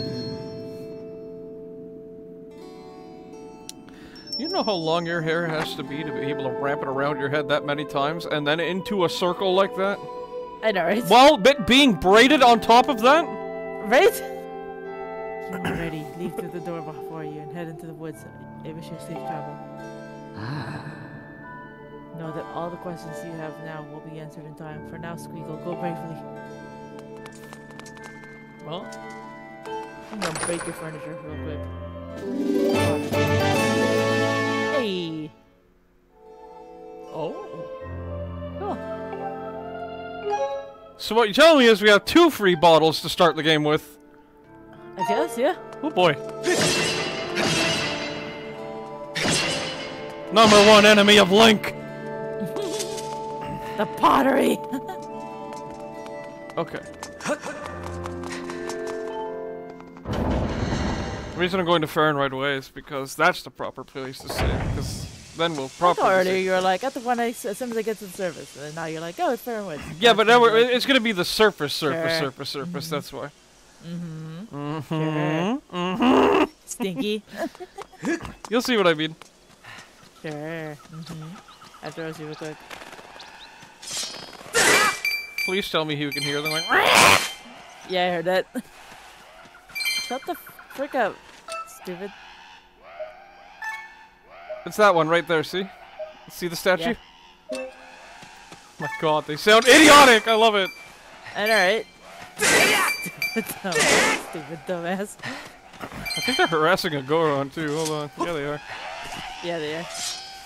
You know how long your hair has to be to be able to wrap it around your head that many times, and then into a circle like that? I know, right? Well, but being braided on top of that? Right? You are ready. Leave through the door before you and head into the woods. I wish you safe travel. Ah. Know that all the questions you have now will be answered in time. For now, Squeagle, go bravely. Well, I'm gonna break your furniture real quick. Hey! Oh. Cool. So what you're telling me is we have two free bottles to start the game with. I guess, yeah. Oh boy. Number one enemy of Link! The pottery! Okay. The reason I'm going to Faron right away is because that's the proper place to save, because then we'll properly earlier you were like, at the one I, as soon as I get to the surface, and now you're like, oh, it's Faron Woods. Yeah, but now we're, it's going to be the surface, surface, sure. surface, surface, mm-hmm. that's why. Mm-hmm. Mm-hmm. Sure. Mm-hmm. Stinky. You'll see what I mean. Sure. Mm-hmm. After I see real quick. Please tell me who can hear them like. Yeah, I heard that. Shut the frick up, stupid. It's that one right there, see? See the statue? Yeah. My God, they sound idiotic! I love it! And alright. Stupid dumbass. Stupid dumbass. I think they're harassing a Goron too, hold on. Yeah, they are. Yeah, they are.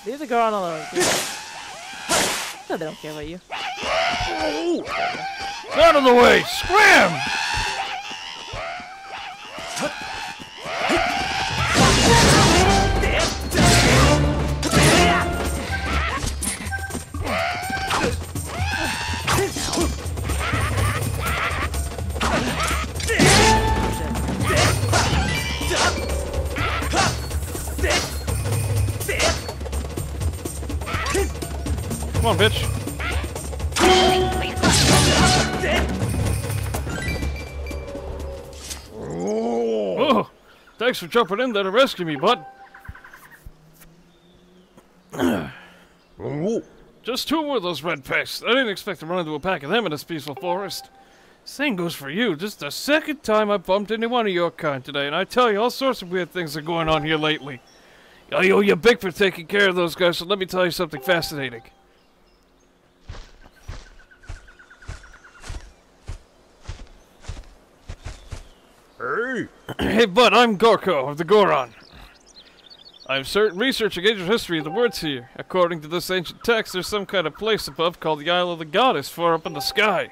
Leave the Goron alone. No, they don't care about you. Oh. Out of the way! Scram! Come on, bitch. Oh, thanks for jumping in there to rescue me, bud. Just two more of those red packs. I didn't expect to run into a pack of them in this peaceful forest. Same goes for you. Just the second time I bumped into one of your kind today, and I tell you, all sorts of weird things are going on here lately. I owe you big for taking care of those guys, so let me tell you something fascinating. Hey. Hey, bud, I'm Gorko of the Goron. I'm certain researching ancient history of the words here. According to this ancient text, there's some kind of place above called the Isle of the Goddess, far up in the sky.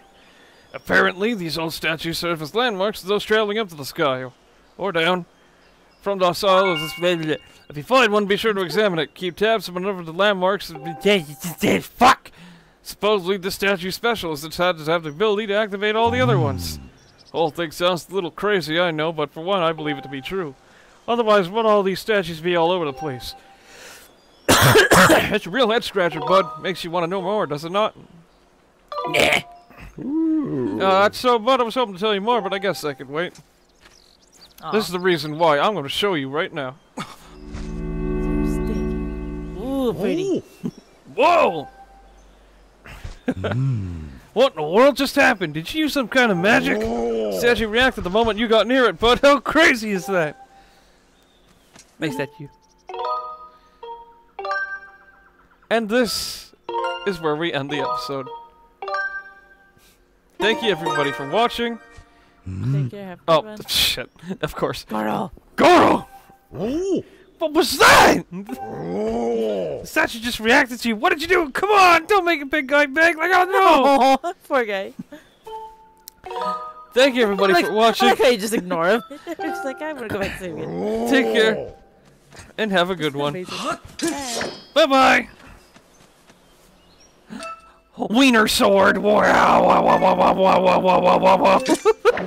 Apparently, these old statues serve as landmarks to those traveling up to the sky, or down. From the Isle of the... If you find one, be sure to examine it. Keep tabs on whatever the landmarks... Fuck! Supposedly, this statue special is attached to have the ability to activate all the other ones. Whole thing sounds a little crazy, I know, but for one, I believe it to be true. Otherwise, what'd all these statues be all over the place? It's a real head-scratcher, bud. Makes you want to know more, does it not? Nah. Uh, so, bud, I was hoping to tell you more, but I guess I could wait. Aww. This is the reason why. I'm going to show you right now. Ooh, baby. Whoa! mm. What in the world just happened? Did you use some kind of magic? Oh. Statue reacted the moment you got near it, bud. How crazy is that? Makes that you. And this is where we end the episode. Thank you, everybody, for watching. Mm. Take care, have oh, fun. Shit. Of course. Gorko! Gorko! Oh. What was that? Oh. The statue just reacted to you. What did you do? Come on! Don't make a big guy beg! Like, oh no! Poor guy. Thank you, everybody, like, for watching. Okay, you just ignore him. Just like, I'm gonna go back to sleep again. Take care. And have a good one. Bye-bye! Wiener sword! Wow! Wow! Wow! Wow! Wow! Wow! Wow! Wow! Wow!